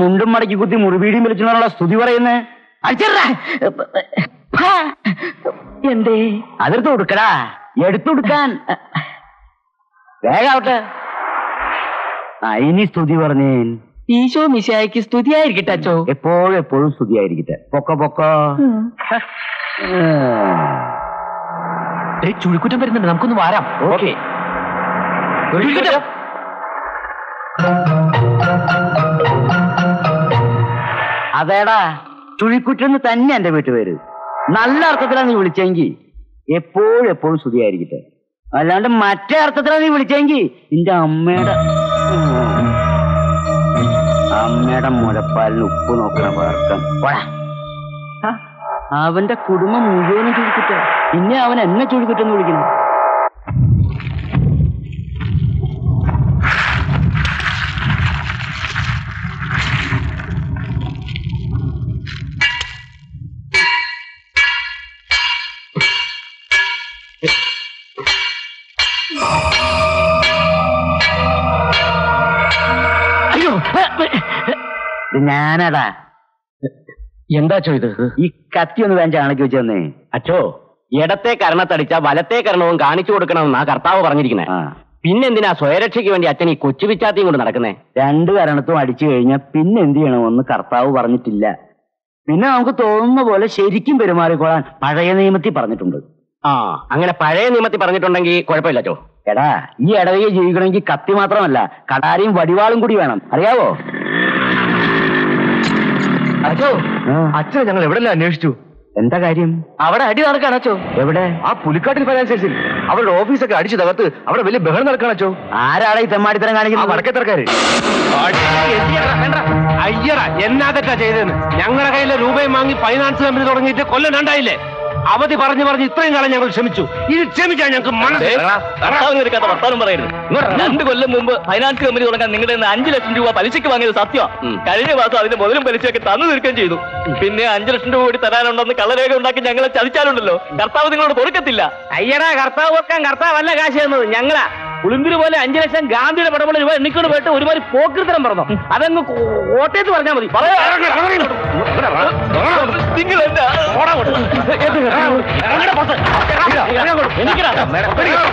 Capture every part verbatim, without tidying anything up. മുണ്ടും മടക്കി കുത്തി മുറിവീടിയും വിളിച്ചെന്നുള്ള സ്തുതി പറയുന്നേ എന്തേ അതിർത്ത് കൊടുക്കടാ, എടുത്തുകൊടുക്കാൻ വേഗാവട്ടെ. ഇനി സ്തുതി പറഞ്ഞേൻ. ഈശോ മിശിഹായ്ക്ക് സ്തുതിയായിരിക്കട്ടെ അച്ചോ, എപ്പോഴും എപ്പോഴും സ്തുതിയായിരിക്കട്ടെ. പൊക്ക പൊക്കോ, ചുഴിക്കുറ്റം വരുന്നുണ്ട്, നമുക്കൊന്ന് വാരാം. ഓക്കെ, അതേടാ ചുഴിക്കുറ്റെന്ന് തന്നെ എന്റെ വീട്ടുപേര്. നല്ല അർത്ഥത്തിലാണ് നീ വിളിച്ചെങ്കിൽ എപ്പോഴും എപ്പോഴും സ്തുതിയായിരിക്കട്ടെ. അല്ലാണ്ട് മറ്റേ അർത്ഥത്തിലാണ് നീ വിളിച്ചെങ്കിൽ നിന്റെ അമ്മയുടെ അമ്മയുടെ മുലപ്പാലിന് ഉപ്പ് നോക്കണ പകർക്കം. അവന്റെ കുടുംബം മുഴുവനും ചുഴിക്കുറ്റ, പിന്നെ അവൻ എന്നെ ചുഴിക്കുറ്റെന്ന് വിളിക്കണം. ഞാനടാ എന്താ അച്ചോ ഇത്? ഈ കത്തി ഒന്ന് വേണ്ട അണക്കി വെച്ച് തന്നെ അച്ചോ. ഇടത്തെ കരണത്തടിച്ച വലത്തെ കരണവും കാണിച്ചു കൊടുക്കണമെന്നാ കർത്താവ് പറഞ്ഞിരിക്കുന്നത്. പിന്നെന്തിനാ സ്വയരക്ഷയ്ക്ക് വേണ്ടി അച്ഛൻ ഈ കൊച്ചു പിച്ചാത്തിയും കൊണ്ട് നടക്കുന്നേ? രണ്ട് കരണത്തും അടിച്ചു കഴിഞ്ഞാൽ പിന്നെ എന്ത് ചെയ്യണമെന്ന് കർത്താവ് പറഞ്ഞിട്ടില്ല. പിന്നെ നമുക്ക് തോന്നുന്ന പോലെ ശരിക്കും പെരുമാറിക്കോളാൻ പഴയ നിയമത്തിൽ പറഞ്ഞിട്ടുണ്ട്. ആ, അങ്ങനെ പഴയ നിയമത്തിൽ പറഞ്ഞിട്ടുണ്ടെങ്കിൽ കുഴപ്പമില്ല അച്ചോ. എടാ, ഈ ഇടവയെ ജീവിക്കണമെങ്കിൽ കത്തി മാത്രമല്ല കടാരയും വടിവാളും കൂടി വേണം, അറിയാവോ? അച്ഛോ, അച്ഛനെ ഞങ്ങൾ എവിടെല്ലാം അന്വേഷിച്ചു, എന്താ കാര്യം? അവിടെ അടി നടക്കാണ് അച്ചോ. എവിടെ? ആ പുലിക്കാട്ടിൽ ഫൈനാൻസിൽ അവരുടെ ഓഫീസൊക്കെ അടിച്ചു തകർത്ത് അവിടെ വലിയ ബഹളം നടക്കാണ് അച്ചോ. ആരാടാ ഈ തെമ്മാടിത്തരം കാണിക്കുന്നത്? വടക്കേത്തറക്കാര്. അയ്യടാ എന്നാതൊക്കെ ചെയ്തെന്ന്. ഞങ്ങളുടെ കയ്യിലെ രൂപയും വാങ്ങി ഫൈനാൻസ് കമ്പനി തുടങ്ങിയിട്ട് കൊല്ലം രണ്ടായില്ലേ. അവധി പറഞ്ഞു പറഞ്ഞ് ഇത്രയും കാലം ഞങ്ങൾ ക്ഷമിച്ചു. ഇത് ക്ഷമിച്ചാൽ ഞങ്ങൾക്ക് മനസ്സിലാക്കാത്ത വർത്താനം പറയരുത്. രണ്ട് കൊല്ലം മുമ്പ് ഫൈനാൻസ് കമ്പനി തുടങ്ങാൻ നിങ്ങളുടെ അഞ്ചു ലക്ഷം രൂപ പലിശയ്ക്ക് വാങ്ങിയത് സത്യം. കഴിഞ്ഞ മാസം അതിന്റെ മുതലും പലിശയൊക്കെ തന്നു തീർക്കുകയും ചെയ്തു. പിന്നെ അഞ്ചു ലക്ഷം രൂപ കൂടി തരാനുണ്ടെന്ന് കള്ളരേഖ ഉണ്ടാക്കി ഞങ്ങളെ ചതിച്ചാലുണ്ടല്ലോ കർത്താവ് നിങ്ങളോട് കൊടുക്കത്തില്ല. അയ്യടാ കർത്താവ് വെക്കാൻ കർത്താവല്ല കാശ് തന്നത് ഞങ്ങളാ. ഉളുമ്പിരി പോലെ അഞ്ചു ലക്ഷം ഗാന്ധിയുടെ പടമുള്ള രൂപ എണ്ണിക്കൊണ്ട് പോയിട്ട് ഒരുപാട് പോക്കിരുത്തരം പറഞ്ഞു. അതങ്ങ് കോട്ടയത്ത് പറഞ്ഞാൽ മതി. നേരത്തെ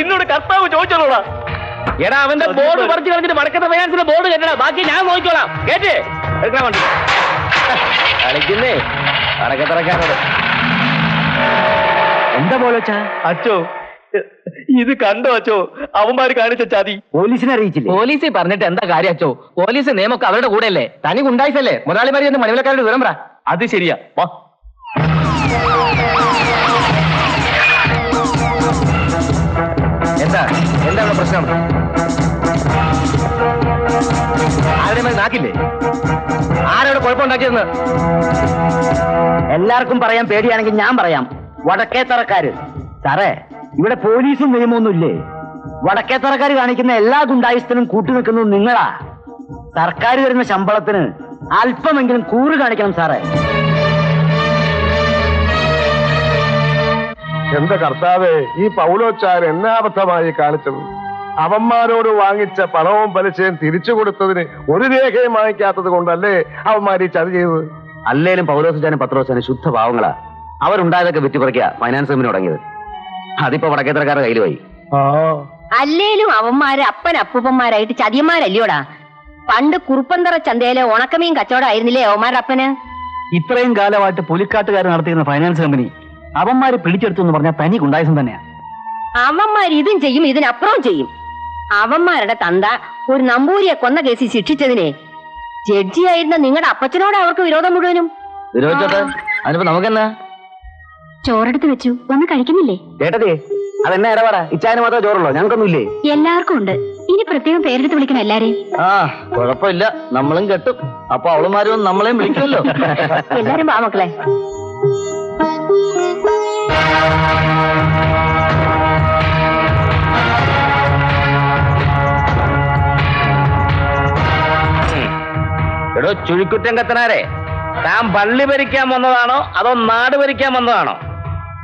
നിന്നോട് കർത്താവ് ചോദിച്ചോളാ. എടാ അവന്റെ ബോർഡ് പറിച്ചു കളഞ്ഞിട്ട് വടക്കത്തെ ഫൈനാൻസിന്റെ ബോർഡ് കേട്ടടാ. ബാക്കി ഞാൻ നോക്കിക്കോളാം. കേട്ടേ കളിക്കുന്നേ വടക്കത്തിറക്കാനോട് എന്താ പോലോച്ചാ? അച്ചോ ഇത് കണ്ടോ അച്ചോ അവന്മാര് കാണിച്ച ചതി? പോലീസിനെ അറിയിച്ചില്ലേ? പോലീസിൽ പറഞ്ഞിട്ട് എന്താ കാര്യം അച്ചോ? പോലീസ് നിയമൊക്കെ അവരുടെ കൂടെ അല്ലേ? തനി ഉണ്ടായില്ലേ മുതലാളിമാര് മണിവിലക്കാരുടെ വിവരം പറ. അത് ശരിയാ. എന്താ എന്താണ് പ്രശ്നം? ആരുടെ മേൽ നാക്കില്ലേ? ആരോട് കുഴപ്പമുണ്ടാക്കിയെന്ന് എല്ലാവർക്കും പറയാൻ പേടിയാണെങ്കിൽ ഞാൻ പറയാം. വടക്കേത്തറക്കാര്. സാറേ ഇവിടെ പോലീസും നിയമമൊന്നുമില്ലേ? വടക്കേത്തറക്കാര് കാണിക്കുന്ന എല്ലാ ഗുണ്ടായുസത്തിനും കൂട്ടുനിൽക്കുന്നത് നിങ്ങളാ. സർക്കാർ തരുന്ന ശമ്പളത്തിന് അല്പമെങ്കിലും കൂറ് കാണിക്കണം സാറേ. എന്റെ കർത്താവേ, ഈ പൗലോച്ചാർ എന്നാബദ്ധമായി കാണിച്ചത്. അവന്മാരോട് വാങ്ങിച്ച പണവും പലിശയും തിരിച്ചു കൊടുത്തതിന് ഒരു രേഖയും വാങ്ങിക്കാത്തത് കൊണ്ടല്ലേ അവന്മാർ ഈ ചതി ചെയ്തത്. അല്ലേലും പൗലോസാനും പത്രോസാനും ശുദ്ധ പാവങ്ങളാ. അവരുണ്ടായതൊക്കെ വിറ്റുപറയ്ക്കാ ഫൈനാൻസ് കമ്പനി തുടങ്ങിയത്. അതിപ്പോ വടക്കേത്തറക്കാരുടെ കയ്യിലുമായി. അല്ലേലും അവന്മാര് അപ്പൻ അപ്പൂപ്പന്മാരായിട്ട് ചതിയന്മാരല്ലോടാ. പണ്ട് കുറുപ്പന്തറ ചന്തയിലെ ഉണക്കമീൻ കച്ചവടമായിരുന്നില്ലേ അവന്മാരുടെ അപ്പന്? ഇത്രയും കാലമായിട്ട് പുലിക്കാട്ടുകാർ നടത്തിയിരുന്ന ഫൈനാൻസ് കമ്പനി അവന്മാര് പിടിച്ചെടുത്തു എന്ന് പറഞ്ഞാൽ തനി ഗുണ്ടായുസം തന്നെയാ. അവന്മാർ ഇതും ചെയ്യും ഇതിനപ്പുറവും ചെയ്യും. അവന്മാരുടെ തന്ത ഒരു നമ്പൂരിയെ കൊന്ന കേസിൽ ശിക്ഷിച്ചതിനെ ജഡ്ജിയായിരുന്ന നിങ്ങളുടെ അപ്പച്ചനോട് അവർക്ക് വിരോധം മുഴുവനും. ചോറെടുത്ത് വെച്ചു ഒന്ന് കഴിക്കുന്നില്ലേ? എല്ലാവർക്കും ഉണ്ട്. ഇനി പ്രത്യേകം പേരെടുത്ത് വിളിക്കണം എല്ലാരെയും. കുഴപ്പമില്ല, നമ്മളും കെട്ടും. അപ്പൊ അവളുമാരും നമ്മളെയും വിളിക്കുമല്ലോ. എല്ലാരും വാ മക്കളെ. എടോ ചുഴിക്കുറ്റം കത്തനാരെ, താൻ പള്ളി ഭരിക്കാൻ വന്നതാണോ അതോ നാട് ഭരിക്കാൻ വന്നതാണോ?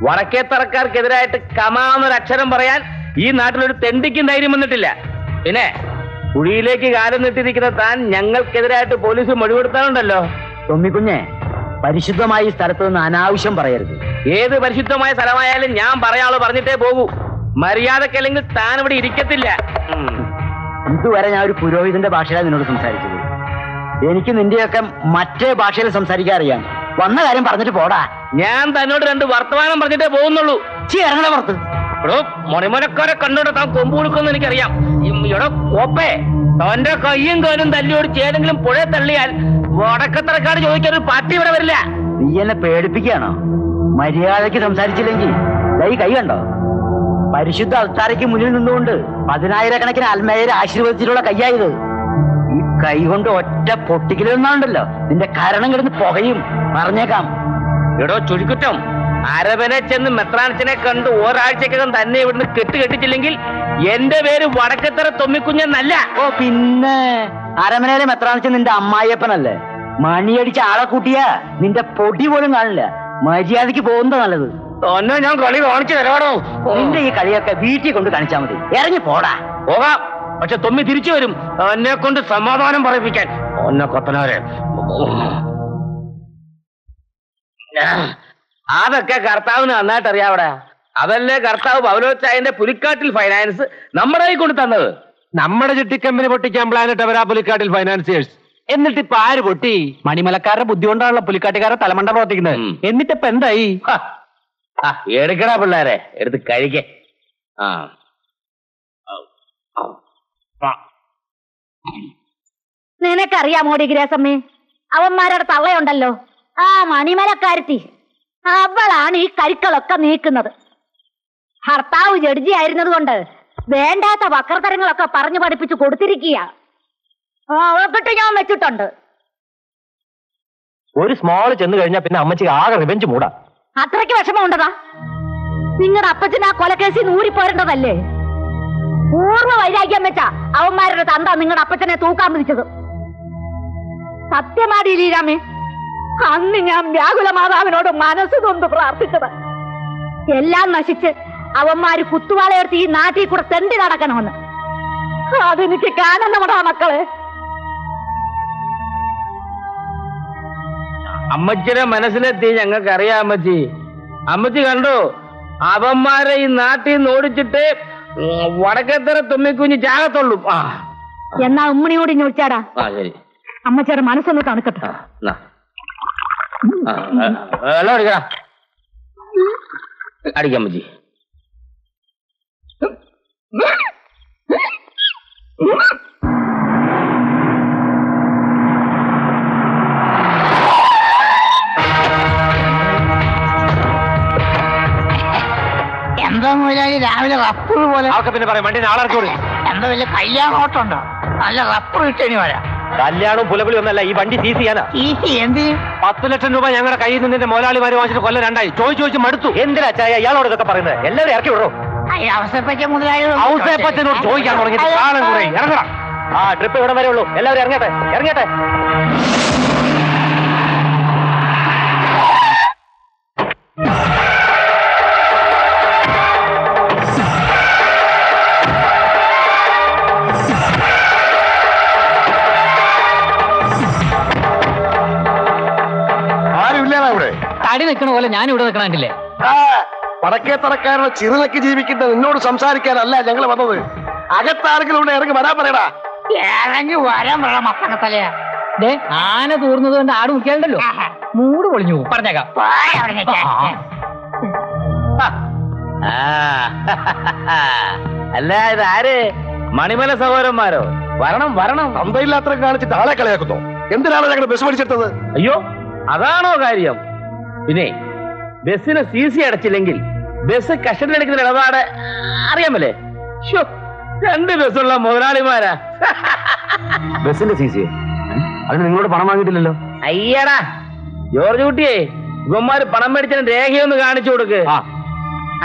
വടക്കേത്തറക്കാർക്കെതിരായിട്ട് കമാന്നൊരക്ഷരം പറയാൻ ഈ നാട്ടിലൊരു തെണ്ടിക്കും ധൈര്യം വന്നിട്ടില്ല. പിന്നെ കുഴിയിലേക്ക് കാലം നീട്ടിയിരിക്കുന്ന താൻ ഞങ്ങൾക്കെതിരായിട്ട് പോലീസ് മൊഴി കൊടുത്താലുണ്ടല്ലോ. തൊമ്മിക്കുഞ്ഞെ, പരിശുദ്ധമായ സ്ഥലത്ത് നിന്ന് അനാവശ്യം പറയരുത്. ഏത് പരിശുദ്ധമായ സ്ഥലമായാലും ഞാൻ പറയാനുള്ളത് പറഞ്ഞിട്ടേ പോകൂ. മര്യാദക്കല്ലെങ്കിൽ താൻ ഇവിടെ ഇരിക്കത്തില്ല. ഇതുവരെ ഞാൻ ഒരു പുരോഹിതന്റെ ഭാഷയിലാണ് നിന്നോട് സംസാരിച്ചത്. എനിക്ക് നിന്റെയൊക്കെ മറ്റേ ഭാഷയിൽ സംസാരിക്കാൻ അറിയാം. വന്ന കാര്യം പറഞ്ഞിട്ട് പോടാ. ഞാൻ തന്നോട് രണ്ട് വർത്തമാനം പറഞ്ഞിട്ടേ പോകുന്നുള്ളൂ. ചി ഇറങ്ങണ പുറത്ത്. എടോ മണിമലക്കാരെ കണ്ടോടെ താൻ കൊമ്പ് കൊടുക്കുമെന്ന് എനിക്കറിയാം. എടോ കോപ്പേ, തന്റെ കയ്യും കാലും തല്ലിയോടിച്ച് ഏതെങ്കിലും പുഴ തള്ളിയാൽ വടക്കത്തറക്കാട് ചോദിക്കാൻ ഒരു പാർട്ടി ഇവിടെ വരില്ല. നീ എന്നെ പേടിപ്പിക്കുകയാണോ? മര്യാദയ്ക്ക് സംസാരിച്ചില്ലെങ്കിൽ കൈ കൈ കണ്ടോ? പരിശുദ്ധ അൾത്താരയ്ക്ക് മുന്നിൽ നിന്നുകൊണ്ട് പതിനായിരക്കണക്കിന് അൽമേരെ ആശീർവദിച്ചിട്ടുള്ള കൈയായത്. ഈ കൈ കൊണ്ട് ഒറ്റ പൊട്ടിക്കലെന്നാണ്ടല്ലോ നിന്റെ കാരണം കിടന്ന് പുകയും. പറഞ്ഞേക്കാം. എടോ ചുഴിക്കുറ്റം, അരവനെ ചെന്ന് മെത്രാനച്ചനെ കണ്ട് ഒരാഴ്ചക്കകം തന്നെ ഇവിടുന്ന് കെട്ട് കെട്ടിച്ചില്ലെങ്കിൽ എന്റെ പേര് വടക്കത്തറ തൊമ്മിക്കുഞ്ഞെന്നല്ല. ഓ പിന്നെ അരമനയിലെ മെത്രാനച്ചൻ നിന്റെ അമ്മായിയപ്പനല്ലേ? മണിയടിച്ച ആളെ കൂട്ടിയാ നിന്റെ പൊടി പോലും കാണില്ല. മര്യാദക്ക് പോകുന്നതാ നല്ലത്. തന്നെ ഞാൻ കളി കാണിച്ചു തരാടോ. നിന്റെ ഈ കളിയൊക്കെ വീട്ടിൽ കൊണ്ട് കാണിച്ചാൽ മതി. ഇറങ്ങി പോടാ. പോകാം, പക്ഷെ തൊമ്മി തിരിച്ചു വരും. എന്നെ കൊണ്ട് സമാധാനം പറയിപ്പിക്കാൻ. ഒന്നെ കൊത്തനവരെ, അതൊക്കെ കർത്താവിന് നന്നായിട്ട് അറിയാവടാ. അതല്ലേ കർത്താവ് പൗലോച്ചായന്റെ പുലിക്കാട്ടിൽ ഫൈനാൻസ് നമ്മുടെ കൈ കൊണ്ട് തന്നത്. നമ്മുടെ ചിട്ടിക്കമ്പനി പൊട്ടിക്കാൻ പ്ലാനിട്ട് അവരാ പുലിക്കാട്ടിൽ ഫൈനാൻസിയേഴ്സ്. എന്നിട്ട് ഇപ്പൊ ആര് പൊട്ടി? മണിമലക്കാരുടെ ബുദ്ധി കൊണ്ടാണല്ലോ പുലിക്കാട്ടുകാരുടെ തലമണ്ട പ്രവർത്തിക്കുന്നത്. എന്നിട്ടിപ്പ എന്തായി? എടുക്കടാ പിള്ളേരെ, എടുത്ത് കഴിക്കേ. ആ നിനക്കറിയാമോ ഗ്രാസമ്മേ, അവന്മാരുടെ തള്ളയുണ്ടല്ലോ ആ മണിമലക്കാരത്തി, അവളാണ് ഈ കരിക്കളൊക്കെ നീക്കുന്നത്. ഭർത്താവ് ജഡ്ജി ആയിരുന്നത് കൊണ്ട് വേണ്ടാത്ത വക്രതരങ്ങളൊക്കെ പറഞ്ഞു പഠിപ്പിച്ചു കൊടുത്തിരിക്കുക. അവക്കിട്ട് ഞാൻ വെച്ചിട്ടുണ്ട്. ഒരു സ്മോള് ചെന്ന് കഴിഞ്ഞാൽ പിന്നെ അമ്മച്ചിക്ക് ആകെ റിവെഞ്ച് മൂടാ. അത്രയ്ക്ക് വിഷമം ഉണ്ടതാ? നിങ്ങളുടെ അപ്പച്ചൻ ആ കൊലക്കേസിൽ നിന്ന് ഊരിപ്പോരേണ്ടതല്ലേ? പൂർണ്ണ വൈരാഗ്യം വെച്ചാ അവന്മാരുടെ തന്ത നിങ്ങളുടെ അപ്പച്ചനെ തൂക്കാൻ വിളിച്ചത്. സത്യമാടിയിലീരാമേ, അന്ന് ഞാൻ വ്യാകുല മാതാവിനോട് മനസ്സ് കൊണ്ട് പ്രാർത്ഥിച്ചത്. എല്ലാം നശിച്ച് അവന്മാര് കുത്തുവാളയെടുത്ത് ഈ നാട്ടിൽ കൂടെ തെണ്ടി നടക്കണമെന്ന്. അതെനിക്ക് കാണണമടാ മക്കളെ. അമ്മച്ചിയുടെ മനസ്സിലെത്തി ഞങ്ങൾക്ക് അറിയാം അമ്മച്ചി. അമ്മച്ചി കണ്ടോ, അവന്മാരെ ഈ നാട്ടിൽ നിന്ന് ഓടിച്ചിട്ട് വടക്കേത്തറ തുമ്മിക്കുഞ്ഞ് ചാകത്തുള്ളൂ. എന്നാ ഉമ്മണിയോട് ചോദിച്ചാടാ. അമ്മച്ചിയുടെ മനസ്സൊന്ന് തണുക്കട്ടെ. വെള്ളം അടിക്കടാ. അടിക്കാം അമ്മച്ചി. എന്താ മുതലാളി രാവിലെ റബ്ബർ പോലെ? പിന്നെ പറയാം വണ്ടി നാളെ. എന്താ വലിയ കല്യാണ ഓട്ടമുണ്ടോ? നല്ല റബ്ബർ കിട്ടേനി വരാം. കല്യാണവും പുലവിളി ഒന്നല്ല, ഈ വണ്ടി സീസ് ചെയ്യാനാ. സീസ് എന്ത്? പത്ത് ലക്ഷം രൂപ ഞങ്ങളുടെ കയ്യിൽ നിന്നിന്റെ മുതലാളിമാര് വാങ്ങിച്ചിട്ട് കൊല്ലം രണ്ടായി. ചോദിച്ചു ചോദിച്ചു മടുത്തു. എന്തിനാ ചായ ഇയാളോട് ഇതൊക്കെ പറയുന്നത്? എല്ലാവരും ഇറക്കി വിടോ. അവസരപ്പച്ച മുതലാളിയോട് അവസരപ്പച്ചനോട് ചോദിക്കാൻ തുടങ്ങിയിട്ട് കാണാൻ കുറേ. ഇറങ്ങടാ. ആ ട്രിപ്പ് ഇവിടെ വരെ ഉള്ളൂ. എല്ലാവരും ഇറങ്ങട്ടെ, ഇറങ്ങട്ടെ. ഞാനിവിടെ നിൽക്കണേ. വടക്കേത്തറക്കാരുടെ ചിറലൊക്കെ ജീവിക്കുന്ന നിന്നോട് സംസാരിക്കാനല്ല ഞങ്ങൾ വന്നത്. അകത്താരെങ്കിലും ഇവിടെ ഇറങ്ങി വരാൻ പറയടാ. ഇറങ്ങി വരാൻ പറ മത്തകത്തലേ. ആന തൂർന്നത് കൊണ്ട് ആട് മുക്കിയാലുണ്ടല്ലോ മൂട് പൊളിഞ്ഞു പറഞ്ഞേക്കാം. അല്ല ഇത് ആര്? മണിമല സഹോദരന്മാരോ? വരണം വരണം. അന്തയില്ലാത്തരം കാണിച്ചിട്ട് ആളെ കളിയാക്കുന്നു. എന്തിനാണ് ഞങ്ങൾ ബസ് പിടിച്ചെടുത്തത്? അയ്യോ അതാണോ കാര്യം? പിന്നെ ബസ്സിന് സി സി അടച്ചില്ലെങ്കിൽ ബസ് കഷണ്ടിലെടുക്കുന്ന ഇടപാട് അറിയാമല്ലേ? രണ്ട് ബസ്സുള്ള മുതലാളിമാരാ. ബസ്സിന്റെ സി സി അതിന് നിങ്ങളോട് പണം വാങ്ങിയിട്ടില്ലല്ലോ. അയ്യടാ ജോർജ് കുട്ടിയെ, ഇവന്മാര് പണം മേടിച്ചതിന് രേഖയൊന്ന് കാണിച്ചു കൊടുക്ക്.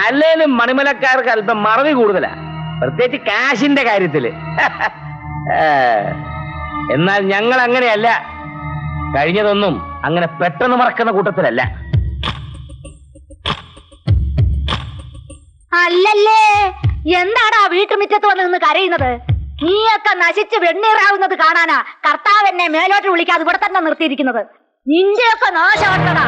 അല്ലേലും മണിമലക്കാർക്ക് അല്പം മറവി കൂടുതലാ, പ്രത്യേകിച്ച് കാശിന്റെ കാര്യത്തില്. എന്നാൽ ഞങ്ങൾ അങ്ങനെയല്ല. കഴിഞ്ഞതൊന്നും അങ്ങനെ പെട്ടെന്ന് മറക്കുന്ന കൂട്ടത്തിലല്ല. അല്ലല്ലേ എന്താടാ വീട്ടുമിറ്റത്ത് വന്ന് നിന്ന് കരയുന്നത്? നീയൊക്കെ നശിച്ച് വെണ്ണീറാവുന്നത് കാണാനാ കർത്താവ് എന്നെ മേലോട്ട് വിളിക്കാതെ ഇവിടെ തന്നെ നിർത്തിയിരിക്കുന്നത്. നിന്റെയൊക്കെ നാശമാക്കടാ.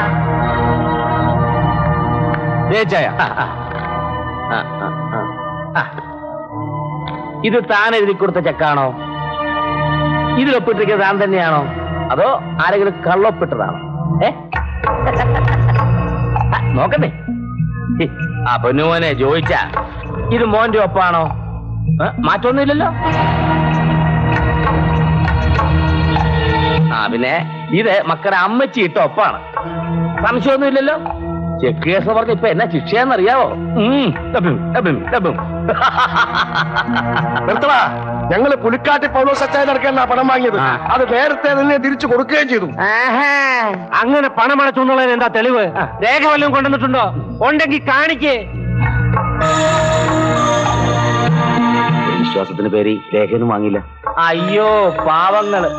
ഇത് താൻ എഴുതി കൊടുത്ത ചെക്കാണോ? ഇതിൽ ഒപ്പിട്ടിരിക്കുന്നത് താൻ തന്നെയാണോ? അതോ ആരെങ്കിലും കള്ളൊപ്പിട്ടതാണോ? ഏ നോക്കണ്ടേ? ആ പൊന്നുമോനെ ചോദിച്ചാ ഇത് മോന്റെ ഒപ്പാണോ? മാറ്റൊന്നുമില്ലല്ലോ. ആ പിന്നെ ഇത് മക്കളുടെ അമ്മച്ചി ഇട്ട ഒപ്പാണ്. സംശയമൊന്നുമില്ലല്ലോ. ചെക്ക് കേസ് പറഞ്ഞ ഇപ്പൊ എന്നാ ശിക്ഷയെന്നറിയാവോ? നിർത്തടാ. ഞങ്ങള് പുലിക്കാട്ടി പൗലോസ് അച്ചായ നടക്കേണ്ട പണം വാങ്ങിയത്. അത് നേരത്തെ തന്നെ തിരിച്ചു കൊടുക്കുകയും ചെയ്തു. അങ്ങനെ പണം അടച്ചുകൊണ്ടുള്ളതിന് എന്താ തെളിവ്? രേഖ വല്ലതും കൊണ്ടുവന്നിട്ടുണ്ടോ? ഉണ്ടെങ്കിൽ കാണിക്കേ. വിശ്വാസത്തിന് പേര് രേഖയൊന്നും വാങ്ങില്ല. അയ്യോ പാവങ്ങള്.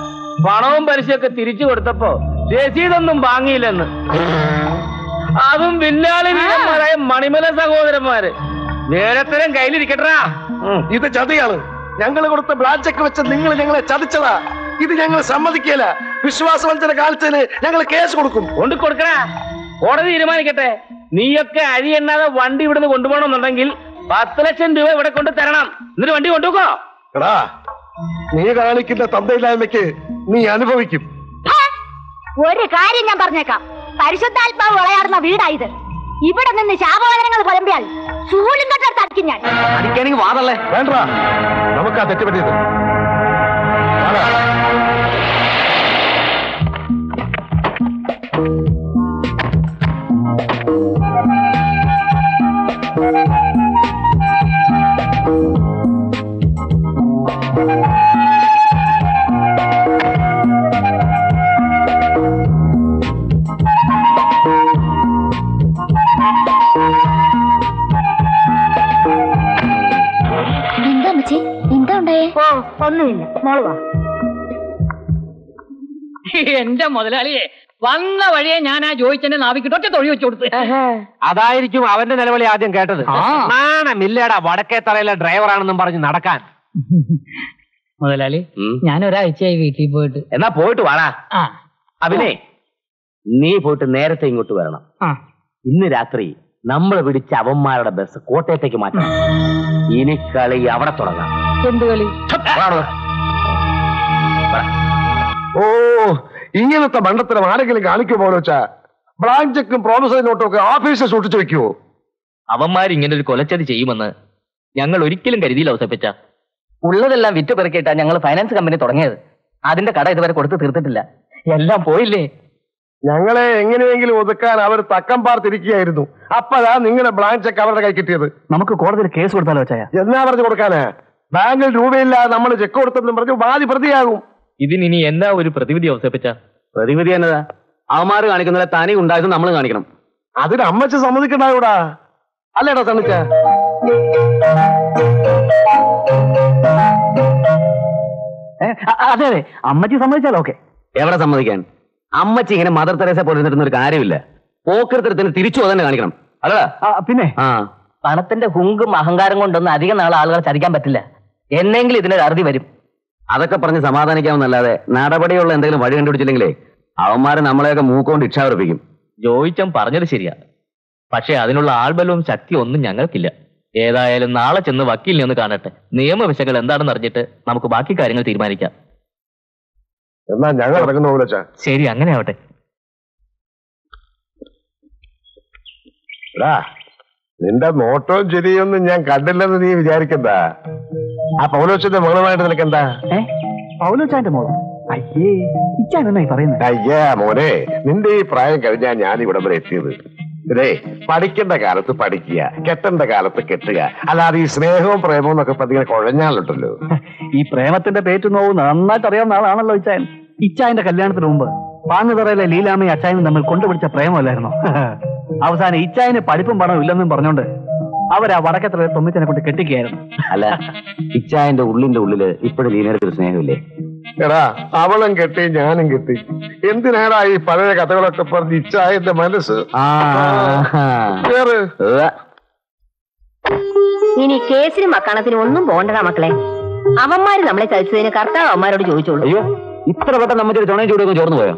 പണവും പലിശയൊക്കെ തിരിച്ചു കൊടുത്തപ്പോ രസീതൊന്നും വാങ്ങിയില്ലെന്ന്. അതും വില്ലാളിമാരായ മണിമല സഹോദരന്മാര്. നേരത്തരം കയ്യിലിരിക്കട്ടാ. ഇത് ചതിയാണ്. ഞങ്ങൾ കൊടുത്ത ബ്ലാഞ്ചൊക്കെ വെച്ച് നിങ്ങൾ ഞങ്ങളെ ചതിച്ചതാ. ഇത് ഞങ്ങൾ സമ്മതിക്കില്ല. വിശ്വാസവഞ്ചന കാണിച്ചതിന് ഞങ്ങൾ കേസ് കൊടുക്കും. കൊണ്ട് കൊടുക്കണ കോടതി തീരുമാനിക്കട്ടെ. നീയൊക്കെ അഴിയെണ്ണാതെ വണ്ടി ഇവിടുന്ന് കൊണ്ടുപോകണമെന്നുണ്ടെങ്കിൽ പത്ത് ലക്ഷം രൂപ ഇവിടെ കൊണ്ട് തരണം. എന്നിട്ട് വണ്ടി കൊണ്ടുപോക്കോ. എടാ നീ കാണിക്കുന്ന തന്തയില്ലായ്മയ്ക്ക് നീ അനുഭവിക്കും. ഒരു കാര്യം ഞാൻ പറഞ്ഞേക്കാം, പരിശുദ്ധാത്മാവ് വളയാടുന്ന വീടായത്. ഇവിടെ നിന്ന് ശാപവാദനങ്ങൾ പുലമ്പിയാൽ ചൂലും കട്ടടുത്ത് അടിക്കും ഞാൻ. അടിക്കാണെങ്കിൽ വാതല്ലേ വേണ്ട, നമുക്ക് ആ തെറ്റുപറ്റിയത്. എന്റെ മുതലാളിയെ വന്ന വഴിയെ ഞാൻ ആ ജോയിച്ചന്റെ നാവിക്കിട്ട് ഒറ്റ തൊഴി വെച്ചു കൊടുത്തു. അതായിരിക്കും അവന്റെ നിലവിളി ആദ്യം കേട്ടത്. നാണമില്ലടാ, വടക്കേ തറയിലെ ഡ്രൈവറാണെന്നും പറഞ്ഞ് നടക്കാൻ. മുതലാളി, ഞാൻ ഒരാഴ്ചയായി വീട്ടിൽ പോയിട്ട്. എന്നാ പോയിട്ട് വാടാ. അവനെ നീ പോയിട്ട് നേരത്തെ ഇങ്ങോട്ട് വരണം. ഇന്ന് രാത്രി നമ്മൾ പിടിച്ച അവന്മാരുടെ ബസ് കോട്ടയത്തേക്ക് മാറ്റണം. ഇനി കളി അവിടെ തുടങ്ങാം. എന്ത് കളി? ഓ, ഇങ്ങനത്തെ മണ്ടത്തരം ആരെങ്കിലും കാണിക്കുമോ? വെച്ചാ ബ്ലാങ്ക് ചെക്കും പ്രോമിസറി നോട്ടും ഒക്കെ ഓഫീസിൽ സൂക്ഷിച്ചു വെക്കുവോ? അവന്മാരിങ്ങനെ ഒരു കൊലച്ചതി ചെയ്യുമെന്ന് ഞങ്ങൾ ഒരിക്കലും കരുതിയില്ല. അവസപ്പിച്ച ഉള്ളതെല്ലാം വിറ്റ് പെറുക്കിയിട്ടാ ഞങ്ങൾ ഫൈനാൻസ് കമ്പനി തുടങ്ങിയത്. അതിന്റെ കട ഇതുവരെ കൊടുത്ത് തീർത്തിട്ടില്ല. എല്ലാം പോയില്ലേ? ഞങ്ങളെ എങ്ങനെയെങ്കിലും ഒതുക്കാൻ അവർ തക്കം പാർത്തിരിക്കുകയായിരുന്നു. അപ്പഴാ നിങ്ങളുടെ ബ്ലാങ്ക് ചെക്ക് അവരുടെ കൈ കിട്ടിയത്. നമുക്ക് കോടതിയിൽ കേസ് കൊടുത്താലോ വെച്ചാ? എന്നാ പറഞ്ഞു കൊടുക്കാനാ? ബാങ്കിൽ രൂപയില്ലാതെ നമ്മൾ ചെക്ക് കൊടുത്തെന്നും പറഞ്ഞു വാദി പ്രതിയാകും. ഇതിനി എന്താ ഒരു പ്രതിവിധി അവസപ്പിച്ച? പ്രതിവിധി എന്നതാ അവന്മാര് കാണിക്കുന്ന തനി ഉണ്ടായത് നമ്മൾ കാണിക്കണം. അതിന് അമ്മച്ച സമ്മതിക്കണ്ടാവൂടാ, അല്ലേടാ സണ്ണിച്ച? അതെ അതെ, അമ്മച്ചി സമ്മതിച്ചാലോ? ഓക്കെ. എവിടെ സമ്മതിക്കാൻ? അമ്മച്ചി ഇങ്ങനെ മദർ തെരേസ പോലിരുന്നിട്ടൊന്നും ഒരു കാര്യമില്ല. പോക്കൃത്തരത്തിന് തിരിച്ചു അതന്നെ കാണിക്കണം. അല്ലടാ? പിന്നെ പണത്തിന്റെ ഹുങ്കും അഹങ്കാരം കൊണ്ടൊന്നും അധികം നാളെ ആളുകളെ ചതിക്കാൻ പറ്റില്ല. എന്നെങ്കിലും ഇതിനൊരു അറുതി വരും. അതൊക്കെ പറഞ്ഞ് സമാധാനിക്കാമെന്നല്ലാതെ നടപടിയുള്ള എന്തെങ്കിലും വഴി കണ്ടുപിടിച്ചില്ലെങ്കിലേ അവന്മാരെ നമ്മളെയൊക്കെ മൂക്കൊണ്ട് ഇച്ഛാവർപ്പിക്കും. ജോയിച്ചൻ പറഞ്ഞത് ശരിയാ, പക്ഷെ അതിനുള്ള ആൾബലവും ശക്തി ഒന്നും ഞങ്ങൾക്കില്ല. ഏതായാലും നാളെ ചെന്ന് വക്കീലിനെ ഒന്ന് കാണട്ടെ. നിയമവിശകൾ എന്താണെന്ന് അറിഞ്ഞിട്ട് നമുക്ക് ബാക്കി കാര്യങ്ങൾ തീരുമാനിക്കാം. ശരി, അങ്ങനെ ആവട്ടെ. നിന്റെ നോട്ടവും ചെരിയൊന്നും ഞാൻ കണ്ടില്ലെന്ന് നീ വിചാരിക്കണ്ട. ആ പൗലോച്ചന്റെ മകളുമായിട്ട് നിനക്കെന്താ? പൗലോച്ചാന്റെ മോളോ? അയ്യേ, ഇച്ചാണെന്നായി പറയുന്നത്. അയ്യാ മോനെ, നിന്റെ ഈ പ്രായം കഴിഞ്ഞാ ഞാൻ ഇവിടെ വരെ എത്തിയത്. ഇതേ പഠിക്കേണ്ട കാലത്ത് പഠിക്കുക, കെട്ടേണ്ട കാലത്ത് കെട്ടുക. അല്ലാതെ ഈ സ്നേഹവും പ്രേമവും എന്നൊക്കെ പതിങ്ങനെ കുഴഞ്ഞാലുണ്ടല്ലോ. ഈ പ്രേമത്തിന്റെ പേറ്റ് നോവും നന്നായിട്ട് അറിയാവുന്ന ആളാണല്ലോ ഇച്ചായൻ. ഇച്ചായന്റെ കല്യാണത്തിന് മുമ്പ് പാങ്ങുതറയിലെ ലീലാമയും അച്ചായനും തമ്മിൽ കൊണ്ടുപിടിച്ച പ്രേമമല്ലായിരുന്നോ? അവസാനം ഇച്ചായന് പഠിപ്പും പണവും ഇല്ലെന്നും പറഞ്ഞോണ്ട് അവരാ വടക്കത്ര തൊമ്മിച്ചനെ കൊണ്ട് കെട്ടിക്കുകയായിരുന്നു. അല്ല, ഇച്ചായന്റെ ഉള്ളിന്റെ ഉള്ളില് ഇപ്പോഴും ലീനയുടെ സ്നേഹമില്ലേ? എടാ, അവളും കെട്ടി ഞാനും കെട്ടി. എന്തിനാടാ ഈ പഴയ കഥകളൊക്കെ പറഞ്ഞ് ഇച്ചായന്റെ മനസ്സ്? ഇനി കേസിനും അക്കാണത്തിനും ഒന്നും പോകണ്ടടാ മക്കളെ. അവന്മാര് നമ്മളെ ചതിച്ചതിന് കർത്താവ് അവന്മാരോട് ചോദിച്ചോളൂ. അയ്യോ, ഇത്ര പെട്ടെന്ന് അമ്മച്ചൊരു ചുണയും ചൂടൊക്കെ ചോർന്നു പോയോ?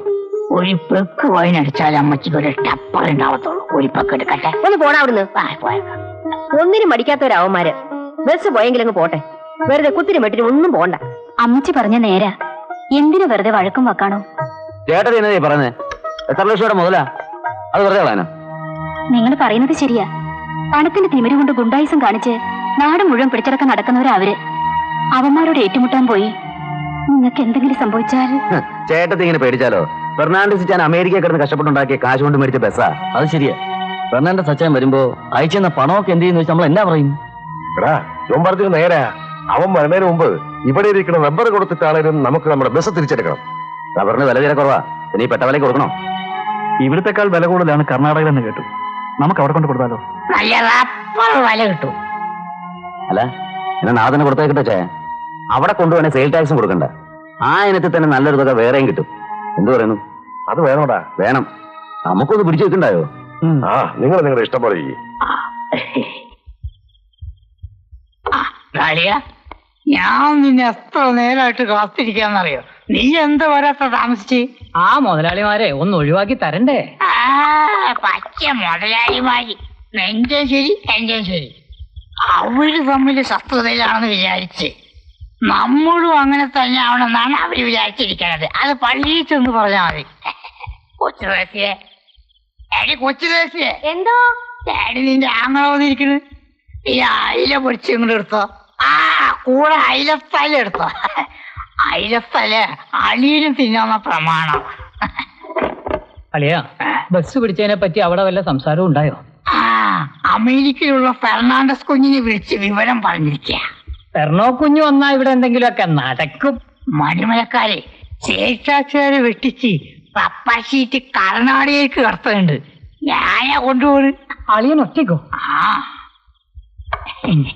ഒരു പെക്ക് വൈനടിച്ചാൽ അമ്മച്ചിക്ക് ഒരു ടപ്പർ ഉണ്ടാവത്തുള്ളൂ. ഒരു പെക്ക് എടുക്കട്ടെ, ഒന്ന് പോണ അവിടുന്ന്. ഒന്നിനും മടിക്കാത്തവരാവന്മാര്. ബസ് പോയെങ്കിലങ്ങ് പോട്ടെ, വെറുതെ കുത്തിരി മെട്ടിനും ഒന്നും പോണ്ട. അമ്മച്ചി പറഞ്ഞ നേരാ, എന്തിനു വെറുതെ വഴക്കും വെക്കാണോ? ചേട്ടത് എന്നതേ പറഞ്ഞേ, എത്ര ലക്ഷം മുതലാ? അത് വെറുതെ കളയാനോ? നിങ്ങൾ പറയുന്നത് ശരിയാ. പണത്തിന്റെ തിമിര് കൊണ്ട് ഗുണ്ടായിസം കാണിച്ച് നാട് മുഴുവൻ പിടിച്ചടക്കം നടക്കുന്നവരാ അവര്. അവന്മാരോട് ഏറ്റുമുട്ടാൻ പോയി നിങ്ങൾക്ക് എന്തെങ്കിലും സംഭവിച്ചാൽ? ചേട്ടത്തി ഇങ്ങനെ പേടിച്ചാലോ? ഫെർണാണ്ടസ് അച്ഛൻ അമേരിക്കയിൽ കിടന്ന് കഷ്ടപ്പെട്ടുണ്ടാക്കിയ കാശ് കൊണ്ട് മേടിച്ച ബസ്സാ. അത് ശരിയാ. ഫെർണാണ്ടസ് അച്ഛൻ വരുമ്പോ അയച്ചെന്ന പണമൊക്കെ എന്ത് ചെയ്യുന്നു നമ്മൾ എന്നാ പറയും? പറഞ്ഞത് നേരാ. അവൻ വരുന്നതിന് മുമ്പ് ഇവിടെ ഇരിക്കണം റബ്ബർ കൊടുത്തിട്ടാണെങ്കിലും നമുക്ക് നമ്മുടെ ബസ് തിരിച്ചെടുക്കണം. റബ്ബറിന് വില തീരെ കുറവാ, ഇനി പെട്ട വിലയ്ക്ക് കൊടുക്കണം. ഇവിടത്തെക്കാൾ വില കൂടുതലാണ് കർണാടകയിൽ എന്ന് കേട്ടു. നമുക്ക് അവിടെ കൊണ്ട് കൊടുത്താലോ? വില കിട്ടും. അല്ല, എന്നാ നാദന കൊടുത്തേക്കിട്ടോ ചേ? അവിടെ കൊണ്ടുപോകണേ സെയിൽ ടാക്സും കൊടുക്കണ്ട. ആ ഇനത്തിൽ തന്നെ നല്ലൊരു തുക വേറെയും കിട്ടും. എന്ത് പറയുന്നു? അത് വേണോടാ? വേണം. നമുക്കൊന്ന് പിടിച്ചു വെക്കണ്ടായോ? ആ, നിങ്ങൾ നിങ്ങളുടെ ഇഷ്ടം പോലെ. ഞാൻ നിന്നെ എത്ര നേരമായിട്ട് കാത്തിരിക്കാന്നറിയോ? നീ എന്ത് വരാത്ത താമസിച്ച്? ആ മുതലാളിമാരെ ഒന്ന് ഒഴിവാക്കി തരണ്ടേ? പച്ച മുതലാളിമാര് എന്റെ ശരി എന്റെ ശരി. അവര് തമ്മിൽ ശത്രുതയിലാണെന്ന് വിചാരിച്ച് നമ്മളും അങ്ങനെ തന്നെ ആവണമെന്നാണ് അവര് വിചാരിച്ചിരിക്കണത്. അത് പള്ളിയിൽ ചെന്ന് പറഞ്ഞാൽ മതി. കൊച്ചു ദേശിയെ, കൊച്ചു ദേശിയെ, എന്തോ പാനിന്റെ ആങ്ങാവുന്നിരിക്കുന്നത് ഈ അയില പൊടിച്ച് ഇങ്ങോട്ട് എടുത്തോ, ആ കൂടെ അയിലത്തല എടുത്തോ, അയിലത്തല അളിയിലും തിന്നാവുന്ന പ്രമാണം. അളിയാ, ബസ് പിടിച്ചതിനെ പറ്റി അവിടെ വല്ല സംസാരവും ഉണ്ടായോ? ആ, അമേരിക്കയിലുള്ള ഫെർണാണ്ടസ് കുഞ്ഞിനെ വിളിച്ച് വിവരം പറഞ്ഞിരിക്കുക. ഫെർണോ കുഞ്ഞു വന്നാ ഇവിടെ എന്തെങ്കിലുമൊക്കെ നടക്കും. മടിമലക്കാരെ ചേച്ചാച്ചേരെ വെട്ടിച്ച് പപ്പാശീറ്റ് കർണാടകയിലേക്ക് കടത്തുന്നുണ്ട്. ഞാനാ കൊണ്ടുപോണ്. അളിയൻ ഒറ്റയ്ക്കോ? ആ, എന്ത്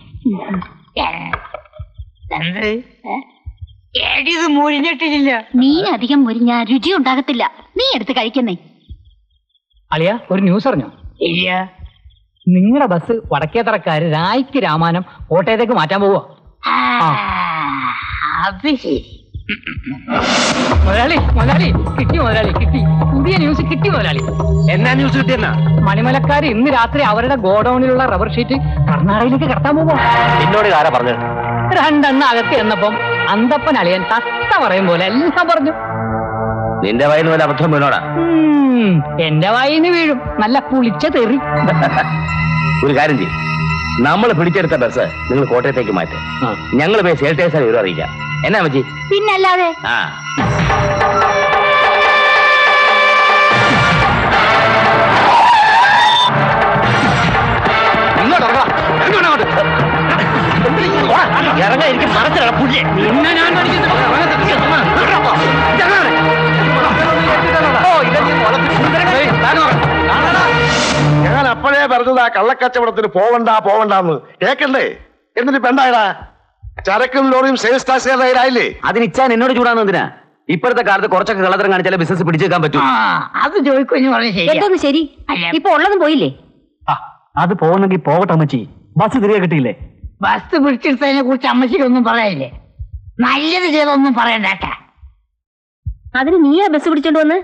ഏടിയത് മുരിഞ്ഞിട്ടില്ല. മീൻ അധികം മുരിഞ്ഞ രുചി ഉണ്ടാകത്തില്ല, നീ എടുത്ത് കഴിക്കുന്നേ. അളിയ, ഒരു ന്യൂസ് അറിഞ്ഞോ? ഇല്ല. നിങ്ങളുടെ ബസ് വടക്കേത്തറക്കാര് രായ്ക്ക് രാമാനം കോട്ടയത്തേക്ക് മാറ്റാൻ പോവോ? അത് ശരി. മുതലാളി, മുതലാളി കിട്ടി, മുതലാളി കിട്ടി, പുതിയ ന്യൂസ് കിട്ടി മുതലാളി. എന്നാ ന്യൂസ് കിട്ടിയെന്നാ? മണിമലക്കാർ ഇന്ന് രാത്രി അവരുടെ ഗോഡൌണിലുള്ള റബ്ബർ ഷീറ്റ് കർണാടകയിലേക്ക് കടത്താൻ പോകും. രണ്ടെണ്ണം അകത്ത് എന്നപ്പം അന്തപ്പൻ അളിയൻ തത്ത പറയും പോലെ എല്ലാം പറഞ്ഞു. നിന്റെ വായിന്ന് പോലെ അബദ്ധം വീണോടാ? എന്റെ വായിന്ന് വീഴും, നല്ല പുളിച്ച തെറി. ഒരു കാര്യം ചെയ്യും, നമ്മൾ പിടിച്ചെടുത്ത ബസ് നിങ്ങൾ കോട്ടയത്തേക്ക് മാറ്റും, ഞങ്ങൾ പോയി സേട്ടേഴ്സാണ് വിവരം അറിയിക്കാം. എന്നാ മച്ചി? പിന്നല്ലാതെ. ആ, ഇങ്ങോട്ട് ഇറങ്ങാ, ഇങ്ങോട്ട് ഇറങ്ങാ, എനിക്ക് മറച്ചിടണം പുല്ലേ. പിന്നെ ഞാൻ ഞങ്ങൾ അപ്പോഴേ പറഞ്ഞതാ കള്ളക്കച്ചവടത്തിന് പോവണ്ട പോവണ്ടെന്ന്, കേക്കണ്ടേ? എന്നിട്ട് പെണ്ടായടാ, ചരക്കും ലോറിയും സെയിൽസ് ടാക്സ് ആയില്ലേ? അതിന് ഇച്ചാൻ എന്നോട് ചൂടാണ്. എന്തിനാ ഇപ്പോഴത്തെ കാലത്ത് കുറച്ചൊക്കെ കള്ളത്തരം കാണിച്ചാലേ ബിസിനസ് പിടിച്ചെടുക്കാൻ പറ്റും. അത് ചോദിക്കും ശരി. ഇപ്പൊ ഉള്ളതും പോയില്ലേ? അത് പോകുന്നെങ്കിൽ പോകട്ടെ അമ്മച്ചി, ബസ് തിരികെ കിട്ടിയില്ലേ? ബസ് പിടിച്ചെടുത്തതിനെ കുറിച്ച് അമ്മച്ചിക്ക് ഒന്നും പറയാനില്ലേ? നല്ലത് ചെയ്തൊന്നും പറയണ്ട. അതിന് നീയാ ബസ് പിടിച്ചോണ്ട് വന്ന്?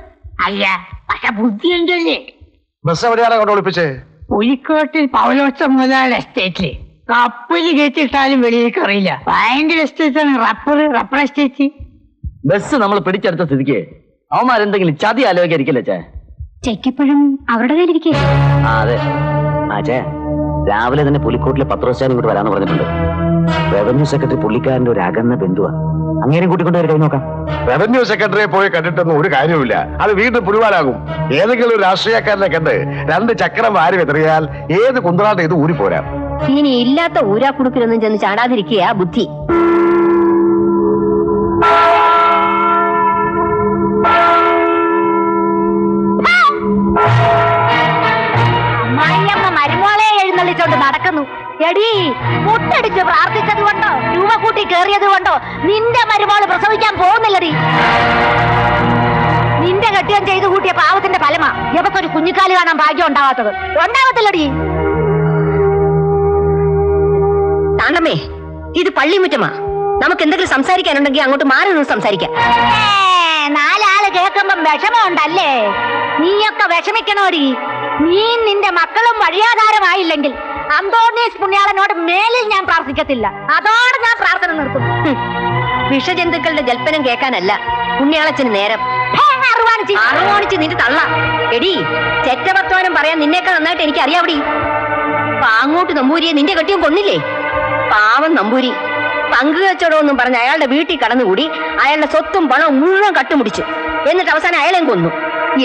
അല്ല, പക്ഷെ ബുദ്ധി ഉണ്ടല്ലേ. ബസ് എവിടെയാണ് കൊണ്ട് ഒളിപ്പിച്ചേ? പുലിക്കോട്ടിൽ പൗലോത്സവം മുതലായ എസ്റ്റേറ്റില്. കപ്പല് കയറ്റിട്ടാലും വെളിയിലേക്ക് അറിയില്ല. ഭയങ്കര എസ്റ്റേറ്റാണ്, റബ്ബർ റബ്ബർ എസ്റ്റേറ്റ്. ബസ് നമ്മൾ പിടിച്ചെടുത്ത സ്ഥിതിക്ക് അവന്മാരെന്തെങ്കിലും ചതി ആലോചിക്കാതിരിക്കില്ല ചേ? ചെക്കപ്പോഴും അവരുടെ കയ്യിലിരിക്കേ. ആ അതെ ആച്ചേ, രാവിലെ തന്നെ പുലിക്കോട്ടിലെ പത്രോസ്റ്റാൻ ഇങ്ങോട്ട് വരാന്ന് പറഞ്ഞിട്ടുണ്ട്. റവന്യൂ സെക്രട്ടറി പുള്ളിക്കാരന്റെ ഒരു അകന്ന ബന്ധുവാ, അങ്ങനെ കൂട്ടിക്കൊണ്ടുവരെ നോക്കാം. റവന്യൂ സെക്രട്ടറിയെ പോയി കണ്ടിട്ടൊന്നും ഒരു കാര്യമില്ല, അത് വീണ്ടും പുലിവാലാകും. ഏതെങ്കിലും ഒരു രാഷ്ട്രീയക്കാരനെ കണ്ട് രണ്ട് ചക്രം വാരി വെതറിയാൽ ഏത് കുന്തറാട്ട് ഇത് ഊരി പോരാ. ഇനി ഇല്ലാത്ത ഊരാ കുടുക്കിലൊന്നും ചെന്ന് ചാടാതിരിക്കുക ബുദ്ധി. മരുമോളെ എഴുന്നള്ളിച്ചോണ്ട് നടക്കുന്നു. എടീ, മുട്ടടിച്ച് പ്രാർത്ഥിച്ചത് കൊണ്ടോ രൂപ കൂട്ടി കേറിയത് കൊണ്ടോ നിന്റെ മരുമോള് പ്രസവിക്കാൻ പോകുന്നില്ലടി. നിന്റെ കെട്ടിയം ചെയ്തു കൂട്ടിയ പാവത്തിന്റെ ഫലമാ ഇവക്കൊരു കുഞ്ഞിക്കാല് കാണാൻ ഭാഗ്യം ഉണ്ടാവാത്തത്. ഉണ്ടാവത്തില്ലടി. താണ്ടമ്മേ, ഇത് പള്ളിമുറ്റമാ, നമുക്ക് എന്തെങ്കിലും സംസാരിക്കാനുണ്ടെങ്കിൽ അങ്ങോട്ട് മാറി നിന്ന് സംസാരിക്കാം. നാലാള് കേൾക്കുമ്പം വിഷമമുണ്ടല്ലേ? നീയൊക്കെ വിഷമിക്കണോടി. നീ നിന്റെ മക്കളും വഴിയാധാരമായില്ലെങ്കിൽ അന്തോണീസ് പുണ്യാളനോട് മേലിൽ ഞാൻ പ്രാർത്ഥിക്കത്തില്ല. അതോടെ ഞാൻ പ്രാർത്ഥന നിർത്തും. വിഷജന്തുക്കളുടെ ജൽപ്പനം കേൾക്കാനല്ല പുണ്യാളച്ചന് നേരം. അറുവാണിച്ച് നിന്റെ തള്ള. എടി, ചെറ്റവർത്തമാനം പറയാൻ നിന്നേക്കാൾ നന്നായിട്ട് എനിക്ക് അറിയാവടി. പാങ്ങോട്ട് നമ്പൂരിയെ നിന്റെ കെട്ടിയും കൊന്നില്ലേ? പാവം നമ്പൂരി പങ്കുകച്ചോടോ എന്നും പറഞ്ഞ് അയാളുടെ വീട്ടിൽ കടന്നുകൂടി അയാളുടെ സ്വത്തും പണവും മുഴുവൻ കട്ടുമുടിച്ചു. എന്നിട്ട് അവസാനം അയാളെ കൊന്നു.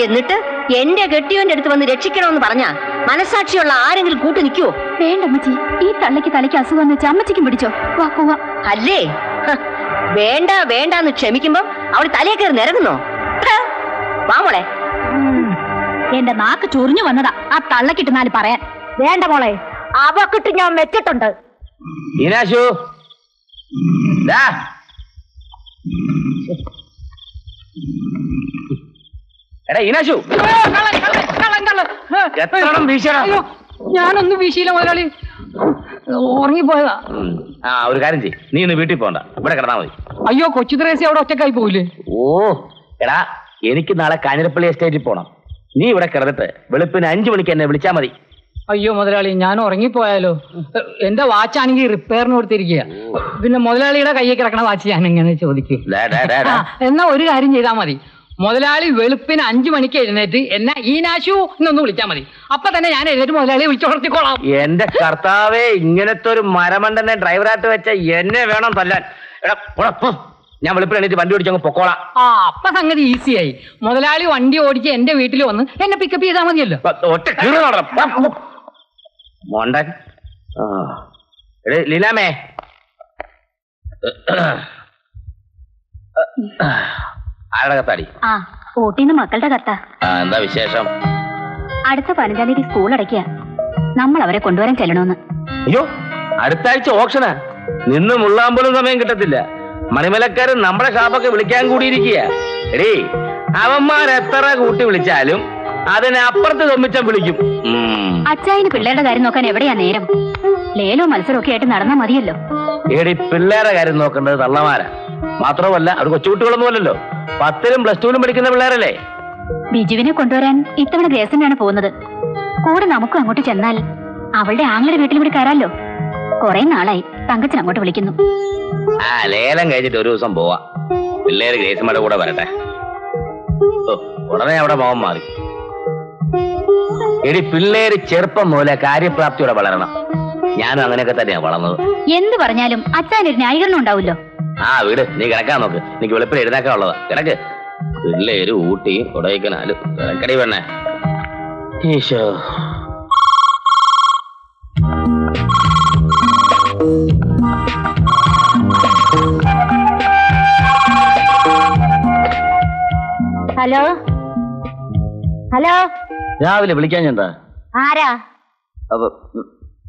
എന്നിട്ട് എന്റെ കെട്ടിയോന്റെ അടുത്ത് വന്ന് രക്ഷിക്കണമെന്ന് പറഞ്ഞാ മനസാക്ഷിയുള്ള ആരെങ്കിലും കൂട്ടു നിൽക്കുവോ? വേണ്ട അമ്മച്ചി, ഈ തള്ളയ്ക്ക് തലയ്ക്ക് അസുഖം എന്ന് വെച്ചാൽ അമ്മച്ചിക്കും പിടിച്ചോ വാക്കുവാ അല്ലേ? വേണ്ട വേണ്ടെന്ന് ക്ഷമിക്കുമ്പോ അവൾ തലയെ കയറി നിരങ്ങുന്നോ? വാ മോളെ. എന്റെ നാക്ക് ചൊറിഞ്ഞു വന്നതാ ആ തള്ളക്കിട്ട് നാല് പറയാൻ. വേണ്ട മോളെ, അവക്കിട്ട് ഞാൻ വെച്ചിട്ടുണ്ട്. ഞാനൊന്നും വീശിയില്ല മുതലാളി, ഉറങ്ങിപ്പോയതാ. ആ, ഒരു കാര്യം ചെയ്യ്, നീ ഒന്ന് വീട്ടിൽ പോകണ്ട, ഇവിടെ കിടന്നാ മതി. അയ്യോ, കൊച്ചു ത്രേസി അവിടെ ഒറ്റക്കായി പോയില്ലേ? ഓ എടാ, എനിക്ക് നാളെ കാഞ്ഞിരപ്പള്ളി എസ്റ്റേറ്റിൽ പോണം. നീ ഇവിടെ കിടന്നിട്ട് വെളുപ്പിന് അഞ്ചു മണിക്ക് എന്നെ വിളിച്ചാ മതി. അയ്യോ മുതലാളി, ഞാൻ ഉറങ്ങിപ്പോയാലോ? എന്റെ വാച്ചാണെങ്കിൽ റിപ്പയറിന് കൊടുത്തിരിക്കുക. പിന്നെ മുതലാളിയുടെ കയ്യിൽ കിടക്കണ വാച്ച് ഞാൻ എങ്ങനെ ചോദിക്കും? എന്നാ ഒരു കാര്യം ചെയ്താൽ മതി, മുതലാളി വെളുപ്പിന് അഞ്ചു മണിക്ക് എഴുന്നേറ്റ് എന്നെ ഈനാശു എന്നൊന്ന് വിളിച്ചാൽ മതി. അപ്പൊ തന്നെ ഞാൻ എഴുന്നേറ്റ് മുതലാളി വിളിച്ചുണർത്തിക്കോളാം. എന്റെ കർത്താവേ, ഇങ്ങനത്തെ ഒരു മരമണ്ടനെ ഡ്രൈവറായിട്ട് വെച്ച എന്നെ വേണം തല്ലാൻ. ഞാൻ വെളുപ്പിന് എഴുന്നേറ്റ് വണ്ടി ഓടിച്ചങ്ങ് പൊക്കോളാം. ആ അപ്പൊ സംഗതി ഈസിയായി. മുതലാളി വണ്ടി ഓടിച്ച് എന്റെ വീട്ടിൽ വന്ന് എന്നെ പിക്കപ്പ് ചെയ്താൽ മതിയല്ലോ. മോണ്ടൻ ലീലാമേ, മക്കളുടെ കത്ത എന്താ വിശേഷം? അടുത്ത പതിനഞ്ചാം തീയതി സ്കൂൾ അടയ്ക്കുക, നമ്മൾ അവരെ കൊണ്ടുവരാൻ ചെല്ലണോന്ന്. അയ്യോ, അടുത്ത ആഴ്ച ഓപ്ഷനാ, നിന്ന് മുള്ളാൻ പോലും സമയം കിട്ടത്തില്ല. മണിമലക്കാരൻ നമ്മളെ ഷാപ്പൊക്കെ വിളിക്കാൻ കൂടിയിരിക്കുക. എടീ, അവന്മാരെത്ര കൂട്ടി വിളിച്ചാലും അതിനപ്പുറത്ത് തൊമ്മിച്ചം വിളിക്കും. അച്ചായന് പിള്ളേരുടെ കാര്യം നോക്കാൻ എവിടെയാ നേരം? ലേലോ മത്സരമൊക്കെ ആയിട്ട് നടന്നാ മതിയല്ലോ. എടി, പിള്ളേരുടെ കാര്യം നോക്കേണ്ടത് തള്ളമാരാ. മാത്രമല്ല, അവർ കൊച്ചുകുട്ടികളൊന്നും അല്ലല്ലോ, പത്തിലും പ്ലസ് ടുവിലും പഠിക്കുന്ന പിള്ളേരല്ലേ. ബിജുവിനെ കൊണ്ടുവരാൻ ഇത്തവണ ഗ്രേസിനാണ് പോകുന്നത്. കൂടെ നമുക്കും അങ്ങോട്ട് ചെന്നാൽ അവളുടെ ആങ്ങളുടെ വീട്ടിൽ കൂടി കയറാലോ. കൊറേ നാളായി തങ്കച്ചൻ അങ്ങോട്ട് വിളിക്കുന്നു. ആ, ലേലം കഴിച്ചിട്ട് ഒരു ദിവസം പോവാ. പിള്ളേര് ഗ്രേസിമയുടെ കൂടെ വരട്ടെ. ഉടനെ അവിടെ മോഹം മാറി. എടി, പിള്ളേര് ചെറുപ്പം മുതലേ കാര്യപ്രാപ്തിയോടെ വളരണം. ഞാനും അങ്ങനെയൊക്കെ തന്നെയാ വളർന്നത്. എന്ത് പറഞ്ഞാലും അച്ഛനൊരു ന്യായീകരണം ഉണ്ടാവുമല്ലോ. ആ വീട് നീ കിടക്കാൻ നോക്ക്. എനിക്ക് വെളുപ്പിൽ എഴുതാക്കാൻ ഉള്ളതാ, കിടക്ക്. പിള്ളേര് ഊട്ടിയും കൊടൈക്കനാലും കിടക്കടി വേണേ. Isho, hello hello. രാവിലെ വിളിക്കാൻ ഞാൻ ആരാ?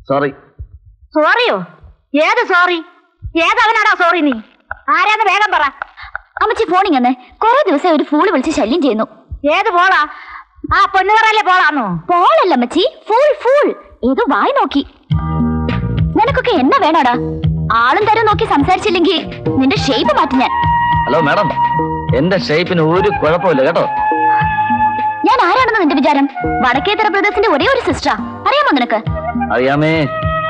സോറി. സോറിയോ? ഏത് സോറി? ഏതവനാടാ സോറി? നീ ആരാന്ന് വേഗം പറ. അമ്മച്ചി ഫോണിങ്ങനെ കൊറേ ദിവസം ഒരു ഫോള് വിളിച്ച് ശല്യം ചെയ്യുന്നു. ഏത് ഫോളാ? ആ പൊന്നുകറല്ലേ ഫോളാന്നോ? ഫോളല്ല അമ്മച്ചി, ഫൂൾ ഫൂൾ. ഏതോ വായി നോക്കി. നിനക്കൊക്കെ എന്നാ വേണോടാ? ആളും തരം നോക്കി സംസാരിച്ചില്ലെങ്കിൽ നിന്റെ ഷേപ്പ് മാറ്റി ഞാൻ. ഹലോ മാഡം, എന്റെ ഷേപ്പിന് ഒരു കുഴപ്പമില്ല കേട്ടോ. ഞാൻ ആരാണെന്ന് നിന്റെ വിചാരം? വടക്കേത്തറ ബ്രദേഴ്സിന്റെ ഒരേ ഒരു സിസ്റ്ററാ. അറിയാമോ നിനക്ക്? അറിയാമേ.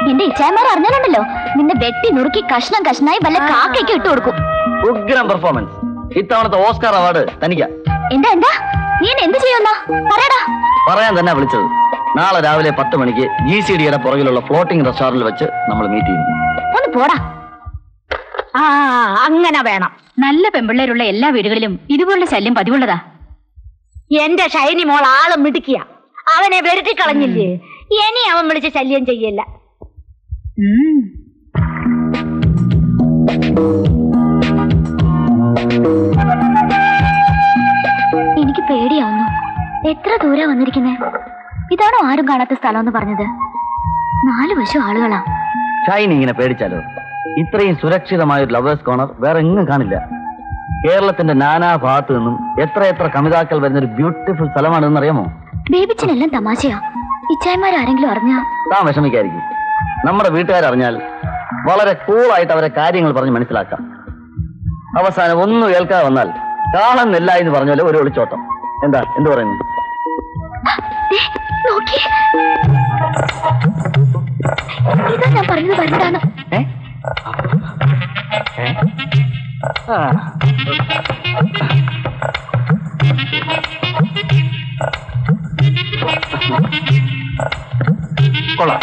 നിന്റെ ഇച്ചായമാരെ അറിഞ്ഞാലുണ്ടല്ലോ നിന്റെ വെട്ടി നുറുക്കി കഷ്ണം കഷ്ണായി വല്ല കാക്കയ്ക്ക് ഇട്ടു കൊടുക്കും. ഉഗ്രം പെർഫോമൻസ്. ഇത്തവണത്തെ ഓസ്കാർ അവാർഡ് തനിക്കാ. എന്താ എന്താ നീ എന്ത് ചെയ്യുന്നാ? പറയടാ. പറയാൻ തന്നെ വിളിച്ചത്. നാളെ രാവിലെ പത്ത് മണിക്ക് ജി സി ഡിയുടെ പുറകിലുള്ള ഫ്ലോട്ടിംഗ് റെസ്റ്റോറന്റിൽ വെച്ച് നമ്മൾ മീറ്റ് ചെയ്യും. ഒന്ന് പോടാ. ആ അങ്ങനെ വേണം. നല്ല പെമ്പിള്ളേരുള്ള എല്ലാ വീടുകളിലും ഇതുപോലുള്ള ശല്യം പതിവുള്ളതാ. എന്റെ ഷൈനി മോൾ ആളും മിടുക്കിയ. അവനെ വെറുതെ കളഞ്ഞില്ലേ, ഇനി അവൻ വിളിച്ച് ശല്യം ചെയ്യല്ല. എനിക്ക് പേടിയാവുന്നു. എത്ര ദൂരെ വന്നിരിക്കുന്നേ? ഇതാണോ ആരും കാണാത്ത സ്ഥലം എന്ന് പറഞ്ഞത്? നാലു വശം ആളുകളാ. ഷൈനി ഇങ്ങനെ പേടിച്ചാലോ? ഇത്രയും സുരക്ഷിതമായ ഒരു ലവേഴ്സ് കോർണർ വേറെ എങ്ങും കാണില്ല. കേരളത്തിന്റെ നാനാ ഭാഗത്തു നിന്നും എത്ര എത്ര കമിതാക്കൾ വരുന്ന ഒരു ബ്യൂട്ടിഫുൾ സ്ഥലമാണെന്ന് അറിയാമോ? ബേബിച്ചനെല്ലാം തമാശയാ. ഇച്ചായമാരെങ്കിലും അറിഞ്ഞാ താൻ വിഷമിക്കായിരിക്കും. നമ്മുടെ വീട്ടുകാരറിഞ്ഞാൽ വളരെ കൂളായിട്ട് അവരെ കാര്യങ്ങൾ പറഞ്ഞ് മനസ്സിലാക്കാം. അവസാനം ഒന്നും കേൾക്കാതെ വന്നാൽ കാണുന്നില്ല എന്ന് പറഞ്ഞാലും ഒരു ഒളിച്ചോട്ടം. എന്താ എന്ത് പറയുന്നു? കൊള്ളാം.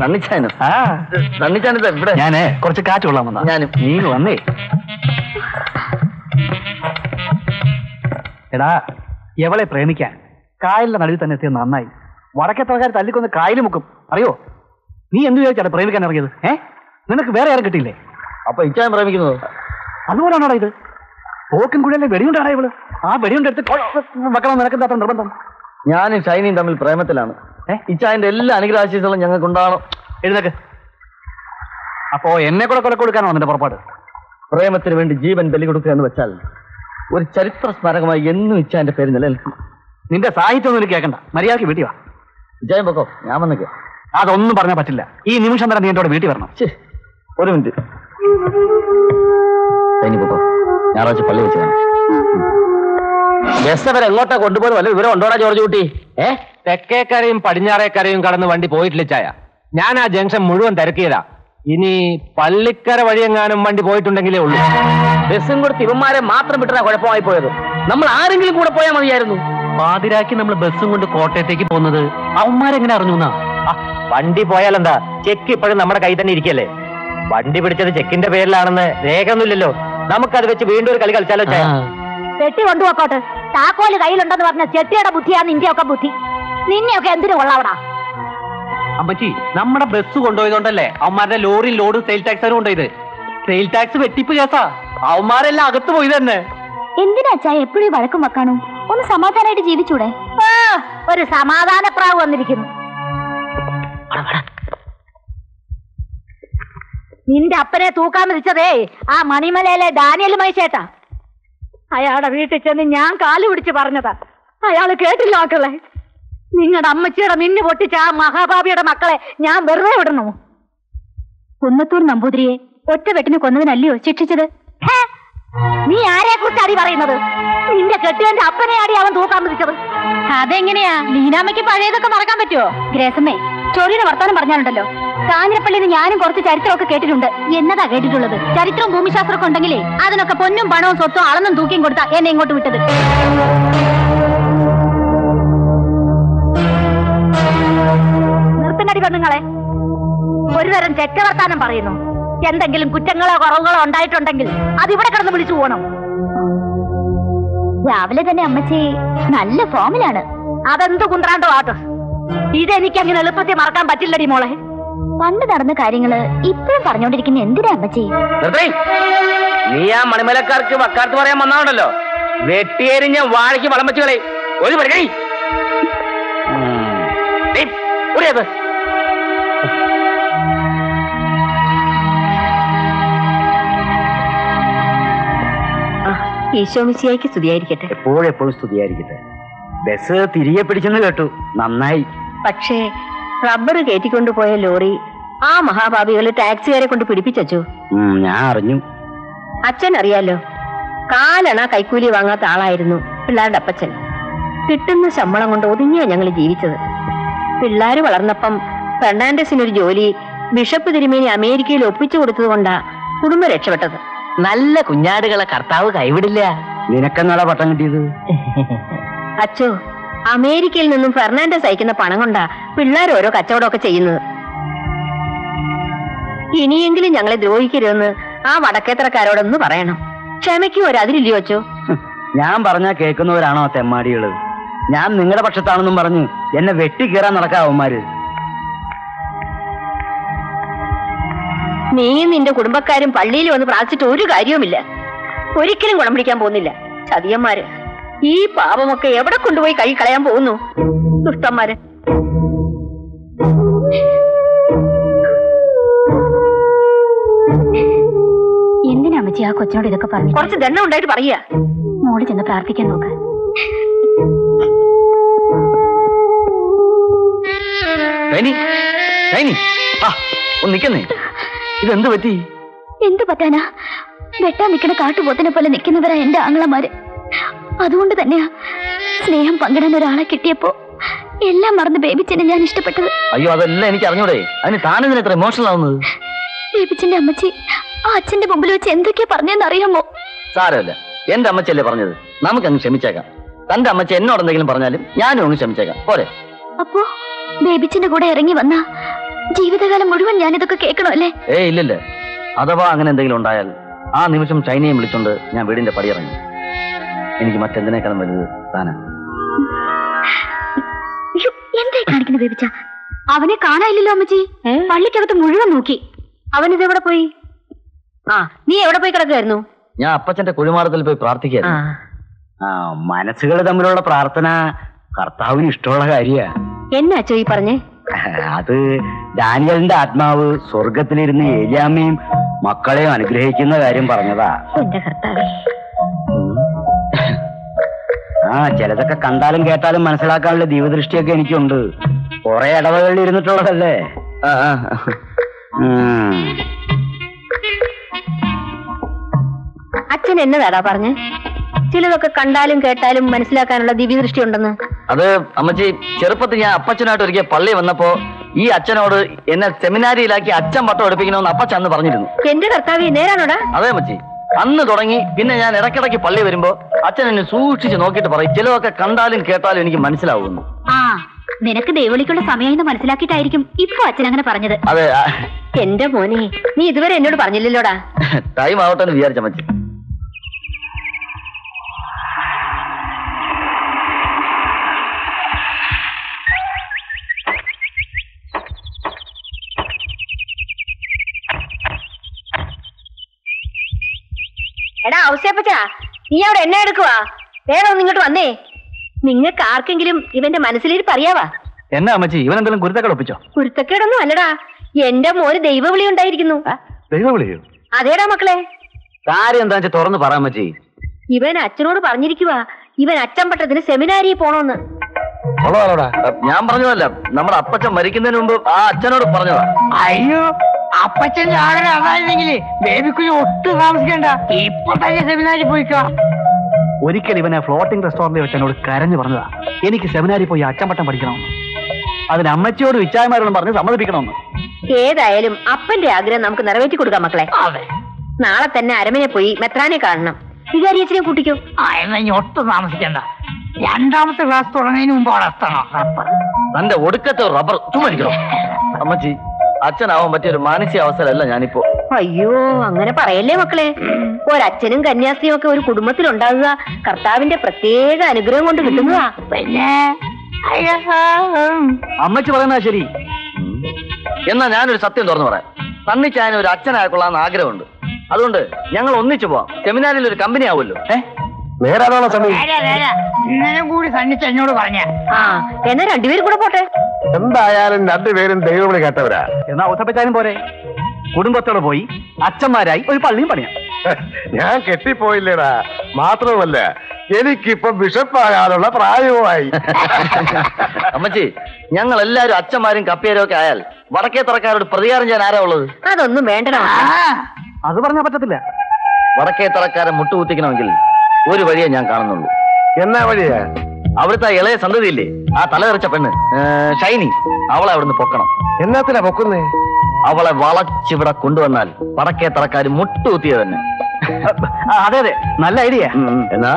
നന്ദിച്ചാനോ? ആ നന്ദിച്ചാനോ, ഇവിടെ ഞാന് കുറച്ച് കാറ്റ് കൊള്ളാൻ വന്നാ. ഞാനും നീ വന്നേ. എടാ, എവളെ പ്രേമിക്കാൻ കായലിന്റെ നടുവിൽ തന്നെ എത്തിയത് നന്നായി. വടക്കേത്തറക്കാർ തല്ലിക്കൊന്ന് കായൽ മുക്കും. അറിയോ നീ എന്ത് വിചാരിച്ചാണ് പ്രേമിക്കാൻ ഇറങ്ങിയത്? ഏ, നിനക്ക് വേറെ ആരും കിട്ടിയില്ലേ? അപ്പൊ ഇച്ചാൻ പ്രേമിക്കുന്നത് അതുപോലാണോടാ? ഇത് പോക്കൻ കുഴിയല്ലേ? വെടിയുണ്ടാടാ ഇവള്. ആ വെടിയുണ്ടെടുത്ത് വെക്കണം. നിനക്കെന്താ നിർബന്ധം? ഞാനും ഷൈനിയും തമ്മിൽ പ്രേമത്തിലാണ്. ഏഹ്, ഇച്ചായന്റെ എല്ലാ അനുഗ്രഹാശീസങ്ങളും ഞങ്ങൾക്ക് ഉണ്ടാകണം. എഴുന്നേക്ക്. അപ്പോ എന്നെ കൂടെ കൊല കൊടുക്കാനോ നിന്റെ പുറപ്പാട്? പ്രേമത്തിന് വേണ്ടി ജീവൻ ബലി കൊടുക്കുക എന്ന് വെച്ചാൽ ഒരു ചരിത്ര സ്മാരകമായി എന്നും ഇച്ചായന്റെ പേര് നിലനിൽക്കും. നിന്റെ സാഹിത്യം ഒന്നും എനിക്ക് കേൾക്കണ്ട. മര്യാദക്ക് വീട്ടിൽ വാ. ഇച്ചായം പൊക്കോ, ഞാൻ വന്നേക്ക്. അതൊന്നും പറഞ്ഞാൽ പറ്റില്ല. ഈ നിമിഷം തന്നെ നീ എന്റെ വീട്ടിൽ വരണം. ഒരു മിനിറ്റ്. പൊക്കോ, ഞായറാഴ്ച പള്ളി വെച്ച് കാണാം. ബസ് വരെ എങ്ങോട്ടാ കൊണ്ടുപോലും വല്ല വിവരം ഉണ്ടോടാ ജോർജ് കുട്ടി? ഏഹ്, തെക്കേക്കരയും പടിഞ്ഞാറേക്കരയും കടന്ന് വണ്ടി പോയിട്ടില്ല ചായ. ഞാൻ ആ ജംഗ്ഷൻ മുഴുവൻ തിരക്കിയതാ. ഇനി പള്ളിക്കര വഴിയെങ്ങാനും വണ്ടി പോയിട്ടുണ്ടെങ്കിലേ ഉള്ളൂ. ബസ്സും കൊടുത്ത് ഇവന്മാരെ മാത്രം വിട്ടതാ കുഴപ്പമായി പോയത്. നമ്മൾ ആരെങ്കിലും കൂടെ പോയാൽ മതിയായിരുന്നു. പാതിരാക്കി നമ്മൾ ബസ്സും കൊണ്ട് കോട്ടയത്തേക്ക് പോകുന്നത് അവന്മാരെങ്ങനെ അറിഞ്ഞു? വണ്ടി പോയാലെന്താ, ചെക്ക് ഇപ്പോഴും നമ്മുടെ കൈ തന്നെ ഇരിക്കല്ലേ. വണ്ടി പിടിച്ചത് ചെക്കിന്റെ പേരിലാണെന്ന് രേഖയൊന്നുമില്ലല്ലോ. നമുക്കത് വെച്ച് വീണ്ടും ഒരു കളി കളിച്ചാലോ? ചെട്ടി കൊണ്ടുപോക്കോട്ടെ. താക്കോല് കയ്യിലുണ്ടെന്ന് പറഞ്ഞ ചെട്ടിയുടെ ബുദ്ധിയാണ് നിന്റെയൊക്കെ ബുദ്ധി. നിന്നെയൊക്കെ എന്തിനു കൊള്ളാവടാ അമ്മച്ചി. നമ്മുടെ ബസ് കൊണ്ടുപോയതുകൊണ്ടല്ലേ അവന്മാരുടെ ലോറി ലോഡ് സെയിൽ ടാക്സ് ആണ് കൊണ്ടുപോയത്. സെയിൽ ടാക്സ് വെട്ടിപ്പ് കേസാ. അവന്മാരെല്ലാം അകത്ത് പോയി തന്നെ. എന്തിനാച്ചാ എപ്പോഴും വഴക്കും വെക്കാണോ? ഒന്ന് സമാധാനമായിട്ട് ജീവിച്ചൂടെ? ഒരു സമാധാന പ്രാവ് വന്നിരിക്കുന്നു. നിന്റെ അപ്പനെ തൂക്കാൻ വിളിച്ചതേ ആ മണിമലയിലെ ഡാനിയൽ മൈശേട്ടാ. അയാളുടെ വീട്ടിൽ ചെന്ന് ഞാൻ കാലു പിടിച്ച് പറഞ്ഞതാ. അയാള് കേട്ടില്ല. മക്കളെ, നിങ്ങളുടെ അമ്മച്ചിയുടെ മിന്നു പൊട്ടിച്ച ആ മഹാഭാപിയുടെ മക്കളെ ഞാൻ വെറുതെ വിടണോ? കുന്നത്തൂർ നമ്പൂതിരിയെ ഒറ്റ വെട്ടിന് കൊന്നതിനല്ലയോ ശിക്ഷിച്ചത്? നീ ആരെ കുറിച്ച് അടി പറയുന്നത്? നിന്റെ കെട്ടിയന്റെ അപ്പനെ അടി അവൻ തൂക്കാൻ വിളിച്ചത്. അതെങ്ങനെയാ ലീനാമ്മയ്ക്ക് പഴയതൊക്കെ മറക്കാൻ പറ്റുമോ? ഗ്രേസമ്മേ, ചോറിയുടെ വർത്താനം പറഞ്ഞാലുണ്ടല്ലോ, കാഞ്ഞിരപ്പള്ളിയിൽ ഞാനും കുറച്ച് ചരിത്രമൊക്കെ കേട്ടിട്ടുണ്ട്. എന്നതാ കേട്ടിട്ടുള്ളത്? ചരിത്രവും ഭൂമിശാസ്ത്രമൊക്കെ ഉണ്ടെങ്കിലേ അതിനൊക്കെ പൊന്നും പണവും സ്വത്തും അളന്നും തൂക്കിയും കൊടുത്താ എന്നെ ഇങ്ങോട്ട് വിട്ടത്. നിർത്തനടി പെണ്ണുങ്ങളെ, ഒരുതരം ചെറ്റവർത്താനം പറയുന്നു. എന്തെങ്കിലും കുറ്റങ്ങളോ കുറവുകളോ ഉണ്ടായിട്ടുണ്ടെങ്കിൽ അതിവിടെ കിടന്ന് വിളിച്ചു പോകണം. രാവിലെ തന്നെ അമ്മച്ചി നല്ല ഫോമിലാണ്. അതെന്ത് കുന്ത്രാണ്ടോ ആട്ടോ. ഇതെനിക്ക് അങ്ങനെ എളുപ്പത്തിൽ മറക്കാൻ പറ്റില്ലടി മോളെ. പണ്ട് നടന്ന കാര്യങ്ങള് ഇപ്പോഴും പറഞ്ഞോണ്ടിരിക്കുന്ന എന്തിനാ അമ്മച്ചി? നീ ആ മണിമലക്കാർക്ക് വക്കാലത്ത് പറയാൻ വന്നാണല്ലോ. വെട്ടിയെറിഞ്ഞ വാഴയ്ക്ക് വളം വെച്ചുകളെ. ഒരു പറയണി ഈശോ മിശിഹായ്ക്ക് സ്തുതിയായിരിക്കട്ടെ. എപ്പോഴെപ്പോഴും സ്തുതിയായിരിക്കട്ടെ. ബസ് തിരികെ പിടിച്ചെന്ന് കേട്ടു, നന്നായി. പക്ഷേ റബ്ബർ കയറ്റിക്കൊണ്ടുപോയ ലോറി ആ മഹാഭാവികള് ടാക്സിക്കാരെ കൊണ്ട് പിടിപ്പിച്ചു. ഞാൻ അറിഞ്ഞു. അച്ഛൻ അറിയാലോ, കാലണ കൈക്കൂലി വാങ്ങാത്ത ആളായിരുന്നു പിള്ളേരുടെ അപ്പച്ചൻ. കിട്ടുന്ന ശമ്പളം കൊണ്ട് ഒതുങ്ങിയാ ഞങ്ങൾ ജീവിച്ചത്. പിള്ളേര് വളർന്നപ്പം ഫെർണാണ്ടസിനൊരു ജോലി ബിഷപ്പ് തിരുമേനി അമേരിക്കയിൽ ഒപ്പിച്ചു കൊടുത്തത് കൊണ്ടാ കുടുംബം രക്ഷപ്പെട്ടത്. നല്ല കുഞ്ഞാടുകളെ കർത്താവ് കൈവിടില്ല. നിനക്കെന്നാളാ പട്ടം കിട്ടിയത്? അച്ഛോ, അമേരിക്കയിൽ നിന്നും ഫെർണാണ്ടസ് അയക്കുന്ന പണം കൊണ്ടാ പിള്ളേർ ഓരോ കച്ചവടമൊക്കെ ചെയ്യുന്നത്. ഇനിയെങ്കിലും ഞങ്ങളെ ദ്രോഹിക്കരുതെന്ന് ആ വടക്കേത്തരക്കാരോടൊന്ന് പറയണം. ക്ഷമയ്ക്കും ഒരതിലില്ലയോ അച്ഛോ? ഞാൻ പറഞ്ഞ കേൾക്കുന്നവരാണോ തെമ്മാടികള്? ഞാൻ നിങ്ങളുടെ പക്ഷത്താണെന്നും പറഞ്ഞു എന്നെ വെട്ടി കയറാൻ നടക്കാവന്മാര്. നീയും നിന്റെ കുടുംബക്കാരും പള്ളിയിൽ വന്ന് പ്രാർത്ഥിച്ചിട്ട് ഒരു കാര്യവുമില്ല. ഒരിക്കലും ഗുണം പിടിക്കാൻ പോകുന്നില്ല ചതിയന്മാര്. ഈ പാപമൊക്കെ എവിടെ കൊണ്ടുപോയി കൈ കളയാൻ പോകുന്നു ദുഷ്ടന്മാര്. എന്തിനാ അമ്മച്ചി ആ കൊച്ചിനോട് ഇതൊക്കെ പറഞ്ഞു? കുറച്ച് ദണ്ണം ഉണ്ടായിട്ട് പറയാ. മോള് ചെന്ന് പ്രാർത്ഥിക്കാൻ നോക്ക്. ഇതെന്ത് പറ്റി? എന്ത് പറ്റാനാ? വെട്ടാൻ നിക്കണ കാട്ടുപോത്തിനെ പോലെ നിക്കുന്നവരാ എന്റെ ആങ്ങളമാര്. അതുകൊണ്ട് തന്നെയാ സ്നേഹം പങ്കിടാൻ ഒരാളെ കിട്ടിയപ്പോ എല്ലാം മറന്ന് ബേബിച്ചനെ ഞാൻ ഇഷ്ടപ്പെട്ടത്. അയ്യോ, അതെല്ലാം എനിക്ക് അറിഞ്ഞൂടെ. അതിന് താനെന്തിനാ ഇത്ര ഇമോഷണൽ ആവുന്നത്? ബേബിച്ചന്റെ അമ്മച്ചി ആ അച്ഛന്റെ മുമ്പിൽ വെച്ച് എന്തൊക്കെയാ പറഞ്ഞെന്ന് അറിയാമോ? സാരമില്ല, എന്റെ അമ്മച്ചല്ലേ പറഞ്ഞത്, നമുക്ക് അങ്ങ് ക്ഷമിച്ചേക്കാം. തന്റെ അമ്മച്ചി എന്നോട് എന്തെങ്കിലും പറഞ്ഞാലും ഞാനും അങ്ങ് ക്ഷമിച്ചേക്കാം. പോരെ? അപ്പോ ബേബിച്ചന്റെ കൂടെ ഇറങ്ങി വന്ന ജീവിതകാലം മുഴുവൻ ഞാൻ ഇതൊക്കെ കേൾക്കണോ അല്ലേ? ഏ ഇല്ലല്ലേ, അഥവാ അങ്ങനെ എന്തെങ്കിലും ഉണ്ടായാൽ ആ നിമിഷം ചൈനയെ വിളിച്ചോണ്ട് ഞാൻ വീടിന്റെ പടിയിറങ്ങി. എനിക്ക് മറ്റെന്തിനേക്കാളും വലുത് താനാ. എന്തായി കാണിക്കുന്നു ബേബിച്ച? അവനെ കാണാനില്ലല്ലോ അമ്മച്ചി. പള്ളിക്കകത്ത് മുഴുവൻ നോക്കി. അവൻ ഇതെവിടെ പോയി? ആ, നീ എവിടെ പോയി കിടക്കായിരുന്നു? ഞാൻ അപ്പച്ചന്റെ കുഴിമാറത്തിൽ പോയി പ്രാർത്ഥിക്കായിരുന്നു. ആ, മനസ്സുകൾ തമ്മിലുള്ള പ്രാർത്ഥന കർത്താവിന് ഇഷ്ടമുള്ള കാര്യ. എന്നാ അച്ഛോ ഈ പറഞ്ഞേ? അത് ഡാനിയലിന്റെ ആത്മാവ് സ്വർഗത്തിലിരുന്ന് ഏലിയാമ്മയും മക്കളെയും അനുഗ്രഹിക്കുന്ന കാര്യം പറഞ്ഞതാ. എന്റെ കർത്താവേ. ആ, ചിലതൊക്കെ കണ്ടാലും കേട്ടാലും മനസ്സിലാക്കാനുള്ള ദൈവദൃഷ്ടിയൊക്കെ എനിക്കുണ്ട്. കുറെ ഇടവകളിൽ ഇരുന്നിട്ടുള്ളതല്ലേ. അച്ഛൻ എന്നതാടാ പറഞ്ഞേ ചിലതൊക്കെ കണ്ടാലും കേട്ടാലും മനസ്സിലാക്കാനുള്ള ദിവ്യദൃഷ്ടി ഉണ്ടെന്ന്? അത് അമ്മച്ചി, ചെറുപ്പത്തിൽ ഞാൻ അപ്പച്ചനായിട്ട് ഒരിക്കൽ പള്ളി വന്നപ്പോ ഈ അച്ഛനോട് എന്നെ സെമിനാരിയിലാക്കി അച്ഛൻ പട്ടം എടുപ്പിക്കണമെന്ന് അപ്പച്ചന്ന് പറഞ്ഞിരുന്നു. എന്റെ കർത്താവ് നേരാണോടാ? അതേ മച്ചി. അന്ന് തുടങ്ങി പിന്നെ ഞാൻ ഇടയ്ക്കിടയ്ക്ക് പള്ളി വരുമ്പോ അച്ഛൻ എന്നെ സൂക്ഷിച്ച് നോക്കിയിട്ട് പറയും, ചിലതൊക്കെ കണ്ടാലും കേട്ടാലും എനിക്ക് മനസ്സിലാവുന്നു. ആ നിനക്ക് ദേവളിക്കുള്ള സമയം മനസ്സിലാക്കിയിട്ടായിരിക്കും ഇപ്പൊ അച്ഛൻ അങ്ങനെ പറഞ്ഞത്. അതെ എന്റെ മോനെ, നീ ഇതുവരെ എന്നോട് പറഞ്ഞില്ലല്ലോടാ. ടൈം ആവട്ടെ എന്ന് വിചാരിച്ച മച്ചി. എടാ ഔസേപ്പച്ചാ, നീ അവിടെ എന്നെ എടുക്കുവാ? വേറെ ഒന്ന് ഇങ്ങോട്ട് വന്നേ. നിങ്ങൾക്ക് ആർക്കെങ്കിലും ഇവന്റെ മനസ്സിലിരിപ്പ് അറിയാവാ? എന്നാ അമ്മച്ചി, ഇവൻ എന്തെങ്കിലും കുരുത്തക്കേട് ഒപ്പിച്ചോ? കുരുത്തക്കേടൊന്നും അല്ലടാ, എന്റെ മോന് ദൈവവിളി ഉണ്ടായിരിക്കുന്നു. ദൈവവിളിയോ? അതേടാ മക്കളെ. കാര്യം എന്താ വെച്ചാ തുറന്ന് പറ അമ്മച്ചി. ഇവൻ അച്ഛനോട് പറഞ്ഞിരിക്കുവാ ഇവൻ അച്ഛൻ പട്ടത്തിന് സെമിനാരി പോണോന്ന്. ഞാൻ പറഞ്ഞതല്ല, നമ്മുടെ അപ്പച്ചൻ മരിക്കുന്നതിന് മുമ്പ് ആ അച്ഛനോട് പറഞ്ഞതാ. അയ്യോ, അപ്പച്ചൻ ആളുകൾ അതായിരുന്നെങ്കില് ബേബിക്കുഞ്ഞ് ഒട്ടും താമസിക്കണ്ട, ഇപ്പൊ തന്നെ സെമിനാരി പോയിക്കോ. ഒരിക്കൽ ഇവനെ ഫ്ലോട്ടിംഗ് റെസ്റ്റോറന്റിൽ വെച്ച് എന്നോട് കരഞ്ഞു പറഞ്ഞതാ, എനിക്ക് സെമിനാരി പോയി അച്ഛൻ പട്ടം പഠിക്കണമെന്ന്. അതിന് അമ്മച്ചിയോട് വിച്ചായമാരോടും പറഞ്ഞ് സമ്മതിപ്പിക്കണമെന്ന്. ഏതായാലും അപ്പന്റെ ആഗ്രഹം നമുക്ക് നിറവേറ്റി കൊടുക്കാം മക്കളെ. നാളെ തന്നെ അരമനെ പോയി മെത്രാനെ കാണണം. വിചാരിയച്ഛനെ കൂട്ടിക്കോ. ഒട്ടും താമസിക്കണ്ട, രണ്ടാമത്തെ ക്ലാസ് തുടങ്ങുന്നതിന് മുമ്പ് വളർത്തണം. തന്റെ ഒടുക്കത്തെ റബ്ബർ ചുമരിക്കണോ അമ്മച്ചി? അച്ഛനാവാൻ പറ്റിയ ഒരു മാനസിക അവസരമല്ല ഞാനിപ്പോ. അയ്യോ അങ്ങനെ പറയല്ലേ മക്കളെ. ഒരച്ഛനും കന്യാസ്ത്രീയും ഒക്കെ ഒരു കുടുംബത്തിൽ ഉണ്ടാകുക കർത്താവിന്റെ പ്രത്യേക അനുഗ്രഹം കൊണ്ട് കിട്ടുക. പിന്നെ അമ്മച്ചി പറയുന്ന ശരി. എന്നാ ഞാനൊരു സത്യം തുറന്നു പറയാം, തന്നിച്ച് ഞാൻ ഒരു അച്ഛനായിക്കൊള്ളാന്ന് ആഗ്രഹമുണ്ട്. അതുകൊണ്ട് ഞങ്ങൾ ഒന്നിച്ചു പോവാം, സെമിനാരിൽ ഒരു കമ്പനി ആവുമല്ലോ. ഏഹ് വേറെ കൂടി സന്നിച്ച് എന്നോട് പറഞ്ഞ എന്നാ രണ്ടുപേരും കൂടെ പോട്ടെ. എന്തായാലും രണ്ടുപേരും ദൈവവിളി കേട്ടവരാ. എന്നാ ഔസപ്പച്ചാനും പോരെ, കുടുംബത്തോടെ പോയി അച്ഛന്മാരായി ഒരു പള്ളിയും പണിയാം. ഞാൻ കെട്ടിപ്പോയില്ലേടാ, മാത്രവുമല്ല എനിക്കിപ്പൊ ബിഷപ്പാകാനുള്ള പ്രായവുമായി. അമ്മച്ചി, ഞങ്ങൾ എല്ലാരും അച്ഛന്മാരും കപ്പേരും ഒക്കെ ആയാൽ വടക്കേ തറക്കാരോട് പ്രതികാരം ചെയ്യാൻ ആരാ ഉള്ളത്? അതൊന്നും വേണ്ടടാ, അത് പറഞ്ഞാൽ പറ്റത്തില്ല. വടക്കേ തറക്കാരൻ മുട്ടുകുത്തിക്കണമെങ്കിൽ ഒരു വഴിയെ ഞാൻ കാണുന്നുള്ളൂ. എന്നാ വഴിയാ? അവിടുത്തെ ഇളയ സന്തതിയില്ലേ, ആ തലതെറിച്ച പെണ്ണ് ഷൈനി, അവളെ അവിടുന്ന് പൊക്കണം. എന്നാത്തിനാ പൊക്കുന്നേ? അവളെ വളച്ചിവിടെ കൊണ്ടുവന്നാൽ വടക്കേ തറക്കാര് മുട്ടുകുത്തിയത് തന്നെ. അതെ അതെ, നല്ല ഐഡിയ. എന്നാ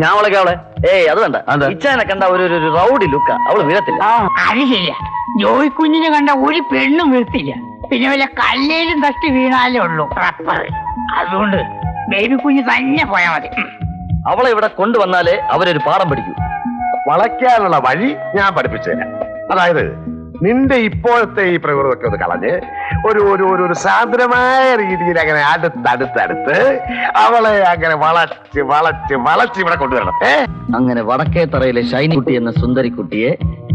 ഞാൻ അവളൊക്കെ അവളെ ഏയ് അത് വേണ്ട, ഇച്ചാനെ കണ്ട ഒരു റൗഡി ലുക്ക, അവള് വീഴത്തില്ല. അത് ശരിയാ, ജോയിക്കുഞ്ഞിനെ കണ്ട ഒരു പെണ്ണും വീഴ്ത്തില്ല. പിന്നെ വല്ല കല്ലേലും തട്ടി വീണാലേ ഉള്ളൂ. അതുകൊണ്ട് ബേബിക്കുഞ്ഞ് തന്നെ പോയാ മതി. അവളെ ഇവിടെ കൊണ്ടുവന്നാലേ അവരൊരു പാഠം പഠിക്കൂ. വളയ്ക്കാനുള്ള വഴി ഞാൻ പഠിപ്പിച്ചു തരാം. അതായത് നിന്റെ ഇപ്പോഴത്തെ ഈ പ്രകൃതമൊക്കെ ഒന്ന് കളഞ്ഞ് ഒരു ഒരു ഒരു സാന്ദ്രമായ രീതിയിൽ അങ്ങനെ അടുത്തടുത്തടുത്ത് അവളെ അങ്ങനെ വളച്ച് വളച്ച് വളച്ച് ഇവിടെ കൊണ്ടുവരണം. അങ്ങനെ വടക്കേ തറയിലെ ഷൈനിക്കുട്ടി എന്ന സുന്ദരിക്കുട്ടിയെ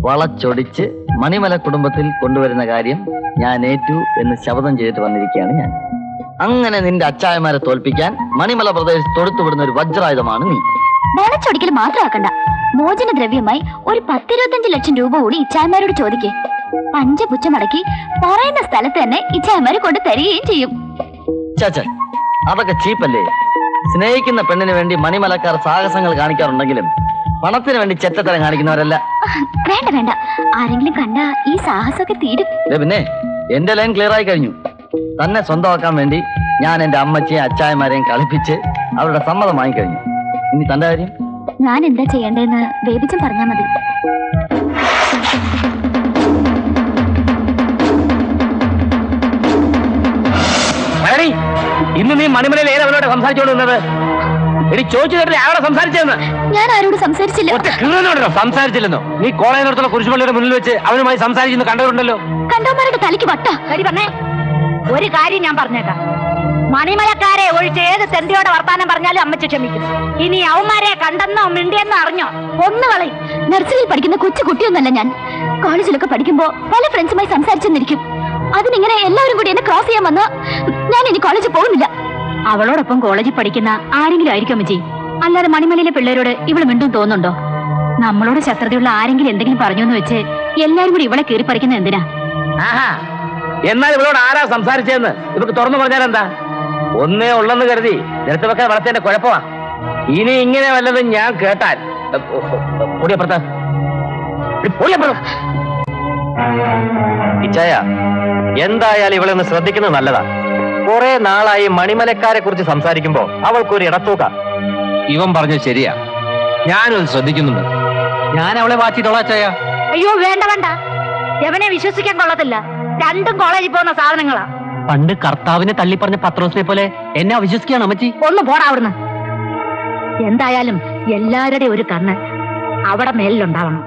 വളച്ചൊടിച്ച് മണിമല കുടുംബത്തിൽ കൊണ്ടുവരുന്ന കാര്യം ഞാൻ ഏറ്റു എന്ന് ശപഥം ചെയ്തിട്ട് വന്നിരിക്കുകയാണ് ഞാൻ. അങ്ങനെ നിന്റെ അച്ചായമാരെ തോൽപ്പിക്കാൻ മണിമല പ്രദേശത്ത് തൊടുത്തുവിടുന്ന ഒരു വജ്രായുധമാണ് നീ. വളച്ചൊടിക്കൽ മാത്രമാക്കണ്ട, മോചന ദ്രവ്യമായി ഒരു പത്തിരുപത്തഞ്ച് ലക്ഷം രൂപ കൂടി ഇച്ചായമാരോട് ചോദിക്കേ. പഞ്ചപുച്ചമടക്കി പറയുന്ന സ്ഥലത്ത് തന്നെ ഇച്ചായമാര് കൊണ്ട് തരികയും ചെയ്യും. ചാച്ച അതൊക്കെ ചീപ്പല്ലേ? സ്നേഹിക്കുന്ന പെണ്ണിന് വേണ്ടി മണിമലക്കാർ സാഹസങ്ങൾ കാണിക്കാറുണ്ടെങ്കിലും പണത്തിന് വേണ്ടി ചെറ്റത്തരം കാണിക്കുന്നവരല്ല. വേണ്ട വേണ്ട, ആരെങ്കിലും കണ്ട ഈ സാഹസമൊക്കെ തീരും. പിന്നെ എന്റെ ലൈൻ ക്ലിയർ ആയി കഴിഞ്ഞു. തന്നെ സ്വന്തമാക്കാൻ വേണ്ടി ഞാൻ എന്റെ അമ്മച്ചെയും അച്ചായമാരെയും കളിപ്പിച്ച് അവരുടെ സമ്മതം വാങ്ങിക്കഴിഞ്ഞു. ഇനി തന്റെ കാര്യം. ഞാൻ എന്താ ചെയ്യേണ്ടതെന്ന് ബേബിച്ചൻ പറഞ്ഞാൽ മതി. ഇന്ന് നീ മണിമലയിൽ ഏതവനോട് സംസാരിച്ചോണ്ടിരുന്നത്? ഇനി ചോദിച്ചിട്ടില്ല അവിടെ സംസാരിച്ചെന്ന്. ഞാൻ ആരോട് സംസാരിച്ചില്ല. സംസാരിച്ചില്ലെന്നോ? നീ കോളേജിനടുത്തുള്ള കുരിശുപള്ളിയുടെ മുന്നിൽ വെച്ച് അവനുമായി സംസാരിക്കുന്നു കണ്ടവരുണ്ടല്ലോ. കണ്ടവന്മാരുടെ തലയ്ക്ക് വട്ടാ. കരി പറഞ്ഞേ, ഒരു കാര്യം ഞാൻ പറഞ്ഞേക്കാം, മണിമലക്കാരെ ഒഴിച്ച് ഏത് സെന്റിയോടെ വർത്താനം പറഞ്ഞാലും അമ്മച്ചി ക്ഷമിക്കും. ഇനി അവന്മാരെ കണ്ടെന്നോ മിണ്ടിയെന്നോ അറിഞ്ഞോ ഒന്ന് കളി. നഴ്സറിയിൽ പഠിക്കുന്ന കൊച്ചു കുട്ടിയൊന്നല്ല ഞാൻ. കോളേജിലൊക്കെ പഠിക്കുമ്പോ പല ഫ്രണ്ട്സുമായി സംസാരിച്ചെന്നിരിക്കും. അതിനിങ്ങനെ എല്ലാവരും കൂടി എന്നെ ക്രോസ് ചെയ്യാൻ വന്ന് ഞാൻ ഇനി കോളേജിൽ പോകുന്നില്ല. അവളോടൊപ്പം കോളേജിൽ പഠിക്കുന്ന ആരെങ്കിലും ആയിരിക്കും അമ്മച്ചി, അല്ലാതെ മണിമലയിലെ പിള്ളേരോട് ഇവള് മിണ്ടും തോന്നുന്നുണ്ടോ? നമ്മളോട് ശത്രുതയുള്ള ആരെങ്കിലും എന്തെങ്കിലും പറഞ്ഞു എന്ന് വെച്ച് എല്ലാരും കൂടി ഇവളെ കീറി പറിക്കുന്നത് എന്തിനാ? എന്നാൽ ഇവളോട് ആരാ സംസാരിച്ചതെന്ന് ഇവർക്ക് തുറന്നു പറഞ്ഞാൽ എന്താ? ഒന്നേ ഉള്ളെന്ന് കരുതി നിരത്തി വെക്കാൻ വളർത്തേണ്ട കുഴപ്പമാ. ഇനി ഇങ്ങനെ വല്ലതും ഞാൻ കേട്ടാൽ ഇച്ചായ ജയ, എന്തായാലും ഇവളെന്ന് ശ്രദ്ധിക്കുന്നത് നല്ലതാ. കുറെ നാളായി മണിമലക്കാരെ കുറിച്ച് സംസാരിക്കുമ്പോ അവൾക്കൊരു ഇടത്തൂക്ക. ഇവൻ പറഞ്ഞു ശരിയാ, ഞാനത് ശ്രദ്ധിക്കുന്നുണ്ട്. ഞാൻ അവളെ വാച്ചിട്ടോളാ ചയ. അയ്യോ വേണ്ട വേണ്ട, എവനെ വിശ്വസിക്കാൻ കൊള്ളത്തില്ല. രണ്ടും കോളേജിൽ പോകുന്ന സാധനങ്ങളാ. പണ്ട് കർത്താവിനെ തള്ളിപ്പറഞ്ഞ പത്രോസിനെ പോലെ എന്നെ അവിശ്വസിക്കാണ് അമ്മച്ചി. ഒന്ന് പോടാ അവിടുന്ന്. എന്തായാലും എല്ലാവരുടെയും ഒരു കണ്ണ് അവിടെ മേലിലുണ്ടാവണം.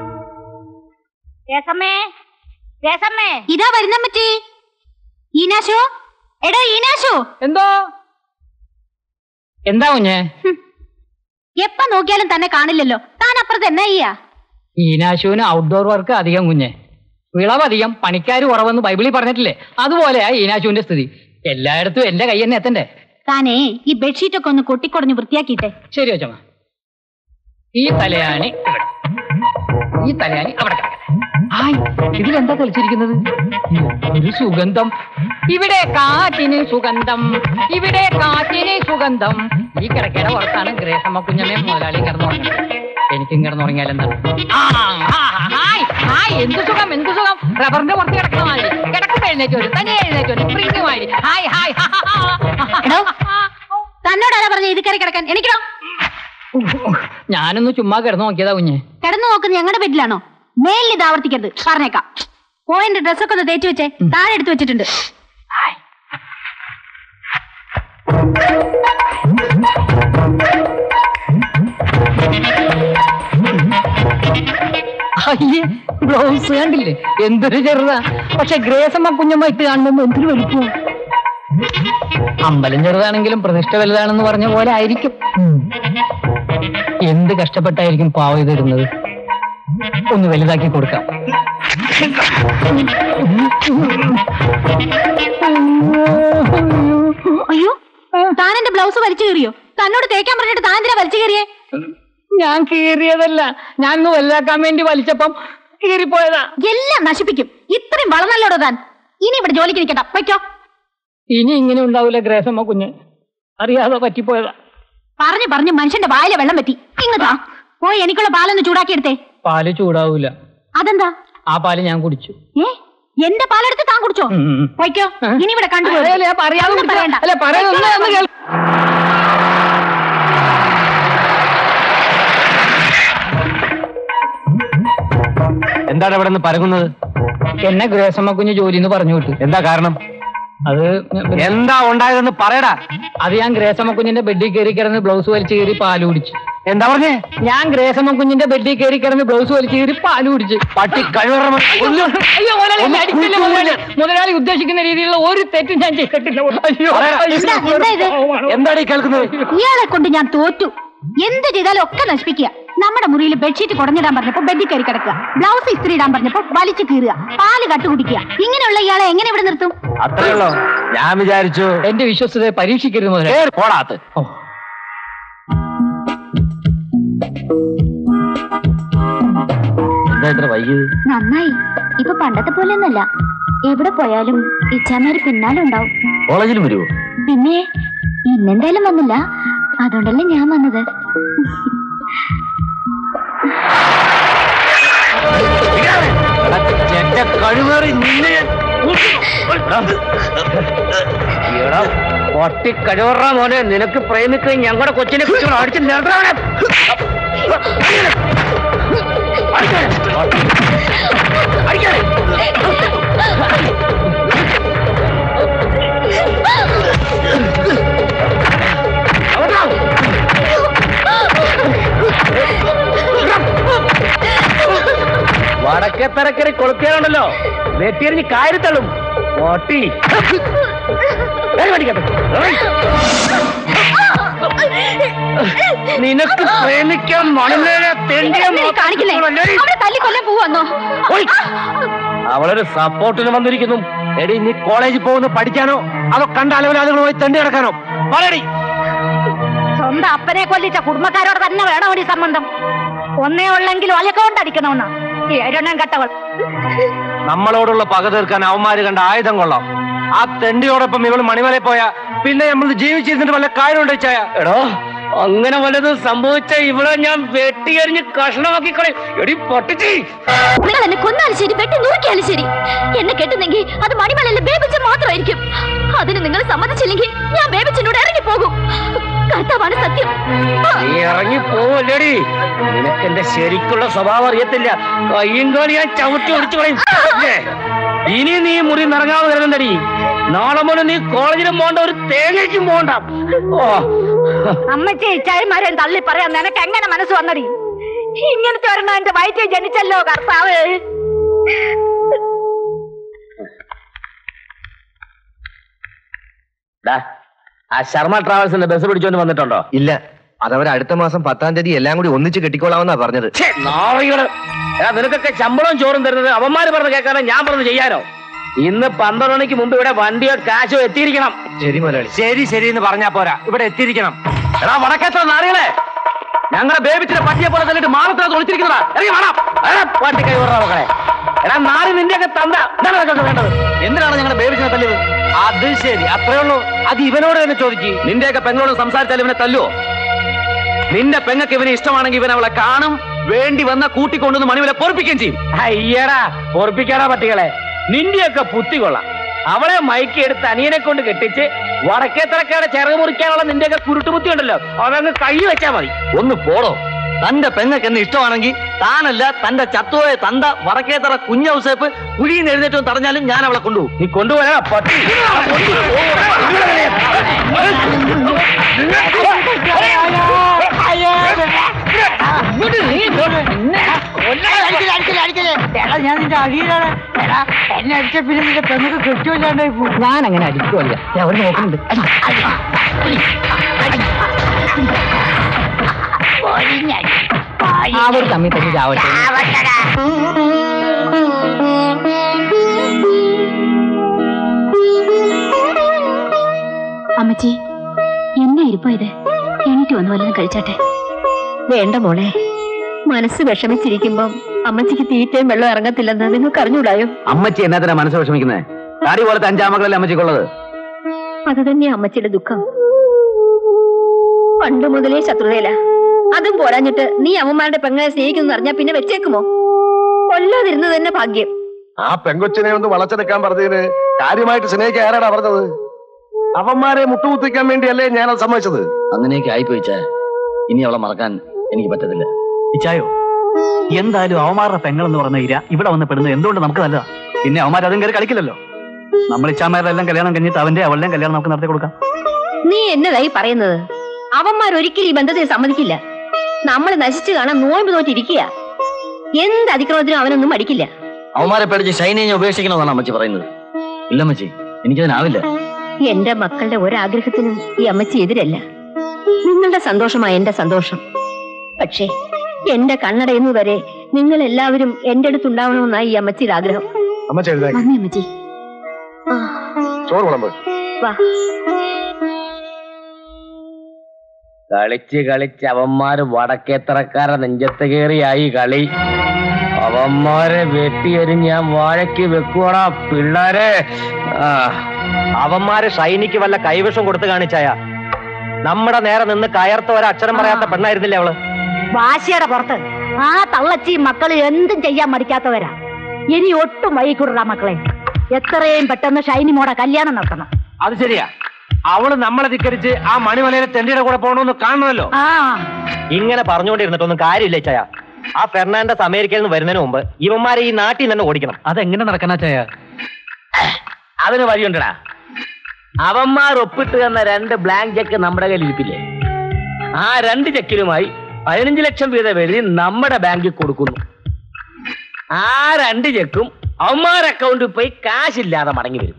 ഇതാ വരുന്ന അമ്മച്ചി. ഈനാശോ, എടാ ഈനാശോ. എന്തോ? എന്താ കുഞ്ഞേ? എപ്പ നോക്കിയാലും തന്നെ കാണില്ലല്ലോ, താൻ അപ്പുറത്ത് എന്നാ ചെയ്യാ? ഈനാശുവിന് ഔട്ട്ഡോർ വർക്ക് അധികം കുഞ്ഞെ, വിളവധികം, പണിക്കാർ കുറവെന്ന് ബൈബിളിൽ പറഞ്ഞിട്ടില്ലേ? അതുപോലെയാ ഈനാശുവിന്റെ സ്ഥിതി. എല്ലായിടത്തും എന്റെ കൈ തന്നെ എത്തണ്ടേ? താനേ ഈ ബെഡ്ഷീറ്റ് ഒക്കെ ഒന്ന് കൊട്ടിക്കൊടഞ്ഞ് വൃത്തിയാക്കിട്ടെ. ശരി അച്ഛമ്മ. ഈ തലയാണി ഈ തലയാണി അവിടെ ആയി. ഇതിലെന്താ കളിച്ചിരിക്കുന്നത്? ഒരു സുഗന്ധം. ഇവിടെ കാറ്റിന് സുഗന്ധം, ഇവിടെ കാറ്റിന് സുഗന്ധം. ഈ കിടക്കയുടെ പുറത്താണ് ഗ്രേസമ്മ കുഞ്ഞമ്മേ മുതലാളിയും കിടന്നുറങ്ങുന്നത്. എനിക്കും കിടന്നുറങ്ങിയാൽ എന്താണ്? എന്ത് സുഖം, എന്ത് സുഖം. റബ്ബറിന്റെ പുറത്ത് കിടക്കണമായി, കിടക്കുന്ന എഴുന്നേറ്റോര് തന്നെ എഴുന്നേറ്റോര് പ്രീതിയുമായി. Hi hi. തന്നോടാരാ പറഞ്ഞ ഇത് കയറി കിടക്കാൻ? എനിക്കോ? ഞാനൊന്ന് ചുമ്മാ കിടന്നു നോക്കിയതാ കുഞ്ഞെ. കിടന്നു നോക്കുന്നത് ഞങ്ങളുടെ ബെഡിലാണോ? മേലിൽ ഇത് ആവർത്തിക്കരുത്, പറഞ്ഞേക്കാം. പോയിന്റെ ഡ്രസ്സൊക്കെ ഒന്ന് തേച്ചു വെച്ചേ, താഴെ എടുത്തു വെച്ചിട്ടുണ്ട്. അയ്യേ, ബ്ലൗസ് കണ്ടില്ലേ എന്തൊരു ചെറുതാ. പക്ഷെ ഗ്രേസമ്മ കുഞ്ഞമ്മ ഇട്ട് കാണുമ്പോ എന്തൊരു വലിപ്പം. അമ്പലം ചെറുതാണെങ്കിലും പ്രതിഷ്ഠ വലുതാണെന്ന് പറഞ്ഞ പോലെ ആയിരിക്കും. എന്ത് കഷ്ടപ്പെട്ടായിരിക്കും പാവ ഇതിടുന്നത്. ഒന്ന് വലുതാക്കി കൊടുക്കാം. അയ്യോ, താൻ എന്റെ ബ്ലൗസ് വലിച്ചു കീറിയോ? തന്നോട് തേക്കാൻ പറഞ്ഞിട്ട് താൻ എന്തിനാ വലിച്ചു കീറിയേ? ഞാൻ കീറിയതല്ല, ഞാൻ ഒന്ന് വലുതാക്കാൻ വേണ്ടി വലിച്ചപ്പം കീറിപ്പോയതാ. എല്ലാം നശിപ്പിക്കും. ഇത്രയും വളർന്നല്ലോടോ താൻ. ഇനി ഇവിടെ ജോലിക്ക് നിൽക്കട്ടെ, വയ്ക്കോ. ഇനി ഇങ്ങനെ ഉണ്ടാവൂല ഗ്രേസമ്മ കുഞ്ഞ്, അറിയാതെ പറ്റിപ്പോയതാ. പറഞ്ഞു പറഞ്ഞു മനുഷ്യന്റെ വായിലെ വെള്ളം പറ്റി. ഇങ്ങതാ പോയി എനിക്കുള്ള പാലൊന്ന് ചൂടാക്കി എടുത്തേ. പാല് ചൂടാവൂല. അതെന്താ? ആ പാല് ഞാൻ കുടിച്ചു. ഏ, എന്റെ പാലെടുത്ത് താൻ കുടിച്ചോ? വയ്ക്കോ. ഇനി ഇവിടെ കണ്ടുപോയി. എന്താണ് ഇവിടെ നിന്ന് പരകുന്നത്? എന്നെ ഗ്രേസമ്മ കുഞ്ഞ് ജോലിന്ന് പറഞ്ഞു വിട്ടു. എന്താ കാരണം? അത് എന്താ ഉണ്ടായതെന്ന് പറയടാ. അത് ഞാൻ ഗ്രേസമ്മ കുഞ്ഞിന്റെ ബെഡിൽ കയറി കിടന്ന് ബ്ലൗസ് വലിച്ചു കയറി പാല് കുടിച്ചു. എന്താ പറഞ്ഞേ? ഞാൻ ഗ്രേസമ്മ കുഞ്ഞിന്റെ ബെഡിൽ കയറി കിടന്ന് ബ്ലൗസ് വലിച്ചു കയറി പാല് കുടിച്ചു. പട്ടി കഴിവറ. മുതലാളി ഉദ്ദേശിക്കുന്ന രീതിയിലുള്ള ഒരു തെറ്റും ഞാൻ ചെയ്തിട്ടില്ല. എന്താണ് കേൾക്കുന്നത്? ഇയാളെ കൊണ്ട് ഞാൻ തോറ്റു. എന്ത് ചെയ്താലും ഒക്കെ നശിപ്പിക്കുക. നമ്മുടെ മുറിയിൽ ബെഡ്ഷീറ്റ് കുടഞ്ഞിടാൻ പറഞ്ഞപ്പോ ബെഡിൽ കയറി കിടക്കുക, ബ്ലൗസ് ഇസ്ത്രി ഇടാൻ പറഞ്ഞപ്പോ വലിച്ചു കീറുക, പാല് കട്ടുകുടിക്കുക. ഇങ്ങനെയുള്ള ഇയാളെ എങ്ങനെ ഇവിടെ നിർത്തും? അത്രയുള്ളോ? ഞാൻ വിചാരിച്ചു എന്റെ വിശ്വസ്തയെ പരീക്ഷിക്കരുത് മുതലാളി. പോടാത്ത. നന്നായി, ഇപ്പൊ പണ്ടത്തെ പോലെ ഒന്നല്ല. എവിടെ പോയാലും ഇച്ചാമേര് പിന്നാലും ഉണ്ടാവും. കോളേജിലും വരുമോ? പിന്നെ ഇന്നെന്തായാലും വന്നില്ല, അതുകൊണ്ടല്ലേ ഞാൻ വന്നത്. പൊട്ടി കഴിവറ മോനെ, നിനക്ക് പ്രേമിക്ക് ഞങ്ങളുടെ കൊച്ചിനെ കുറിച്ച് അടിച്ചു നേടാനെ. വടക്കേ തരക്കറി കൊളുത്തിയാണല്ലോ വെട്ടിയെറിഞ്ഞ് കാരി തള്ളും. ഓട്ടി നിനക്ക് പ്രേമിക്കാൻ മണലേനെ തെണ്ടിയ അവളൊരു സപ്പോർട്ടിന് വന്നിരിക്കുന്നു. എടി, നീ കോളേജിൽ പോകുന്ന പഠിക്കാനോ അതോ കണ്ട അലവലാദികൾ പോയി തെണ്ടി കിടക്കാനോ? പറയടി. സ്വന്തം അപ്പനെ കൊല്ലിച്ച കുടുംബക്കാരോട് തന്നെ വേണം ഒരു സംബന്ധം. ഒന്നേ ഉള്ളെങ്കിൽ ഒലക്കോണ്ടടിക്കണമെന്നാ ഏഴെണ്ണം കെട്ടവൾ. നമ്മളോടുള്ള പക തീർക്കാൻ അവന്മാര് കണ്ട ആയുധം കൊള്ളാം. ആ തെണ്ടിയോടൊപ്പം ഇവൾ മണിമലയിൽ പോയാ പിന്നെ നമ്മൾ ജീവിച്ചിരുന്നിട്ട് വല്ല കാര്യമുണ്ടോ ചായ? എടോ, അങ്ങനെ വല്ലതും സംഭവിച്ച ഇവിടെ ഞാൻ വെട്ടിയെറിഞ്ഞ് കഷ്ണമാക്കി കളയും. പൊട്ടിച്ച് നിങ്ങൾ എന്നെ കൊന്നാലും ശരി, വെട്ടി നുറുക്കിയാലും ശരി, എന്നെ കെട്ടുന്നെങ്കിൽ അത് മണിമലയിലെ ബേബിച്ച മാത്രമായിരിക്കും. അതിന് നിങ്ങൾ സമ്മതിച്ചില്ലെങ്കിൽ ഞാൻ ബേബിച്ചനോട് ഇറങ്ങി പോകും. കർത്താവാണ് സത്യം. നീ ഇറങ്ങി പോവല്ലേടി? നിനക്കെന്റെ ശരിക്കുള്ള സ്വഭാവം അറിയത്തില്ല. കയ്യും കോലി ഞാൻ ചവിട്ടി ഒടിച്ചു കളയും. ഇനി നീ മുറി നിറങ്ങാതെ വരുന്നടി. നാളെ മുതൽ നീ കോളേജിലും പോകണ്ട, ഒരു തേങ്ങയ്ക്കും പോകണ്ട. അമ്മച്ചി, ഇച്ചായിമാരെ തള്ളി പറയാൻ നിനക്ക് എങ്ങനെ മനസ്സ് വന്നടി? ഇങ്ങനത്തെ ഒരെണ്ണം എന്റെ വയറ്റിൽ ജനിച്ചല്ലോ കർത്താവ്. ആ ശർമ്മ ട്രാവൽസിന്റെ ബസ് പിടിച്ചോണ്ട് വന്നിട്ടുണ്ടോ? ഇല്ല, അതവർ അടുത്ത മാസം പത്താം തീയതി എല്ലാം കൂടി ഒന്നിച്ച് കെട്ടിക്കോളാമെന്നാ പറഞ്ഞത്. നിനക്കൊക്കെ ശമ്പളവും ചോറും തരുന്നത് അവന്മാര് പറഞ്ഞ് കേൾക്കാനോ ഞാൻ പറഞ്ഞ് ചെയ്യാനോ? ഇന്ന് പന്ത്രണ്ട് മണിക്ക് മുമ്പ് ഇവിടെ വണ്ടിയോ കാശോ എത്തിയിരിക്കണം. ശരി മുതലാളി. ശരി ശരി എന്ന് പറഞ്ഞാ പോരാ, ഇവിടെ എത്തിയിരിക്കണം. എടാ വടക്കത്തെ നാറികളെ, ഞങ്ങളുടെ ബേബിച്ചിനെ പറ്റിയ പോലെ തന്നിട്ട് മാറത്തിനകത്ത് ഒളിച്ചിരിക്കുന്നതാ. ഇറങ്ങി വേണം പട്ടി കൈ വിടറേ. എടാ നാറി നിന്റെയൊക്കെ തന്ത എന്താണ് വേണ്ടത്? എന്തിനാണ് ഞങ്ങളുടെ ബേബിച്ചിനെ തല്ലിയത്? അത് ശരി, അത്രേ ഉള്ളൂ. അത് ഇവനോട് തന്നെ ചോദിക്കും. നിന്റെയൊക്കെ പെങ്ങളോട് സംസാരിച്ചാൽ ഇവനെ തല്ലുവോ? നിന്റെ പെങ്ങൾക്ക് ഇവനെ ഇഷ്ടമാണെങ്കിൽ ഇവൻ അവളെ കാണും, വേണ്ടി വന്ന കൂട്ടിക്കൊണ്ടുവന്ന് മണിവനെ പൊറപ്പിക്കുകയും ചെയ്യും. അയ്യടാ, പൊറപ്പിക്കാടാ പട്ടികളെ, നിന്റെയൊക്കെ പുത്തികൊള്ളാം. അവളെ മയക്കി എടുത്ത് അനിയനെ കൊണ്ട് കെട്ടിച്ച് വടക്കേത്തറക്കാടെ ചിറക് മുറിക്കാനുള്ള നിന്റെയൊക്കെ കുരുട്ടുപുത്തി ഉണ്ടല്ലോ, അവനങ്ങ് കൈ വെച്ചാൽ മതി. ഒന്ന് പോടോ. തന്റെ പെങ്ങൾക്ക് എന്ന് ഇഷ്ടമാണെങ്കിൽ താനല്ല തന്റെ ചത്തുപോയ തന്ത വടക്കേത്തറ കുഞ്ഞൌസേപ്പ് കുഴിയിൽ നിന്ന് എഴുന്നേറ്റവും തടഞ്ഞാലും ഞാൻ അവളെ കൊണ്ടുപോകും. നീ കൊണ്ടുപോയാ പട്ടി. ഞാൻ നിന്റെ അടിയിലാണ്. എടാ എന്നെ അടിച്ച പിന്നെ നിന്റെ പെണ്ണൊക്കെ കെട്ടില്ലാണ്ട് പോകും. ഞാൻ അങ്ങനെ അടിക്കുമല്ല, ഞാൻ അവിടെ നോക്കുന്നുണ്ട്. അവർ തമ്മിൽ തന്നെ ചാവട്ടെ. അമ്മച്ചി, എന്നാ ഇരിപ്പോ ഇത്? എനിക്ക് വന്ന് വല്ലതും കഴിച്ചാട്ടെ. വേണ്ട മോളെ, മനസ്സ് വിഷമിച്ചിരിക്കുമ്പോ അമ്മച്ചിക്ക് തീറ്റയും വെള്ളം ഇറങ്ങത്തില്ലെന്ന് നിങ്ങൾക്ക് അറിഞ്ഞൂടായോ? അമ്മച്ചി എന്നാ മനസ്സ് വിഷമിക്കുന്നത്? താടി പോലത്തെ അഞ്ചാമക്കളല്ലേ അമ്മച്ചിക്കുള്ളത്? അത് തന്നെയാ അമ്മച്ചിയുടെ ദുഃഖം. പണ്ട് മുതലേ ശത്രുതയില. അതും പോരാഞ്ഞിട്ട് നീ അമ്മമാരുടെ പെങ്ങളെ സ്നേഹിക്കുന്നു അറിഞ്ഞാ പിന്നെ വെച്ചേക്കുമോ? കൊല്ലാതിരുന്നത് തന്നെ ഭാഗ്യം. ആ പെങ്കൊച്ചിനെ ഒന്ന് വളച്ചെടുക്കാൻ പറഞ്ഞതിന് കാര്യമായിട്ട് സ്നേഹിക്കാൻ ആരാടാ പറഞ്ഞത്? അവന്മാരെ മുട്ടുകുത്തിക്കാൻ വേണ്ടിയല്ലേ ഞാനത് സമ്മതിച്ചത്. അങ്ങനെയൊക്കെ ആയിപ്പോയി ചായ. ഇനി അവളെ മറക്കാൻ എനിക്ക് പറ്റത്തില്ല. ഇച്ചായോ, എന്തായാലും അവന്മാരുടെ പെങ്ങളെന്ന് പറഞ്ഞ ഇര ഇവിടെ വന്ന് പെടുന്നത് എന്തുകൊണ്ട് നമുക്ക് നല്ലതാ. പിന്നെ അവന്മാർ അതും കയറി കളിക്കില്ലല്ലോ. നമ്മൾ ഇച്ചാമാരെല്ലാം കല്യാണം കഴിഞ്ഞിട്ട് അവന്റെ അവളുടെയും കല്യാണം നമുക്ക് നടത്തി കൊടുക്കാം. നീ എന്നതായി പറയുന്നത്? അവന്മാർ ഒരിക്കലും ഈ ബന്ധത്തെ സമ്മതിക്കില്ല. നമ്മൾ നശിച്ചു കാണാൻ നോയമ്പ് നോറ്റിരിക്കുക. എന്ത് അതിക്രമത്തിനും അവനൊന്നും മടിക്കില്ല. അവന്മാരെ പേടിച്ച് ശൈനയെ ഉപേക്ഷിക്കണമെന്നാണ് അമ്മച്ചി പറയുന്നത്? ഇല്ല അമ്മച്ചി, എനിക്കതിനാവില്ല. എന്റെ മക്കളുടെ ഒരാഗ്രഹത്തിനും ഈ അമ്മച്ചി എതിരല്ല. നിങ്ങളുടെ സന്തോഷമായ എന്റെ സന്തോഷം. പക്ഷേ എന്റെ കണ്ണടയുന്നു വരെ നിങ്ങൾ എല്ലാവരും എന്റെ അടുത്തുണ്ടാവണമെന്നാണ് ഈ അമ്മച്ചിയുടെ ആഗ്രഹം. അമ്മച്ചി കളിച്ച് കളിച്ച് അവന്മാര് വടക്കേത്തറക്കാരെ നെഞ്ചത്ത് കയറിയായി കളി. അവന്മാരെ വെട്ടിയെറിഞ്ഞ് ഞാൻ വാഴയ്ക്ക് വെക്കുവാടാ പിള്ളാരെ. അവന്മാര് ഷൈനിക്ക് വല്ല കൈവശം കൊടുത്തു കാണിച്ചായ. നമ്മുടെ നേരെ നിന്ന് കയർത്ത ഒരക്ഷരം പറയാത്ത പെണ്ണായിരുന്നില്ലേ അവള്? വാശിയുടെ പുറത്ത് ആ തള്ളച്ചി മക്കള് എന്തും ചെയ്യാൻ മടിക്കാത്തവരാ. ഇനി ഒട്ടും വൈകൂടാ മക്കളെ. എത്രയും പെട്ടെന്ന് ഷൈനി മോടെ കല്യാണം നടത്തണം. അത് ശരിയാ, അവള് നമ്മളെ ധിക്കരിച്ച് ആ മണിമലയിലെ തെണ്ടിയുടെ കൂടെ പോകണമെന്ന് കാണണമല്ലോ. ഇങ്ങനെ പറഞ്ഞുകൊണ്ടിരുന്നിട്ടൊന്നും കാര്യമില്ല ചായ. ആ ഫെർണാണ്ടസ് അമേരിക്കയിൽ നിന്ന് വരുന്നതിന് മുമ്പ് ഇവന്മാരെ ഈ നാട്ടിൽ തന്നെ ഓടിക്കണം. അതെങ്ങനെ നടക്കണ ചായ? അതിന് വഴിയുണ്ടടാ. അവന്മാർ ഒപ്പിട്ട് തന്ന രണ്ട് ബ്ലാങ്ക് ചെക്ക് നമ്മുടെ കയ്യിലിരിപ്പില്ലേ? ആ രണ്ട് ചെക്കിലുമായി പതിനഞ്ച് ലക്ഷം വീതം എഴുതി നമ്മുടെ ബാങ്കിൽ കൊടുക്കുന്നു. ആ രണ്ട് ചെക്കും അവന്മാർ അക്കൗണ്ടിൽ പോയി കാശില്ലാതെ മടങ്ങി വരും.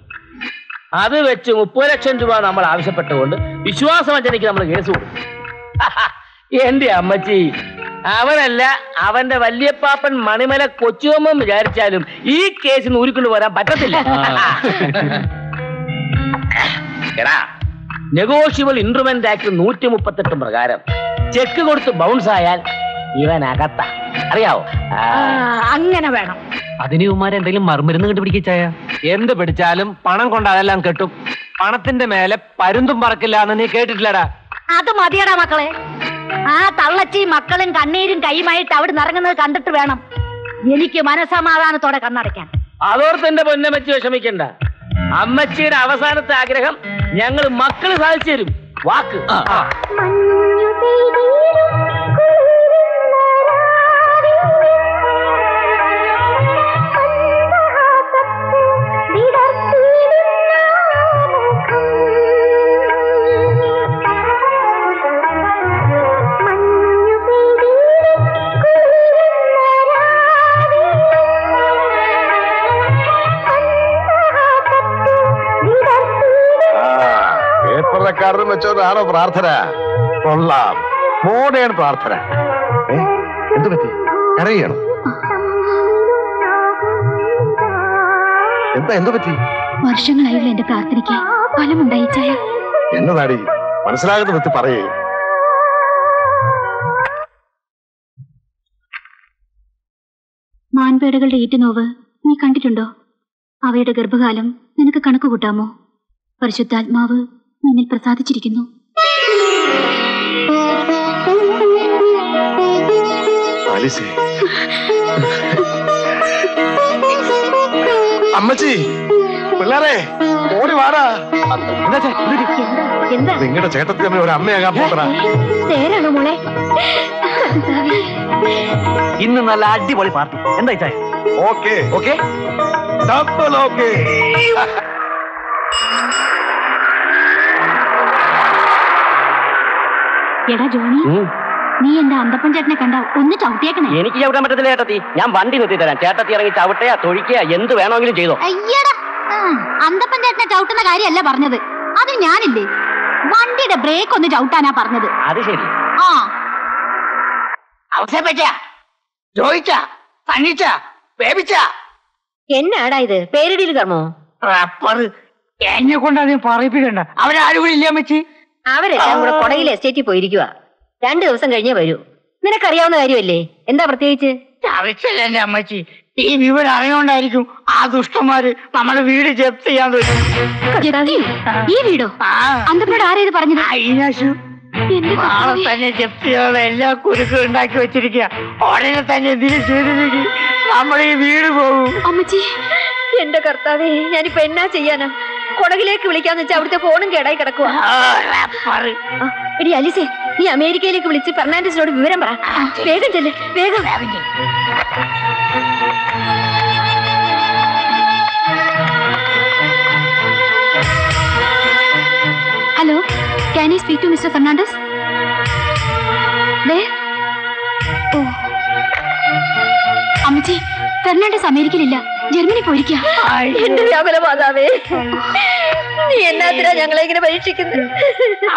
അത് വെച്ച് മുപ്പത് ലക്ഷം രൂപ നമ്മൾ ആവശ്യപ്പെട്ടുകൊണ്ട് വിശ്വാസവഞ്ചനയ്ക്ക് നമ്മൾ കേസ് കൊടുക്കും. എന്റെ അമ്മച്ചി, അവനല്ല അവന്റെ വല്യപ്പാപ്പൻ മണിമല കൊച്ചുവമ്മൻ വിചാരിച്ചാലും ഈ കേസിന് ഊരിക്കൊണ്ട് പോരാൻ പറ്റത്തില്ല. എടാ, നെഗോഷ്യബിൾ ഇൻട്രുമെന്റ് ആക്ട് നൂറ്റി മുപ്പത്തെട്ട് പ്രകാരം ചെക്ക് കൊടുത്ത് ബൗൺസ് ആയാൽ ഇവൻ അകത്ത, അറിയാവോ? അങ്ങനെ വേണം. അതിന് ഇവന്മാരെ എന്തെങ്കിലും മറുമരുന്ന് കണ്ടുപിടിക്കായ. എന്ത് പിടിച്ചാലും പണം കൊണ്ട് അതെല്ലാം കെട്ടും. പണത്തിന്റെ മേലെ പരുന്തും പറക്കില്ല എന്ന് നീ കേട്ടിട്ടില്ലടാ? അത് മതിയടാ മക്കളെ. ആ തള്ളച്ചി മക്കളും കണ്ണീരും കൈയുമായിട്ട് അവിടെ നിറങ്ങുന്നത് കണ്ടിട്ട് വേണം എനിക്ക് മനസമാധാനത്തോടെ കണ്ണടയ്ക്കാൻ. അതോർത്ത് എന്റെ പൊന്നമ്മച്ചി വിഷമിക്കണ്ട. അമ്മച്ചിയുടെ അവസാനത്തെ ആഗ്രഹം ഞങ്ങൾ മക്കള് സാധിച്ചു തരും. വാക്ക്. ാണോ പ്രാർത്ഥന? കൊള്ളാം, മോഡേൺ പ്രാർത്ഥന. എന്ത് പറ്റി കരയണം? എന്താ എന്ത് പറ്റി? വർഷങ്ങളായില്ല എന്റെ പ്രാർത്ഥനയ്ക്ക് ഫലമുണ്ടായി. എന്നതാടി മനസ്സിലാകുന്ന പറ്റി പറയേ. മാൻപേടകളുടെ ഏറ്റുനോവ് നീ കണ്ടിട്ടുണ്ടോ? അവയുടെ ഗർഭകാലം നിനക്ക് കണക്ക് കൂട്ടാമോ? പരിശുദ്ധാത്മാവ് നിന്നിൽ പ്രസാദിച്ചിരിക്കുന്നു. അമ്മച്ചി, പിള്ളേരെ ഓടി വാടാ. നിങ്ങളുടെ ചേട്ടത്തിൽ തമ്മിൽ ഒരു അമ്മയാകാൻ പോകണ. ഇന്ന് നല്ല അടിപൊളി പാർട്ടി. എന്താ ഇച്ചായ? Okay okay okay. എടാ ജോണി, നീ എന്റെ അന്തപ്പൻ ചേട്ടനെ കണ്ട ഒന്ന് ചവിട്ടിയേക്കണേ. എനിക്ക് ചവിട്ടാൻ പറ്റത്തില്ല ചേട്ടത്തി. ഞാൻ വണ്ടി നിർത്തി തരാം. ചേട്ടത്തി ഇറങ്ങി ചവിട്ടയാ തൊഴിക്കുക എന്ത് വേണമെങ്കിലും ചെയ്തോ. അയ്യടാ, അന്തപ്പൻ ചേട്ടനെ ചവിട്ടുന്ന കാര്യമല്ല പറഞ്ഞത്. അത് ഞാനില്ലേ വണ്ടിയുടെ ബ്രേക്ക് ഒന്ന് ചവിട്ടാനാ പറഞ്ഞത്. അത് ശരി. ആ അവസരപ്പറ്റാ ചോദിച്ചാ തന്നിച്ചാ പേപിച്ചാ എന്നാടാ ഇത് പേരിടീൽ കർമ്മോ? എന്നെ കൊണ്ട് അത് പറയിപ്പിക്കണ്ട. അവരാരും കൂടി ഇല്ലേ അമ്മച്ചി? അവരെല്ലാം കൂടെ കൊടയിൽ എസ്റ്റേറ്റിൽ പോയിരിക്കുക. രണ്ടു ദിവസം കഴിഞ്ഞേ വരൂ. നിനക്കറിയാവുന്ന കാര്യമല്ലേ, എന്താ പ്രത്യേകിച്ച്? അറിയിച്ചല്ലേ എന്റെ അമ്മച്ചി, ഈ വിവരം അറിയോണ്ടായിരിക്കും ആ ദുഷ്ടന്മാര് നമ്മുടെ വീട് ജപ്തി ചെയ്യാൻ തുടങ്ങി. ഈ വീടോ? അന്തപ്പനോട് ആരേത് പറഞ്ഞത്? നാളെ തന്നെ ജപ്തി ചെയ്യാനുള്ള എല്ലാ കുരുക്കും ഉണ്ടാക്കി വെച്ചിരിക്കുക. ഉടനെ തന്നെ എന്തെങ്കിലും ചെയ്തിരിക്കും നമ്മുടെ ഈ വീട് പോകും. അമ്മച്ചി, എന്റെ കർത്താവേ, ഞാനിപ്പോ എന്നാ ചെയ്യാനാ? കൊടകിലേക്ക് വിളിക്കാന്ന് വെച്ചാൽ അവിടുത്തെ ഫോണും കേടായി കിടക്കുക. എടി അലിസേ, നീ അമേരിക്കയിലേക്ക് വിളിച്ച് ഫെർണാണ്ടസിനോട് വിവരം പറ. വേഗം ചെല്ല്, വേഗം. Hello, can you speak to mister Fernandes? ഓ അമ്മച്ചി, ഫെർണാണ്ടസ് അമേരിക്കയിലില്ല, ജർമ്മനി പോയിരിക്കുക. എന്റെ വ്യാപന മാതാവേ, നീ എന്നാത്തിനാ ഞങ്ങളെ ഇങ്ങനെ പരീക്ഷിക്കുന്നത്?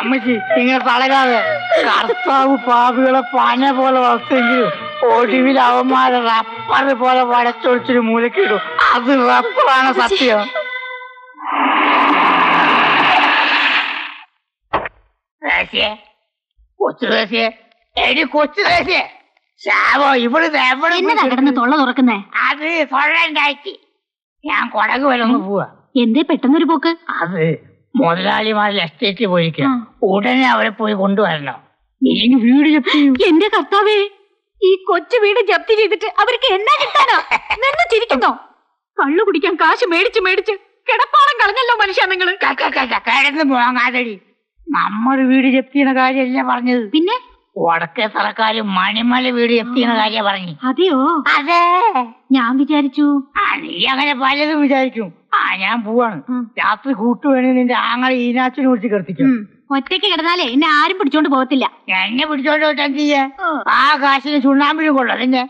അമ്മച്ചി നിങ്ങൾ തളരാതെ, കർത്താവ് പാപികളെ പന പോലെ വളർത്തെങ്കിലും ഒടുവിൽ അവന്മാരെ റബ്ബർ പോലെ വടച്ചൊളിച്ചൊരു മൂലക്കിടും. അത് റബ്ബറാണ് സത്യം. കൊച്ചു ദേശേ, എടി കൊച്ചു ദേശേ, ഞാൻ കൊടക് വരെ ഒന്ന് പോവാ. എന്തേ പെട്ടെന്നൊരു പോക്ക്? അത് മുതലാളിമാരിൽ എസ്റ്റേറ്റിൽ പോയിരിക്കണം. ഉടനെ അവരെ പോയി കൊണ്ടുവരണം. എനിക്ക് വീട് ജപ്തി. എന്റെ കർത്താവേ, ഈ കൊച്ചു വീട് ജപ്തി ചെയ്തിട്ട് അവർക്ക് എന്നാ കിട്ടാനോ? നിന്ന് ചിരിക്കുന്നോ? കള്ളു കുടിക്കാൻ കാശ് മേടിച്ച് മേടിച്ച് കിടപ്പാടം കളഞ്ഞല്ലോ മനുഷ്യ. നിങ്ങള് കിടന്ന് പോകാതടി. നമ്മുടെ വീട് ജപ്തി എന്ന കാര്യമല്ല പറഞ്ഞത്. പിന്നെ വടക്കേ സർക്കാർ മണിമല വീട് എത്തിയെന്ന കാര്യം പറഞ്ഞു. അതെയോ? അതെ, ഞാൻ വിചാരിച്ചു. ആ നീ അങ്ങനെ പലതും വിചാരിച്ചു. ആ ഞാൻ പോവാണ്. രാത്രി കൂട്ടുവേണി നിന്റെ ആങ്ങളെ ഈനാച്ചിനെ കുറിച്ച് കിടത്തിക്കും. ഒറ്റയ്ക്ക് കിടന്നാലേ എന്നെ ആരും പിടിച്ചോണ്ട് പോകത്തില്ല. എന്നെ പിടിച്ചോണ്ട് പോറ്റാൻ ചെയ്യേ. ആ കാശിന് ചുണ്ണാമ്പിഴും കൊള്ളു. അതെന്നെ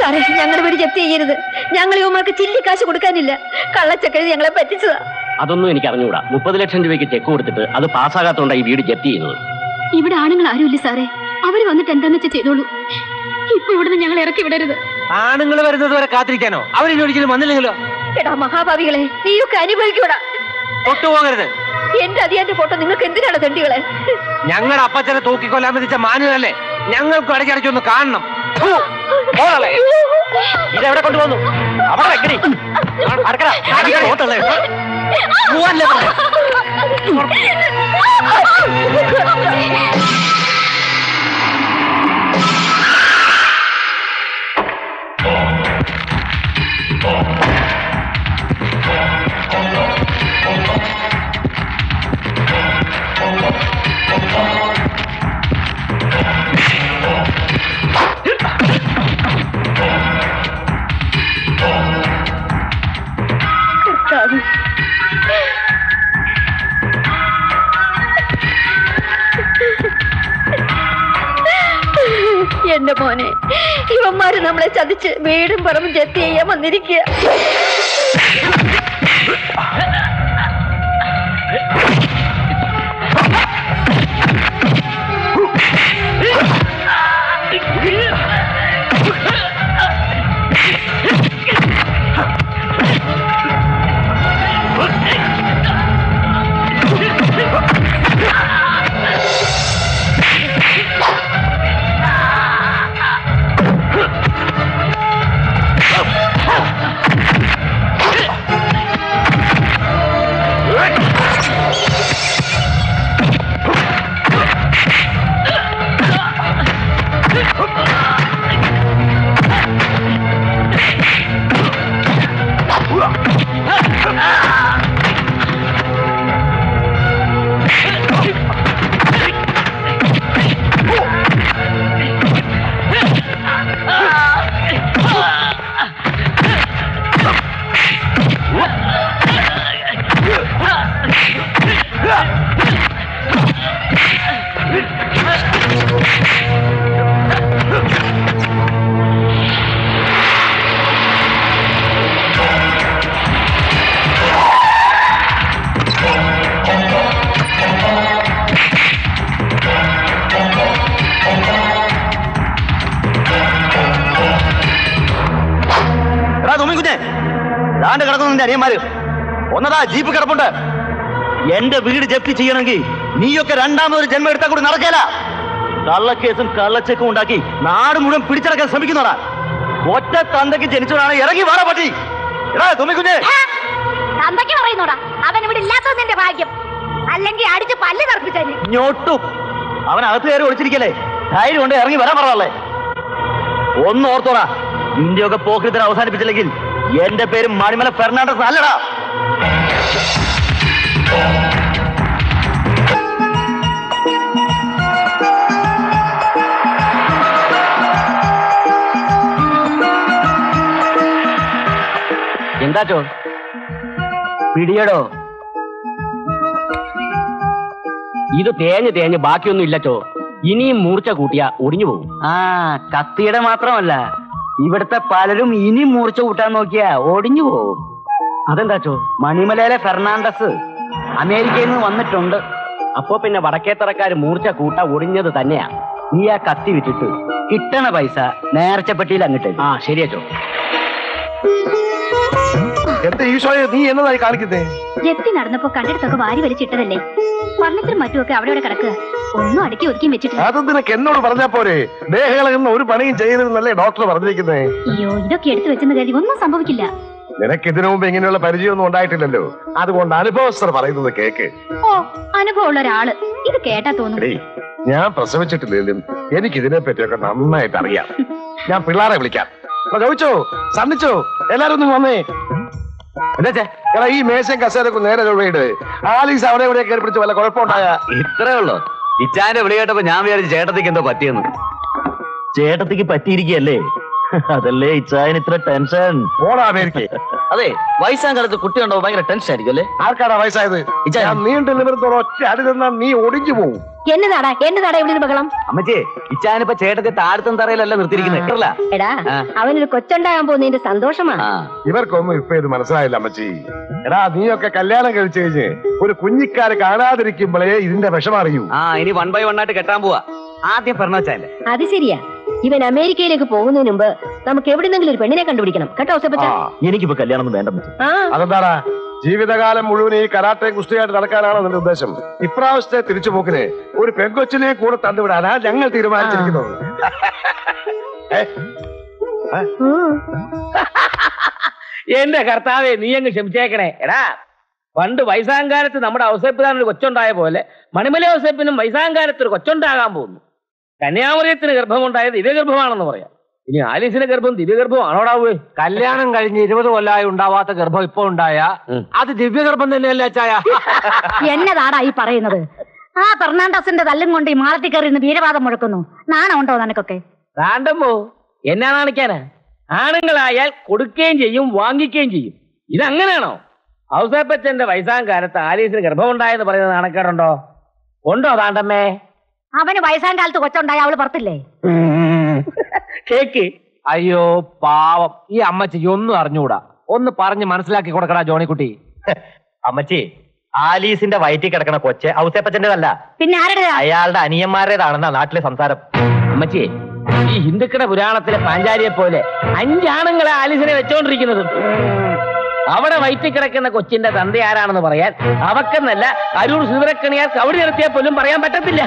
സാറേ, ഞങ്ങളുടെ വീട് ജപ്തി ചെയ്യരുത്. ഞങ്ങൾ ഇവന്മാർക്ക് ചില്ലിക്കാശ് കൊടുക്കാനില്ല. കള്ളച്ചക്കഴി ഞങ്ങളെ പറ്റിച്ചതാ. അതൊന്നും എനിക്ക് അറിഞ്ഞുകൂടാ. മുപ്പത് ലക്ഷം രൂപയ്ക്ക് ചെക്ക് കൊടുത്തിട്ട് അത് പാസ്സാകാത്തോണ്ടാണ് ഈ വീട് ജപ്തി ചെയ്യുന്നത്. ഇവിടെ ആണുങ്ങൾ ആരുമില്ല സാറേ. അവര് വന്നിട്ട് എന്താന്ന് വെച്ചാൽ ചെയ്തോളൂ. ഇപ്പൊ ഇവിടുന്ന് ഞങ്ങൾ ഇറക്കി വിടരുത്. ആണുങ്ങൾ വരുന്നത് വരെ കാത്തിരിക്കാനോ? അവര് ഒരിക്കലും വന്നില്ലെങ്കിലോ? എടാ മഹാഭാവികളെ, നീയൊക്കെ അനുഭവിക്കൂടാ. ഒട്ടുപോകരുത്. എന്റെ അതിയാന്റെ ഫോട്ടോ നിങ്ങൾക്ക് എന്തിനാണ് തെണ്ടികളെ? ഞങ്ങളുടെ അപ്പച്ചനെ തൂക്കിക്കൊല്ലാൻ വിധിച്ച മാനുവല്ലേ? ഞങ്ങൾക്ക് അടച്ചടച്ചൊന്ന് കാണണം. അതെവിടെ കൊണ്ടുപോകുന്നു? അവിടെ വെക്കടി. എന്റെ മോനെ, ഇവന്മാര് നമ്മളെ ചതിച്ച് വീടും പറമ്പും ജപ്തി ചെയ്യാൻ വന്നിരിക്കുക. അനിയന്മാര് ഒന്നതാ ജീപ്പ് കിടപ്പുണ്ട്. എന്റെ വീട് ജപ്തി ചെയ്യണമെങ്കിൽ നീയൊക്കെ രണ്ടാമതൊരു ജന്മം എടുത്താൽ കൂടി നടക്കേല. കള്ളക്കേസും കള്ളച്ചെക്കും ഉണ്ടാക്കി നാട് മുഴുവൻ പിടിച്ചടക്കാൻ ശ്രമിക്കുന്നതാ. ഒറ്റ തന്തയ്ക്ക് ജനിച്ചവനാണ് ഇറങ്ങി വാടാ പറ്റി. എടാ തുമ്മിക്കുഞ്ഞേ, തന്തയ്ക്ക് പറയുന്നോടാ അവൻ ഇവിടെ ഇല്ലാത്തതിന്റെ ഭാഗ്യം, അല്ലെങ്കിൽ അടിച്ച് പല്ല് തർപ്പിച്ചു ഞൊട്ടു. അവൻ അകത്ത് കയറി ഒളിച്ചിരിക്കല്ലേ, ധൈര്യം കൊണ്ട് ഇറങ്ങി വരാൻ പറഞ്ഞല്ലേ. ഒന്ന് ഓർത്തോടാ, ഇന്ത്യയൊക്കെ പോക്കിരിത്തരം അവസാനിപ്പിച്ചില്ലെങ്കിൽ എന്റെ പേര് മണിമല ഫെർണാണ്ടസ് അല്ലടാ. എന്താച്ചോ പിടിയടോ? ഇത് തേഞ്ഞ് തേഞ്ഞ് ബാക്കിയൊന്നും ഇല്ലച്ചോ. ഇനിയും മൂർച്ച കൂട്ടിയ ഒടിഞ്ഞു പോകും. ആ കത്തിയുടെ മാത്രമല്ല, ഇവിടുത്തെ പലരും ഇനി മൂർച്ച കൂട്ടാൻ നോക്കിയാ ഒടിഞ്ഞു പോവും. അതെന്താച്ചോ? മണിമലയിലെ ഫെർണാണ്ടസ് അമേരിക്കയിൽ നിന്ന് വന്നിട്ടുണ്ട്. അപ്പോ പിന്നെ വടക്കേത്തറക്കാർ മൂർച്ച കൂട്ട ഒടിഞ്ഞത് തന്നെയാ. നീ ആ കത്തി വിറ്റിട്ട് കിട്ടണ പൈസ നേർച്ചപ്പെട്ടിയിൽ അങ്ങിട്ട്. ആ ശരിയാച്ചോ. ജപ്തി നടന്നപ്പോ കണ്ടെടുത്തൊക്കെ വാരി വലിച്ചിട്ടതല്ലേ, വർണ്ണത്തിനും മറ്റുമൊക്കെ അവിടെ ഇവിടെ കിടക്കുക, ഒന്നും അടുക്കി ഒതുക്കി വെച്ചിട്ട്. അത് നിനക്ക് എന്നോട് പറഞ്ഞാ പോരെ? ദേഹകളൊന്നും ഒരു പണിയും ചെയ്തിരുന്നല്ലേ ഡോക്ടർ പറഞ്ഞിരിക്കുന്നേ. അയ്യോ, ഇതൊക്കെ എടുത്തു വെച്ചെന്ന് കരുതി ഒന്നും സംഭവിക്കില്ല. നിനക്ക് ഇതിനു മുമ്പ് ഇങ്ങനെയുള്ള പരിചയമൊന്നും ഉണ്ടായിട്ടില്ലല്ലോ, അതുകൊണ്ട് അനുഭവസ്ഥർ പറയുന്നത് കേക്ക്. ഓ, അനുഭവമുള്ള ഒരാള് ഇത് കേട്ടാ തോന്നുന്നു. ഞാൻ പ്രസവിച്ചിട്ടില്ലെങ്കിലും എനിക്ക് ഇതിനെ പറ്റിയൊക്കെ നന്നായിട്ട് അറിയാം. ഞാൻ പിള്ളേരെ വിളിക്കാം. ചോദിച്ചോ സന്നിച്ചോ എല്ലാരും വന്നേ. എന്താ ഈ മേശയും കസേരക്കും നേരെ ഇട്. ആലീസ് അവിടെ ഇവിടെ കയറി പിടിച്ച് വല്ല കുഴപ്പമുണ്ടായ ഇത്രേ ഉള്ളു. ഇച്ചാന്റെ വിളി കേട്ടപ്പോ ഞാൻ വിചാരിച്ചു ചേട്ടത്തിക്ക് എന്തോ പറ്റിയെന്ന്. ചേട്ടത്തിക്ക് പറ്റിയിരിക്കല്ലേ, അതല്ലേ ഇച്ചായന് ഇത്ര ടെൻഷൻ? അതെ, വയസ്സാം കാലത്ത് കുട്ടിയുണ്ടോ ഭയങ്കര ടെൻഷൻ ആയിരിക്കും അല്ലേ? ആർക്കാടാ വയസ്സായത്? നീണ്ടു നിമിത്തം ഒറ്റ അടി തന്നാ നീ ഒടിഞ്ഞു പോകും. എന്നതാടാ എന്നതാടാ ഇവിടെ ബഹളം? അമ്മച്ചേ, ഇച്ചാനിപ്പോ ചേട്ടത്തെ താഴത്തും തറയിലല്ല നിർത്തിയിരിക്കുന്നത്. എടാ, അവനൊരു കൊച്ചുണ്ടാകാൻ പോകുന്നതിന്റെ സന്തോഷമാണ്. ഇവർക്കൊന്നും ഇപ്പൊ ഇത് മനസ്സിലായില്ല അമ്മച്ചി. എടാ, നീയൊക്കെ കല്യാണം കഴിച്ചു കഴിഞ്ഞ് ഒരു കുഞ്ഞിക്കാര് കാണാതിരിക്കുമ്പോഴേ ഇതിന്റെ വിഷമം അറിയൂ. ആ, ഇനി വൺ ബൈ വൺ ആയിട്ട് കെട്ടാൻ പോവാ. ആദ്യം പറഞ്ഞാല് അത് ശരിയാ. ഇവൻ അമേരിക്കയിലേക്ക് പോകുന്നതിന് മുമ്പ് നമുക്ക് എവിടെന്നെങ്കിലും ഒരു പെണ്ണിനെ കണ്ടുപിടിക്കണം കേട്ടോ. എനിക്കിപ്പോ കല്യാണം വേണ്ട. അതെന്താടാ, ജീവിതകാലം മുഴുവൻ ഈ കരാട്ടെ ഗുസ്തിയായിട്ട് നടക്കാനാണോ നിന്റെ ഉദ്ദേശം? ഇപ്രാവശ്യത്തെ തിരിച്ചു പോക്കിന് ഒരു പെൺകൊച്ചിനെ കൂടെ തന്നുവിടാനാ ഞങ്ങൾ തീരുമാനിച്ചിരിക്കുന്നത്. എന്റെ കർത്താവെ, നീ അങ്ങ് ക്ഷമിച്ചേക്കണേ. എടാ, പണ്ട് വൈസാങ്കാലത്ത് നമ്മുടെ ഔസേപ്പിന് ഒരു കൊച്ചുണ്ടായ പോലെ മണിമല ഔസേപ്പിനും വൈസാങ്കാലത്ത് ഒരു കൊച്ചുണ്ടാകാൻ പോകുന്നു. കന്യാമറിയത്തിന് ഗർഭമുണ്ടായത് ദിവ്യ ഗർഭമാണെന്ന് പറയാം. ഇനി ആലീസിന്റെ ഗർഭം ദിവ്യഗർഭം ആണോടാവേ? കല്യാണം കഴിഞ്ഞ് ഇരുപത് കൊല്ലായി ഉണ്ടാവാത്ത ഗർഭം ഇപ്പൊ ഉണ്ടായ അത് ദിവ്യഗർഭം തന്നെയല്ലേ അച്ചായ? എന്നതാടാ ഈ പറയുന്നത്? ആ ഫെർണാണ്ടസിന്റെ തല്ലും കൊണ്ട് ഈ മാളത്തിൽ കയറി ഇന്ന് വീരവാദം മുഴക്കുന്നു. നാണം ഉണ്ടോ നിനക്കൊക്കെ? താണ്ടമ്പോ എന്നാ നാണിക്കാന്? ആണുങ്ങളായാൽ കൊടുക്കുകയും ചെയ്യും വാങ്ങിക്കുകയും ചെയ്യും. ഇതങ്ങനെയാണോ? ഔസേപ്പച്ചന്റെ വയസ്സാങ്കാലത്ത് ആലീസിന് ഗർഭം ഉണ്ടായെന്ന് പറയുന്നത് നാണക്കേടുണ്ടോ? ഉണ്ടോ താണ്ടമ്മേ? അവന് വയസ്സാങ്കാലത്ത് കൊച്ചുണ്ടായ അവള് പുറത്തില്ലേ? കേക്ക്, അയ്യോ പാവം, ഈ അമ്മച്ചി ഒന്നും അറിഞ്ഞുകൂടാ. ഒന്ന് പറഞ്ഞ് മനസ്സിലാക്കി കൊടുക്കടാ ജോണിക്കുട്ടി. അമ്മച്ചി, ആലീസിന്റെ വയറ്റിൽ കിടക്കണ കൊച്ച് ഔസേപ്പച്ചന്റേതല്ല, പിന്നെ അയാളുടെ അനിയന്മാരുടേതാണെന്നാ നാട്ടിലെ സംസാരം. അമ്മച്ചി, ഈ ഹിന്ദുക്കളുടെ പുരാണത്തിലെ പാഞ്ചാലിയെ പോലെ അഞ്ചാണുങ്ങളെ ആലീസിനെ വെച്ചോണ്ടിരിക്കുന്നത്. അവിടെ വയറ്റിൽ കിടക്കുന്ന കൊച്ചിന്റെ തന്ത ആരാണെന്ന് പറയാൻ അവക്കെന്നല്ല അരൂർ സുന്ദരക്കണിയാർ കവടി നടത്തിയാൽ പോലും പറയാൻ പറ്റത്തില്ല.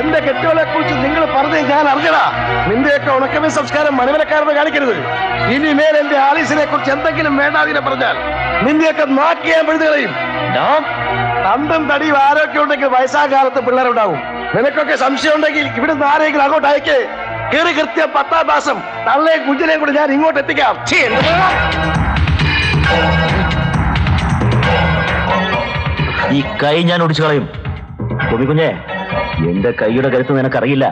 എന്റെ കെട്ടുകളെ കുറിച്ച് നിങ്ങൾ പറഞ്ഞത് ഞാൻ അറിഞ്ഞടാ. നിന്റെയൊക്കെ ഉണക്കമേ സംസ്കാരം മണിമലക്കാരനെ കാണിക്കരുത്. ഇനിമേൽ എന്റെ ആലീസിനെ കുറിച്ച് എന്തെങ്കിലും വേണ്ടാതിനെ പറഞ്ഞാൽ നിന്റെയൊക്കെ നാക്കി ഞാൻ പെഴുതുകളെയും. തണ്ടും തടിയും ആരോഗ്യം ഉണ്ടെങ്കിൽ വയസ്സാകാലത്ത് പിള്ളേരുണ്ടാവും. നിനക്കൊക്കെ സംശയം ഉണ്ടെങ്കിൽ ഇവിടുന്ന് ആരെങ്കിലും അങ്ങോട്ട് അയക്കേ. കയറി കൃത്യം പത്താം മാസം തള്ളയും കുഞ്ഞിനെയും കൂടെ ഞാൻ ഇങ്ങോട്ട് എത്തിക്കാം. ഈ കൈ ഞാൻ ഒടിച്ചു കളയും. കുഞ്ഞേ, എന്റെ കൈയുടെ കരുത്ത് നിനക്കറിയില്ല,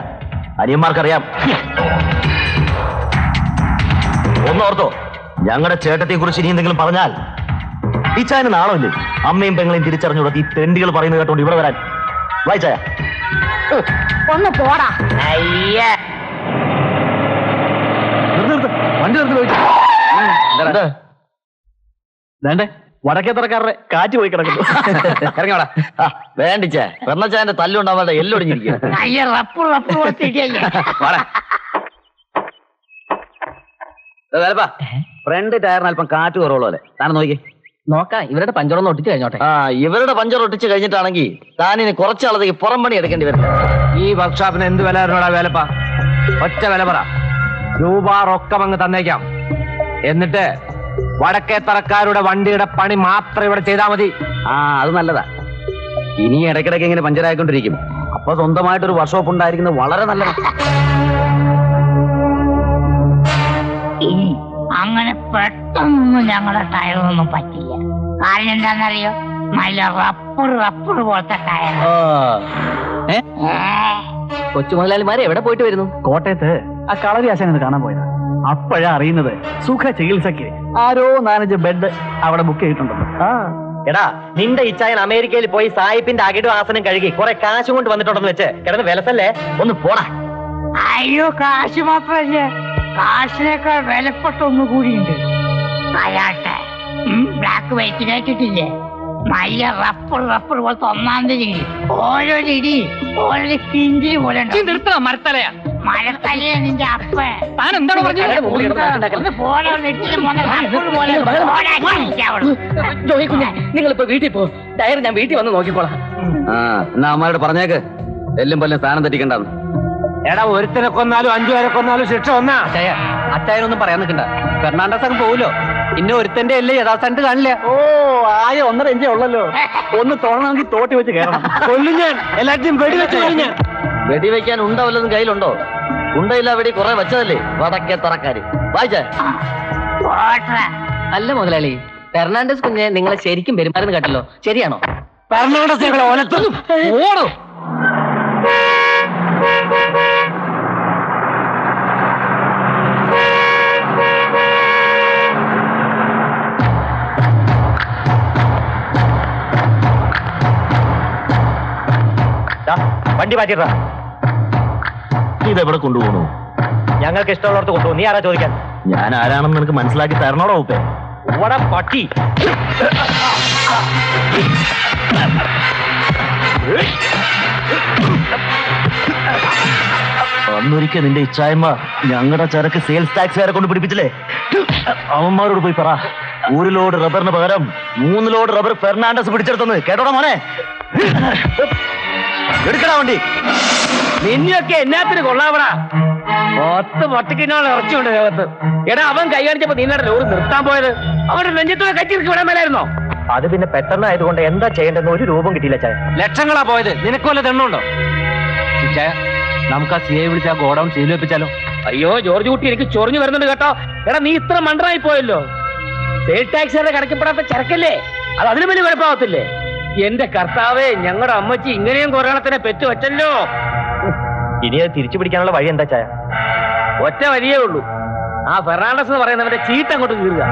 അനിയന്മാർക്കറിയാം. ഒന്നോർത്തോ, ഞങ്ങളുടെ ചേട്ടത്തെ കുറിച്ച് ഇനി എന്തെങ്കിലും പറഞ്ഞാൽ ടീച്ചായന് നാണമില്ലേ? അമ്മയും പെങ്ങളെയും തിരിച്ചറിഞ്ഞുകൂടാ ഈ തെണ്ടികൾ പറയുന്നത് കേട്ടോണ്ട് ഇവിടെ വരാൻ. വായിച്ചായ ഒന്ന് പോടാ. അയ്യേ, വണ്ടി നിർത്തി. വടക്കേത്തറക്കാരുടെ കാറ്റ് പോയി കിടക്കുന്നു. ഇറങ്ങിയോടാ. വേണ്ടിച്ചേ, വെണ്ണച്ചായന്റെ തല്ലുണ്ടാവാതെ എല്ലൊടിഞ്ഞിരിക്കും. ഫ്രണ്ട് ടയറിന് അല്പം കാറ്റ് കുറവുള്ള പോലെ താൻ നോക്കി നോക്കാം. ഇവരുടെ പഞ്ചറൊന്ന് ഒട്ടിച്ചു കഴിഞ്ഞോട്ടെ. ആ, ഇവരുടെ പഞ്ചർ ഒട്ടിച്ചു കഴിഞ്ഞിട്ടാണെങ്കിൽ താനിന് കുറച്ചാളത്തേക്ക് പുറം പണി എടുക്കേണ്ടി വരും. ഈ വർക്ക്ഷോപ്പിന് എന്ത് വില വരണോടാ വേലപ്പ? ഒറ്റ വില പറ, രൂപ റൊക്കം അങ്ങ് തന്നേക്കാം. എന്നിട്ട് വടക്കേത്തറക്കാരുടെ വണ്ടിയുടെ പണി മാത്രം ഇവിടെ ചെയ്താൽ മതി. ആ, അത് നല്ലതാ. ഇനി ഇടയ്ക്കിടയ്ക്ക് ഇങ്ങനെ പഞ്ചറായിക്കൊണ്ടിരിക്കും. അപ്പൊ സ്വന്തമായിട്ടൊരു വർക്ക്ഷോപ്പ് ഉണ്ടായിരിക്കുന്നത് വളരെ നല്ലതാ. ഇനി അങ്ങനെ പെട്ടെന്നൊന്നും ഞങ്ങളുടെ ടയറൊന്നും പറ്റില്ല. കാരണം എന്താണെന്നറിയോ? നല്ല റബ്ബർ റബ്ബർ പോലത്തെ ടയർ. കൊച്ചു മുതലാളിമാരെ എവിടെ പോയിട്ട് വരുന്നു? കോട്ടയത്ത് ആ കളറിയാശാനത് കാണാൻ പോയതാ. അപ്പോഴാ അറിയുന്നത് സുഖ ചികിത്സക്ക് ആരോ നാലഞ്ച് ബെഡ് അവിടെ ബുക്ക് ചെയ്തിട്ടുണ്ടോ. ആ എടാ, നിന്റെ ഇച്ചായൻ അമേരിക്കയിൽ പോയി സായിപ്പിന്റെ അകിടും ആസനം കഴുകി കുറെ കാശും കൊണ്ട് വന്നിട്ടുണ്ടെന്ന് വെച്ച് കിടന്ന് വിലസല്ലേ, ഒന്ന് പോടാ. അയ്യോ, കാശ് മാത്രല്ലേ, കാശിനേക്കാൾ വിലപ്പെട്ട ഒന്നു കൂടിയുണ്ട്. അയാട്ടെ ബ്ലാക്ക് വൈറ്റ് കേട്ടിട്ടില്ലേ? നല്ല റബ്ബർ റബ്ബർ പോലത്തെ ഒന്നാം തീയതി ഓരോ ഇടി ഓരോ പിഞ്ചിരി പോലെ മരത്തലയാ. മരത്തലയാ നിന്റെ അപ്പ. നിങ്ങളിപ്പോ വീട്ടിൽ പോ. ടയർ ഞാൻ വീട്ടിൽ വന്ന് നോക്കിക്കോളാം. ആ, എന്നാ അമ്മയോട് പറഞ്ഞേക്ക് എല്ലും പല്ലും സ്ഥാനം തെറ്റിക്കണ്ടെന്ന്. എടാ, ഒരുത്തിനെ കൊന്നാലും അഞ്ചു പേരെ കൊന്നാലും ശിക്ഷ ഒന്നാ. അച്ചായ അച്ചായനൊന്നും പറയാൻ നിൽക്കണ്ട. ഫെർണാണ്ടസ് അങ്ങ് പോവല്ലോ. ഇന്ന ഒരുത്തന്റെ അല്ലേ യഥാസ്ഥാനത്ത് കാണില്ല. ഓ, ആയ ഒന്നര ഇഞ്ചേ ഉള്ളല്ലോ. ഒന്ന് തോന്നണമെങ്കിൽ തോട്ടി വെച്ച് കയറണം. കൊല്ലും ഞാൻ എല്ലാറ്റിനും. വെടിവെക്കാൻ ഉണ്ടോ വല്ലതും കയ്യിലുണ്ടോ? ഉണ്ടയില്ല, വെടി കുറെ വെച്ചതല്ലേ വടക്കേത്തറക്കാര്. വായിച്ചേ. അല്ല മുതലാളി, ഫെർണാണ്ടസ് കുഞ്ഞെ നിങ്ങളെ ശരിക്കും പെരുമാറുന്നു കേട്ടല്ലോ, ശരിയാണോ? ഫെർണാണ്ടസ് ഞങ്ങളെ ഓലത്തും ഓടോ. വണ്ടി മാറ്റിട്ടാ. ഇതെവിടെ കൊണ്ടുപോകണു? ഞങ്ങൾക്ക് ഇഷ്ടമുള്ളവർക്ക് കൊണ്ടുപോകും. നീ ആരാ ചോദിക്കാൻ? ഞാൻ ആരാണെന്ന് നിനക്ക് മനസ്സിലാക്കി തരണോടോ? ഇവിടെ പട്ടി. അന്നൊരിക്കൽ നിന്റെ ഇച്ചായ്മ ഞങ്ങളുടെ ചരക്ക് സെയിൽസ് ടാക്സുകാരെ കൊണ്ട് പിടിപ്പിച്ചില്ലേ? അവന്മാരോട് പോയി പറ, ഒരു ലോഡ് റബ്ബറിന് പകരം മൂന്ന് ലോഡ് റബ്ബർ ഫെർണാണ്ടസ് പിടിച്ചെടുത്തെന്ന് കേട്ടോടാ മോനെ. എടുക്കടാ വണ്ടി. നിന്നെയൊക്കെ എന്നാത്തിന് കൊള്ളാവടാ. പത്ത് പട്ടിക്കിനോളം ഇറച്ചിയുണ്ട് ദേവത്ത്. എടാ അവൻ കൈ കാണിച്ചപ്പോ നിന്നോട് ലോറി നിർത്താൻ പോയത് അവന്റെ നെഞ്ചത്തോടെ കച്ചിരിക്ക് വിടാൻ മേലായിരുന്നോ? അത് പിന്നെ പെട്ടെന്നായതുകൊണ്ട് എന്താ ചെയ്യേണ്ടെന്ന് ഒരു രൂപം കിട്ടിയില്ല ചായ. ലക്ഷങ്ങളാ പോയത്, നിനക്ക് വല്ല തെണ്ണുണ്ടോ ചായ? നമുക്ക് ആ സി ഐ വിളിച്ച് ആ ഗോഡൌൺ സീൽ വെപ്പിച്ചാലോ? അയ്യോ ജോർജ് കുട്ടി, എനിക്ക് ചൊറിഞ്ഞു വരുന്നുണ്ട് കേട്ടോ. എടാ നീ ഇത്ര മണ്ടനായി പോയല്ലോ. സെയിൽ ടാക്സിനെ കണക്കിൽപ്പെടാത്ത ചരക്കല്ലേ അത്, അതിന് വലിയ കുഴപ്പമാവത്തില്ലേ? എന്റെ കർത്താവേ, ഞങ്ങളുടെ അമ്മച്ചി ഇങ്ങനെയും കൊറോണത്തിനെ പെറ്റു വച്ചല്ലോ. ഇനി അത് തിരിച്ചു പിടിക്കാനുള്ള വഴി എന്താ ചായ? ഒറ്റ വഴിയേ ഉള്ളൂ, ആ ഫെർണാണ്ടസ് എന്ന് പറയുന്നവന്റെ ചീത്ത അങ്ങോട്ട് കീറുക.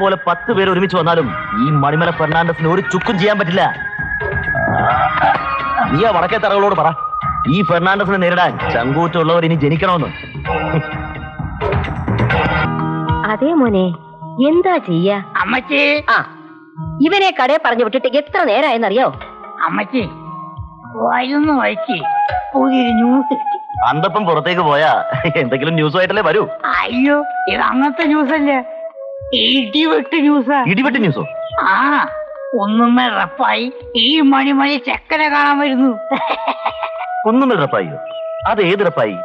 പോലെ പത്ത് പേര് ഒരുമിച്ച് വന്നാലും ഈ മണിമല ഫെർണാണ്ടസിന് ഒരു ചുക്കും ചെയ്യാൻ പറ്റില്ല. നീ ആ വടക്കേ തറകളോട് പറ, ഈ ഫെർണാണ്ടസിനെ നേരിടാൻ ചങ്കൂറ്റുള്ളവർ ഇനി ജനിക്കണമെന്ന്. അതേ മോനെ, എന്താ ചെയ്യാ? അമ്മച്ചി, ആ ഇവനെ കടയെ പറഞ്ഞു വിട്ടിട്ട് എത്ര നേരമായെന്നറിയോ അമ്മച്ചി? പുതിയൊരു ന്യൂസ് കിട്ടി. അന്തപ്പം പുറത്തേക്ക് പോയാ എന്തെങ്കിലും ന്യൂസ് ആയിട്ടല്ലേ വരൂ. അയ്യോ, ഇത് അങ്ങനത്തെ ന്യൂസ് അല്ലേ, ഇടിവെട്ട് ന്യൂസാ. ഇടിവെട്ട് ന്യൂസോ? ആ, കുന്നുമ്മൽ റപ്പായി ഈ മണിമലി ചെക്കനെ കാണാൻ വരുന്നു. കുന്നുമ്മൽ റപ്പായിയോ? അത് ഏത് റപ്പായി?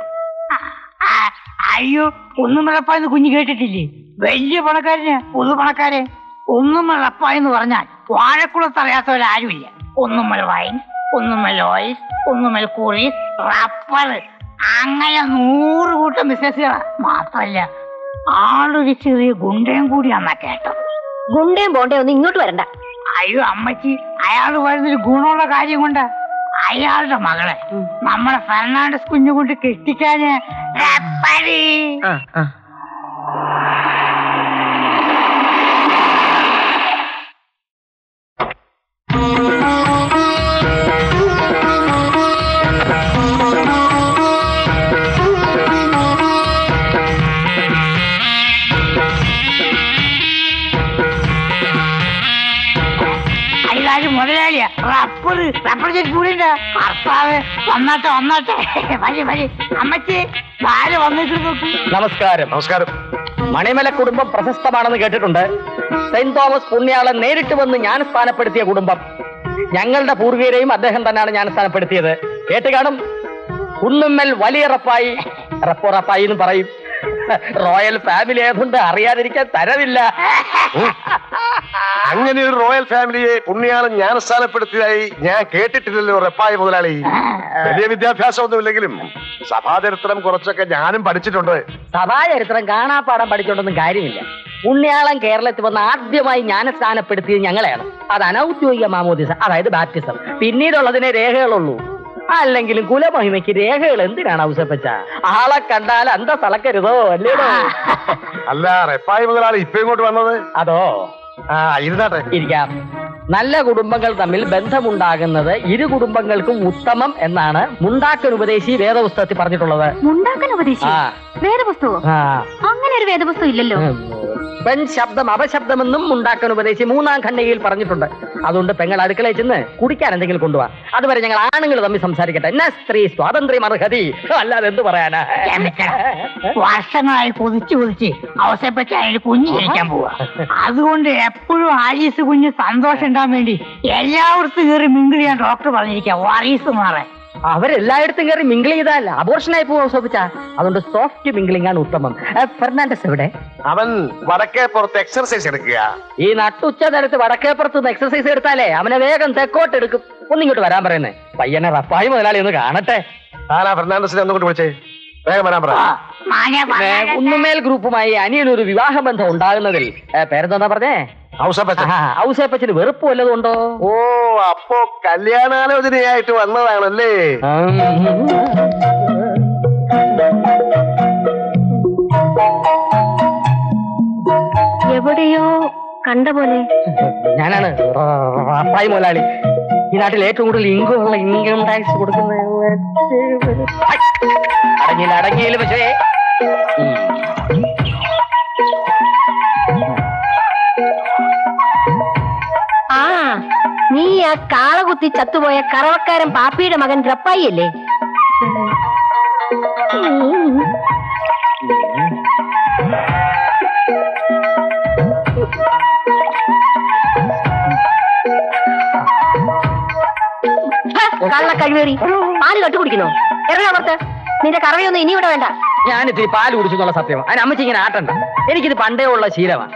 അയ്യോ, കുന്നുമ്മൽ റപ്പായിന്ന് കുഞ്ഞു കേട്ടിട്ടില്ലേ? വലിയ പണക്കാരന്, പുതു പണക്കാരെ. കുന്നുമ്മൽ റപ്പായിന്ന് പറഞ്ഞാൽ വാഴക്കുളത്തറിയാത്തവരാരുമില്ല. Kunnummal wine, Kunnummal oils, Kunnummal coolies, rubber, അങ്ങനെ നൂറ് കൂട്ടം ബിസിനസ്സുകളാ. മാത്രല്ല ആളൊരു ചെറിയ ഗുണ്ടയും കൂടിയാന്നാ കേട്ടത്. ഗുണ്ടയും പോണ്ടേ ഒന്നും ഇങ്ങോട്ട് വരണ്ട. അയ്യോ അമ്മച്ചി, അയാൾ വരുന്നൊരു ഗുണമുള്ള കാര്യം കൊണ്ട് അയാളുടെ മകളെ നമ്മളെ ഫെർണാണ്ടസ് കുഞ്ഞു കൊണ്ട് കെട്ടിക്കാന്. നമസ്കാരം നമസ്കാരം. മണിമല കുടുംബം പ്രശസ്തമാണെന്ന് കേട്ടിട്ടുണ്ട്. സെന്റ് തോമസ് പുണ്യാളൻ നേരിട്ട് വന്ന് ഞാൻ സ്ഥാനപ്പെടുത്തിയ കുടുംബം. ഞങ്ങളുടെ പൂർവികരെയും അദ്ദേഹം തന്നെയാണ് ഞാൻ സ്ഥാനപ്പെടുത്തിയത്. ഏറ്റുകാണും കുന്നുമ്മൽ വലിയ റപ്പായി, റപ്പോറപ്പായി എന്ന് പറയും. റോയൽ ഫാമിലി ഏതുണ്ട് അറിയാതിരിക്കാൻ തരവില്ല. അങ്ങനെ ഒരു റോയൽ ഫാമിലിയെ പുണ്യാളൻ ജ്ഞാനസ്ഥാനപ്പെടുത്തിയതായി ഞാൻ കേട്ടിട്ടില്ലല്ലോ. റപ്പായ മുതലാളി വലിയ വിദ്യാഭ്യാസം ഒന്നുമില്ലെങ്കിലും സഭാചരിത്രം കുറച്ചൊക്കെ ഞാനും പഠിച്ചിട്ടുണ്ട്. സഭാചരിത്രം കാണാപ്പാടം പഠിച്ചോണ്ടൊന്നും കാര്യമില്ല. പുണ്യാളൻ കേരളത്തിൽ വന്ന് ആദ്യമായി ജ്ഞാനസ്ഥാനപ്പെടുത്തിയത് ഞങ്ങളെയാണ്. അത് അനൗദ്യോഗിക മാമോദിസ, അതായത് ബാപ്റ്റിസം. പിന്നീടുള്ളതിനെ രേഖകളുള്ളൂ. അല്ലെങ്കിലും കുലമഹിമയ്ക്ക് രേഖകൾ എന്തിനാണ് ഔസപ്പച്ച? ആളെ കണ്ടാൽ അന്ത തളക്കരുതോ അല്ലേ? അല്ല റെപ്പായി മുതലാളി ഇപ്പൊ ഇങ്ങോട്ട് വന്നത് അതോ? ആ ഇരുന്നാട്ടെ, ഇരിക്കാം. നല്ല കുടുംബങ്ങൾ തമ്മിൽ ബന്ധമുണ്ടാകുന്നത് ഇരു കുടുംബങ്ങൾക്കും ഉത്തമം എന്നാണ് മുണ്ടാക്കൻ ഉപദേശി വേദപുസ്തകത്തിൽ പറഞ്ഞിട്ടുള്ളത്. മുണ്ടാക്കൻ ഉപദേശി വേദപുസ്തകം? അങ്ങനെ ഒരു വേദപുസ്തകം ഇല്ലല്ലോ. പെൺ ശബ്ദം അപശബ്ദമെന്നും മുണ്ടാക്കൻ ഉപദേശി മൂന്നാം ഖണ്ഡികയിൽ പറഞ്ഞിട്ടുണ്ട്. അതുകൊണ്ട് പെങ്ങൾ അടുക്കളയിൽ ചെന്ന് കുടിക്കാൻ എന്തെങ്കിലും കൊണ്ടുപോവാ. അതുവരെ ഞങ്ങൾ ആണുങ്ങൾ തമ്മിൽ സംസാരിക്കട്ടെ. എന്നാ സ്ത്രീ സ്വാതന്ത്ര്യം അർഹതി, അല്ലാതെ എന്ത് പറയാനാ? വർഷങ്ങളായി കൊതിച്ചു കൊതിച്ച് അവസരപ്പെട്ട് അതിന് കുഞ്ഞു കഴിക്കാൻ പോവാ. അതുകൊണ്ട് എപ്പോഴും ആരീസ് കുഞ്ഞ് സന്തോഷം ഉണ്ടാകാൻ വേണ്ടി എല്ലായിടത്തും കയറി മിങ്കിൾ ചെയ്യാൻ ഡോക്ടർ പറഞ്ഞിരിക്കാം. ആരീസ് മാറാൻ അവരെല്ലായിടത്തും കയറി മിങ്കിൾ ചെയ്താൽ അബോർഷനായി പോവാ സോപ്പിച്ച. അതുകൊണ്ട് സോഫ്റ്റ് മിങ്കിളിംഗ് ആണ് ഉത്തമം. ഫെർണാണ്ടസ് എവിടെ? അവൻ വടക്കേപ്പുറത്ത് എക്സർസൈസ് എടുക്കുക. ഈ നട്ടുച്ച നേരത്ത് വടക്കേപ്പുറത്ത് എക്സർസൈസ് എടുത്താലേ അവനെ വേഗം തെക്കോട്ട് എടുക്കും. ഒന്നിങ്ങോട്ട് വരാൻ പറയുന്നേ. പയ്യനെ റപ്പായി മുതലാളി ഒന്ന് കാണട്ടെ. ആരാ ഫെർണാണ്ടസിനെ ഒന്നുകൊണ്ട് വിളിച്ചേ? വേഗം വരാൻ പറ. കുന്നുമേൽ ഗ്രൂപ്പുമായി അനിയനൊരു വിവാഹബന്ധം ഉണ്ടാകുന്നതിൽ പേരെന്താ പറഞ്ഞേ? ഔസേപ്പച്ചന് വെറുപ്പ് വല്ലതും ഉണ്ടോ? ഓ, അപ്പോ കല്യാണാലോചനയായിട്ട് വന്നതാണല്ലേ. എവിടെയോ കണ്ട പോലെ. ഞാനാണ് റപ്പായി മുതലാളി, ഈ നാട്ടിൽ ഏറ്റവും കൂടുതൽ ഇൻകമുള്ള ഇൻകം ടാക്സ് കൊടുക്കുന്ന. അടങ്ങിയില്ല അടങ്ങിയില്ല പക്ഷേ നീ ആ കാളകുത്തി ചത്തുപോയ കറവക്കാരൻ പാപ്പിയുടെ മകൻ റപ്പായി അല്ലേ? കള്ള കഴിവേറി പാല് കട്ടു കുടിക്കണോ? എറണാകുളത്ത് നിന്റെ കറവയൊന്നും ഇനി ഇവിടെ വേണ്ട. ഞാനിത്തിരി പാല് കുടിച്ചെന്നുള്ള സത്യം. അതിന് അമ്മച്ചി ഇങ്ങനെ ആട്ടണ്ട. എനിക്കിത് പണ്ടേ ഉള്ള ശീലമാണ്.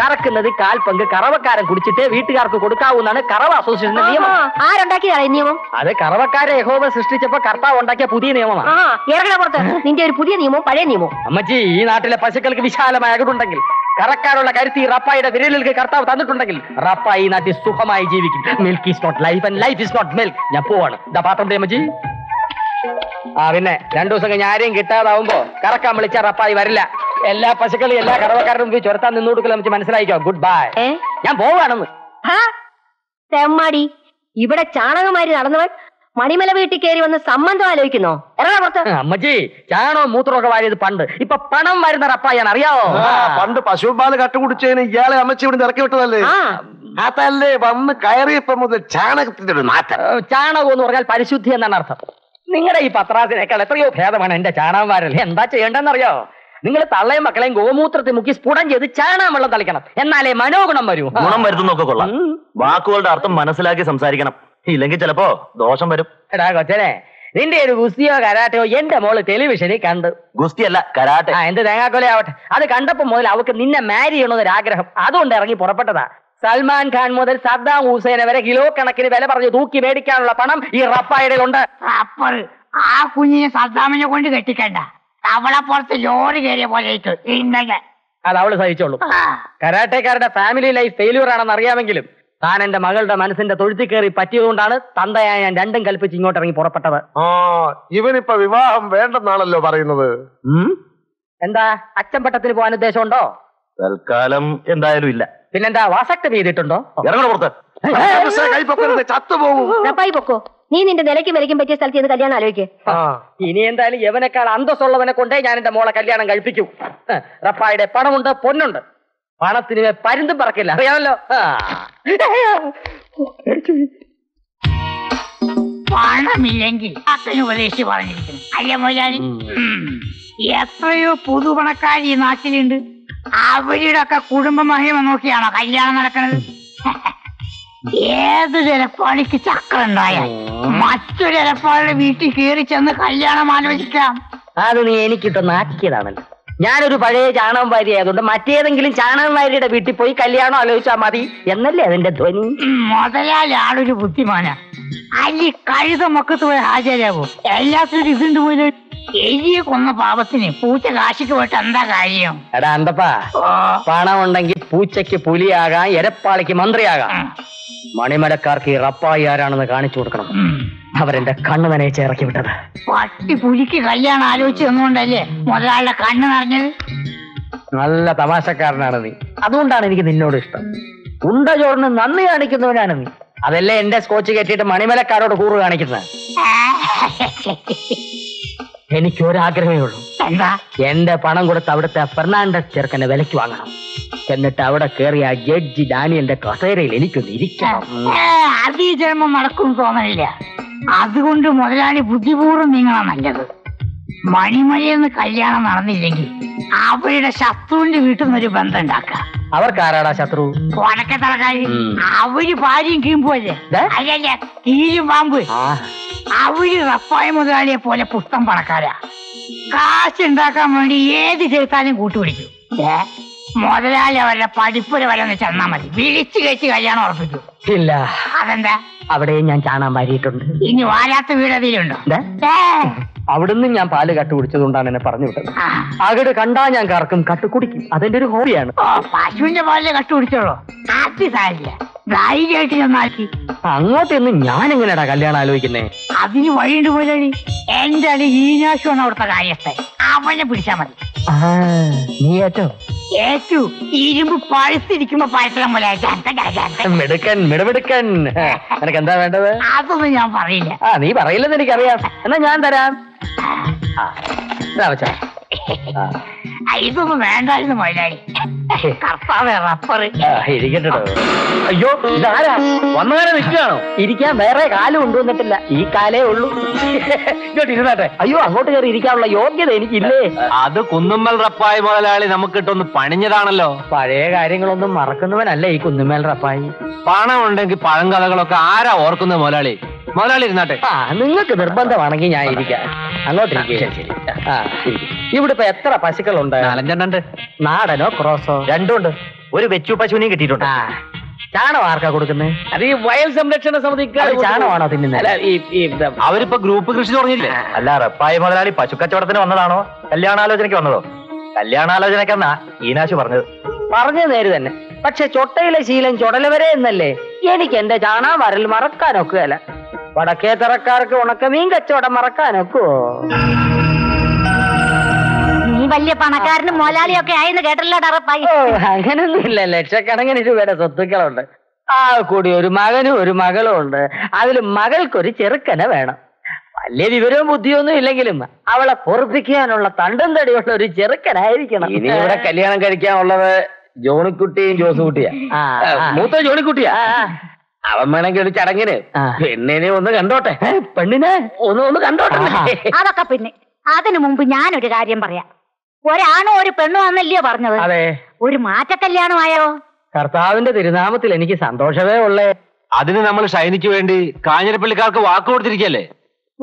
കറക്കുന്നത് കാൽ പങ്ക് കറവക്കാരൻ കുടിച്ചിട്ട് വീട്ടുകാർക്ക് കൊടുക്കാവുന്നതാണ് കറവ അസോസിയേഷന്റെ നിയമം. ആരുണ്ടാക്കിയതാണ് നിയമം? അത് കറവക്കാരെ യഹോവ സൃഷ്ടിച്ചപ്പോ കർത്താവ് ഉണ്ടാക്കിയ പുതിയ നിയമമാണ്. എറണാകുളത്ത് നിന്റെ ഒരു പുതിയ നിയമവും പഴയ നിയമവും. അമ്മച്ചി, ഈ നാട്ടിലെ പശുക്കൾക്ക് വിശാലമായ അകടുണ്ടെങ്കിൽ കറക്കാനുള്ള കരുത്തി റപ്പായുടെ വിരലിൽക്ക് കർത്താവ് തന്നിട്ടുണ്ടെങ്കിൽ റപ്പായി നാട്ടിൽ സുഖമായി ജീവിക്കും. Milk is not life and life is not milk. ഞാൻ പോവാണ്. ഇതാ പാത്രം അമ്മച്ചി. ആ പിന്നെ രണ്ടു ദിവസം കഴിഞ്ഞ് ആരെയും കിട്ടാതാവുമ്പോ കറക്കാൻ വിളിച്ച റപ്പായി വരില്ല. എല്ലാ പശുക്കളും എല്ലാ കടവക്കാരും പോയി ചുരത്താൻ നിന്ന് കൊടുക്കല. നമുക്ക് മനസ്സിലായിക്കോ. ഗുഡ് ബൈ, ഞാൻ പോവാണെന്ന്. തെമ്മാടി, ഇവിടെ ചാണകമാരി നടന്നവൻ മണിമല വീട്ടിൽ കയറി വന്ന് സംബന്ധം ആലോചിക്കുന്നോ? എറണാകുളത്ത് അമ്മച്ചി ചാണകം മൂത്രമൊക്കെ വാരിയത് പണ്ട്. ഇപ്പൊ പണം വരുന്ന റപ്പായാണ്, അറിയാവോ? പണ്ട് പശുപാല് കട്ടുകുടിച്ചതിന് ഇയാളെ അമ്മച്ചി ഇവിടെ ഇറക്കി വിട്ടതല്ലേ? അതല്ലേ വന്ന് കയറിയപ്പോ മുതൽ ചാണകത്തിന്റെ ഒരു മാറ്റം. ചാണകം എന്ന് പറഞ്ഞാൽ പരിശുദ്ധി എന്നാണ് അർത്ഥം. നിങ്ങളുടെ ഈ പത്രാസിനേക്കാൾ എത്രയോ ഭേദമാണ് എന്റെ ചാണകം വാരല്ലേ. എന്താ ചെയ്യേണ്ടെന്നറിയോ? നിങ്ങൾ തള്ളയും മക്കളെയും ഗോമൂത്രത്തിൽ മുക്കി സ്ഫുടം ചെയ്ത് ചാണകം വെള്ളം തളിക്കണം. എന്നാലേ മനോഗുണം വരൂ. ഗുണം വരുത്തുന്നൊക്കെ കൊള്ളാം. വാക്കുകളുടെ അർത്ഥം മനസ്സിലാക്കി സംസാരിക്കണം, ഇല്ലെങ്കിൽ ചിലപ്പോ ദോഷം വരും. എടാ കൊച്ചനെ, നിന്റെ ഒരു ഗുസ്തിയോ കരാട്ടയോ എന്റെ മോള് ടെലിവിഷനിൽ കണ്ട്. ഗുസ്തിയല്ല കരാട്ടെ. ആ എന്ത് തേങ്ങാക്കൊല ആവട്ടെ. അത് കണ്ടപ്പോ മുതൽ അവക്ക് നിന്നെ മാരി ചെയ്യണമെന്നൊരാഗ്രഹം. അതുകൊണ്ട് ഇറങ്ങി പുറപ്പെട്ടതാ. സൽമാൻ ഖാൻ മുതൽ സദ്ദാം ഹുസൈനെ വരെ കിലോ കണക്കിന് വില പറഞ്ഞ് തൂക്കി മേടിക്കാനുള്ള പണം ഈ റപ്പായുടെ ഉണ്ട്. ആ കുഞ്ഞിനെ സദ്ദാമിനെ കൊണ്ട് കെട്ടിക്കണ്ട. അവളെ പുറത്ത് ലോറി കയറിയ പോലെ അത് അവള് സഹിച്ചോളൂ. കരാട്ടക്കാരുടെ ഫാമിലി ലൈഫ് ഫെയില്യൂർ ആണെന്ന് അറിയാമെങ്കിലും താൻ എന്റെ മകളുടെ മനസ്സിന്റെ തൊഴുത്തി കയറി പറ്റിയതുകൊണ്ടാണ് തന്തയായ ഞാൻ രണ്ടും കൽപ്പിച്ച് ഇങ്ങോട്ട് ഇറങ്ങി പുറപ്പെട്ടത്. ഇവനിപ്പോ വിവാഹം വേണ്ടെന്നാണല്ലോ പറയുന്നത്. എന്താ അച്ചമ്പട്ടത്തിന് പോകാൻ ഉദ്ദേശമുണ്ടോ? തൽക്കാലം എന്തായാലും ഇല്ല. പിന്നെന്താ വാസക്തം ചെയ്തിട്ടുണ്ടോ? നീ നിന്റെ നിലയ്ക്ക് വിലയ്ക്കും പറ്റിയ സ്ഥലത്ത് നിന്ന് കല്യാണം ആലോചിക്കേ. ഇനി എന്തായാലും യവനേക്കാൾ അന്തസ്സുള്ളവനെ കൊണ്ടേ ഞാൻ എന്റെ മോളെ കല്യാണം കഴിപ്പിക്കൂ. റപ്പായുടെ പണമുണ്ട്, പൊന്നുണ്ട്. പണത്തിന് പരുന്തും പറക്കില്ല, അറിയാമല്ലോ. പണമില്ലെങ്കിൽ ഉപദേശിച്ച് പറഞ്ഞിരിക്കുന്നു. അയ്യ മൊയ്യാനി, എത്രയോ പുതുപണക്കാരി ഈ നാട്ടിലുണ്ട്. അവരുടെ കുടുംബമഹി നോക്കിയാണോ കല്യാണം നടക്കുന്നത്? ഏത് ജലപ്പാളിക്ക് ചക്രണ്ടായാൽ മറ്റൊരു ജലപ്പാളിയുടെ വീട്ടിൽ കയറി ചെന്ന് കല്യാണം ആലോചിക്കാം. അത് നീ എനിക്കിട്ടൊന്ന് ആക്കിയതാണല്ലോ. ഞാനൊരു പഴയ ചാണകം വാരി ആയതുകൊണ്ട് മറ്റേതെങ്കിലും ചാണകം വാരിയുടെ വീട്ടിൽ പോയി കല്യാണം ആലോചിച്ചാൽ മതി എന്നല്ലേ അതിന്റെ ധ്വനി. മുതലാളി ആളൊരു ബുദ്ധിമാനാ. അല്ലി കഴുത മക്കത്ത് പോയി ഹാജരാകും. എല്ലാത്തിനും ഇതുണ്ട് പോയി. എലിയെ കൊന്ന പാപത്തിന് പൂച്ച കാശിക്ക് പോയിട്ട് എന്താ കാര്യം? എടാ എന്തപ്പാ, പണം ഉണ്ടെങ്കിൽ പൂച്ചയ്ക്ക് പുലിയാകാം, എരപ്പാളിക്ക് മന്ത്രിയാകാം. മണിമലക്കാർക്ക് ഈ റപ്പായി ആരാണെന്ന് കാണിച്ചു കൊടുക്കണം. അവരെന്റെ കണ്ണു നനയിച്ച് ഇറക്കി വിട്ടത്. പട്ടി പുലിക്ക് കല്യാണം ആലോചിച്ച് തന്നുകൊണ്ടല്ലേ മുതലാളുടെ കണ്ണു നിറഞ്ഞത്. നല്ല തമാശക്കാരനാണ് നീ, അതുകൊണ്ടാണ് എനിക്ക് നിന്നോട് ഇഷ്ടം. ഉണ്ട ചോറിന് നന്ദി കാണിക്കുന്നവനാണ് നീ. അതല്ലേ എന്റെ സ്കോച്ച് കെട്ടിയിട്ട് മണിമലക്കാരോട് കൂറ് കാണിക്കുന്നത്? എനിക്ക് ഒരാഗ്രഹമേ ഉള്ളൂ. എന്താ? എന്റെ പണം കൊടുത്ത് അവിടുത്തെ ഫെർണാണ്ടസ് ചെറുക്കനെ വിലക്ക് വാങ്ങണം. എന്നിട്ട് അവിടെ കയറിയ ജഡ്ജി ഡാനിയലിന്റെ കസേരയിൽ എനിക്കൊന്ന് ഇരിക്കണം. അത് ഈ ജന്മം നടക്കും തോന്നലില്ല. അതുകൊണ്ട് മുതലാളി ബുദ്ധിപൂർവ്വം നീങ്ങണ നല്ലത്. മണിമലയെന്ന് കല്യാണം നടന്നില്ലെങ്കിൽ അവരുടെ ശത്രുവിന്റെ വീട്ടിൽ നിന്നൊരു ബന്ധം ഉണ്ടാക്കാം. അവർക്കാരാടാ ശത്രു? കൊലക്കെ തളക്കാരി. അവര് ഭാര്യയും കീമ്പുവല്ലേ, അല്ലല്ല കീഴും പാമ്പ്. അവര് റപ്പായ മുതലാളിയെ പോലെ പുസ്തം പണക്കാരാ. കാശുണ്ടാക്കാൻ വേണ്ടി ഏത് ചേർത്താലും കൂട്ടുപിടിക്കും. മുതലാളി അവരുടെ പഠിപ്പുര വരെ ഒന്ന് ചെന്നാ മതി, വിളിച്ചു കഴിച്ച് കല്യാണം ഉറപ്പിക്കും. ഇല്ല. അതെന്താ? അവിടെ ഞാൻ ചാണാൻ വാരിയിട്ടുണ്ട്. ഇനി വാരാത്ത വീട് അതിലുണ്ടോ? അവിടുന്ന് ഞാൻ പാല് കട്ട് കുടിച്ചതുകൊണ്ടാണ് എന്നെ പറഞ്ഞു വിട്ടത്. അകട് കണ്ടാ ഞാൻ കറക്കും, കട്ട് കുടിക്കും. അതെന്റെ ഒരു ഹോബിയാണ്. പശുവിന്റെ പാലിലെ കട്ട് കുടിച്ചോളൂ, ധൈര്യമായിട്ട് ചെന്നാക്കി. അങ്ങോട്ടൊന്നും ഞാൻ എങ്ങനെയാടാ കല്യാണം ആലോചിക്കുന്നേ? അതിന് വഴിയുണ്ട് പോലെയാണ്. എന്റെ അടി ഈനാശുവാണ് അവിടുത്തെ കാര്യത്തെ. അവനെ പിടിച്ചാ മതി. നീ ഏറ്റോ? ഏറ്റു. ഇരുമ്പ് പഴുത്തിരിക്കുമ്പോ പഴത്തരം പോലെ മിടുക്കൻ മിടമിടുക്കൻ. നിനക്ക് എന്താ വേണ്ടത്? അതൊന്നും ഞാൻ പറയില്ല. ആ, നീ പറയില്ലെന്ന് എനിക്കറിയാം. എന്നാ ഞാൻ തരാം. ഇതൊന്നും വേണ്ടായിരുന്നു മൊയിലാളി. കർത്താവേ റബ്ബർ ഇരിക്കട്ടോ. അയ്യോ, ഇതാരാ വന്നവരെ നിൽക്കുകയാണോ? ഇരിക്കാൻ വേറെ കാലം കൊണ്ടുവന്നിട്ടില്ല, ഈ കാലേ ഉള്ളൂ. ഇങ്ങോട്ട് ഇരുന്നാട്ടെ. അയ്യോ, അങ്ങോട്ട് കയറി ഇരിക്കാനുള്ള യോഗ്യത എനിക്കില്ലേ. അത് കുന്നുമ്മൽ റപ്പായി മുതലാളി നമുക്ക് ഇട്ടൊന്ന് പണിഞ്ഞതാണല്ലോ. പഴയ കാര്യങ്ങളൊന്നും മറക്കുന്നവനല്ല ഈ കുന്നുമ്മൽ റപ്പായി. പണം ഉണ്ടെങ്കിൽ പഴം കഥകളൊക്കെ ആരാ ഓർക്കുന്നത് മുതലാളി? മുതലാളി ഇരുന്നാട്ടെ. ആ, നിങ്ങൾക്ക് നിർബന്ധമാണെങ്കിൽ ഞാൻ ഇരിക്കാം. അങ്ങോട്ടിരിക്കുക. ഇവിടെ ഇപ്പൊ എത്ര പശുക്കളുണ്ട്? നാലഞ്ചെണ്ണുണ്ട്. നാടനോ ക്രോസോ? രണ്ടുണ്ട്. ഒരു വെച്ചു പശുവിനെയും കിട്ടിയിട്ടുണ്ട്. ചാണോ ആർക്കാ കൊടുക്കുന്നത്? അത് ഈ വയൽ സംരക്ഷണ സമിതിക്കാർ ചാണമാണോ തിന്നുന്നത്? അവരിപ്പോ ഗ്രൂപ്പ് കൃഷി തുടങ്ങിയില്ലേ. അല്ല, റപ്പായ മുതലാളി പശുക്കച്ചവടത്തിന് വന്നതാണോ കല്യാണാലോചനയ്ക്ക് വന്നതോ? കല്യാണാലോചനയ്ക്കെന്നാ ഈനാശു പറഞ്ഞത്. പറഞ്ഞ നേര് തന്നെ. പക്ഷെ ചൊട്ടയിലെ ശീലം ചുടലവരെ എന്നല്ലേ. എനിക്ക് എന്റെ ചാണാ വരൽ മറക്കാനൊക്കുകയല്ല. വടക്കേ തറക്കാർക്ക് ഉണക്കമീൻ കച്ചവടം മറക്കാനൊക്കുവോ? നീ വലിയ പണക്കാരനും മോലാളിയൊക്കെ ആയെന്ന് കേട്ടല്ലോടാ റപ്പായി. അങ്ങനൊന്നുമില്ല, ലക്ഷക്കണക്കിന് രൂപയുടെ സ്വത്തുക്കളുണ്ട്. ആ കൂടി ഒരു മകനും ഒരു മകളും ഉണ്ട്. അതിൽ മകൾക്കൊരു ചെറുക്കനെ വേണം. വലിയ വിവരവും ബുദ്ധിയൊന്നും ഇല്ലെങ്കിലും അവളെ പൊറുപ്പിക്കാനുള്ള തണ്ടും തടിയുള്ള ഒരു ചെറുക്കനായിരിക്കണം. ഇനി ഇവിടെ കല്യാണം കഴിക്കാനുള്ളത് ജോണിക്കുട്ടിയും ജോസുകുട്ടിയാ. മൂത്ത ജോണിക്കുട്ടിയാ. അവൻ വേണമെങ്കിൽ ഒരു ചടങ്ങിന് പെണ്ണിനെ ഒന്ന് കണ്ടോട്ടെ. പെണ്ണിനെ ഒന്ന് ഒന്ന് കണ്ടോട്ടെ. അതൊക്കെ പിന്നെ. അതിനു മുമ്പ് ഞാനൊരു കാര്യം പറയാം. ഒരാണോ ഒരു പെണ്ണോ എന്നല്ലയോ പറഞ്ഞത്? അതെ. ഒരു മാറ്റ കല്യാണമായോ? കർത്താവിന്റെ തിരുനാമത്തിൽ എനിക്ക് സന്തോഷമേ ഉള്ളേ. അതിന് നമ്മൾ ഷൈനിക്ക് വേണ്ടി കാഞ്ഞിരപ്പള്ളിക്കാർക്ക് വാക്ക് കൊടുത്തിരിക്കല്ലേ.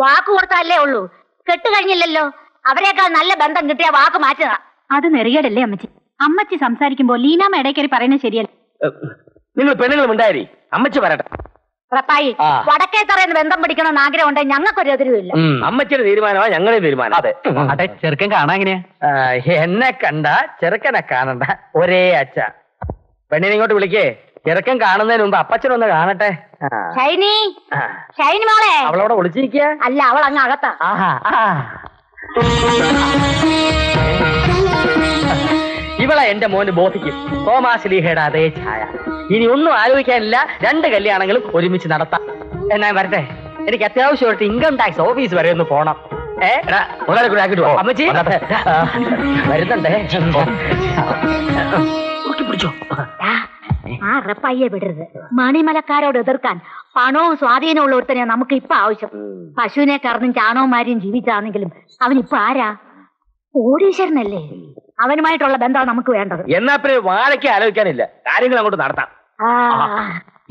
വാക്ക് കൊടുത്താലേ ഉള്ളൂ, കെട്ട് കഴിഞ്ഞില്ലല്ലോ. അവരെക്കാൾ നല്ല ബന്ധം കിട്ടിയ വാക്ക് മാറ്റുക. അത് നെറിയടല്ലേ അമ്മച്ചി? അമ്മച്ചി സംസാരിക്കുമ്പോ ലീനാമ ഇടയ്ക്കറി പറയുന്നത് ശരിയല്ലേ? നിങ്ങൾ പെണ്ണുങ്ങളും ഉണ്ടായി അമ്മച്ചി പറയട്ടെ. റപ്പായി, വടക്കേത്തറയെന്ന് ബന്ധം പിടിക്കണമെന്ന് ആഗ്രഹം ഉണ്ടെങ്കിൽ ഞങ്ങൾക്കൊരു എതിരുമില്ല. അമ്മച്ചിയുടെ തീരുമാനമാണ് ഞങ്ങളെ തീരുമാനം. അതെ. അതെ, ചെറുക്കൻ കാണാൻ എങ്ങനെയാ? എന്നെ കണ്ട ചെറുക്കനെ കാണണ്ട, ഒരേ അച്ഛ. പെണ്ണിനെ ഇങ്ങോട്ട് വിളിക്കേ. ചെറുക്കൻ കാണുന്നതിന് മുമ്പ് അപ്പച്ചനൊന്ന് കാണട്ടെ. ഷൈനി, ഷൈനി മോളെ. അവളവിടെ വിളിച്ചിരിക്കുക? അല്ല, അവൾ അങ്ങ് അകത്താ. ഇവളെ എന്റെ മോന് ബോധിക്കും. തോമാസ് ലീഹയുടെ അതേ ഛായ. ഇനി ഒന്നും ആലോചിക്കാനില്ല, രണ്ട് കല്യാണങ്ങളും ഒരുമിച്ച് നടത്താം. എന്നാ വരട്ടെ, എനിക്ക് അത്യാവശ്യമായിട്ട് ഇൻകം ടാക്സ് ഓഫീസ് വരെ ഒന്ന് പോണം. ഏടാക്കിട്ട് അമ്മച്ചി വരുന്നുണ്ടേ. ആ റപ്പായിയെ വിടരുത്. മണിമലക്കാരോട് എതിർക്കാൻ പണവും സ്വാധീനം ഉള്ള ഒരുത്തനെയാ നമുക്ക് ഇപ്പൊ ആവശ്യം. പശുവിനെ കറന്നും ചാണവന്മാരെയും ജീവിച്ചാണെങ്കിലും അവനിപ്പൊ ആരാ? കോടീശ്വരനല്ലേ? അവനുമായിട്ടുള്ള ബന്ധമാണ് നമുക്ക് വേണ്ടത്. എന്നാ പിന്നെ വാഴയ്ക്ക് ആലോചിക്കാനില്ല, കാര്യങ്ങൾ അങ്ങോട്ട് നടത്താം.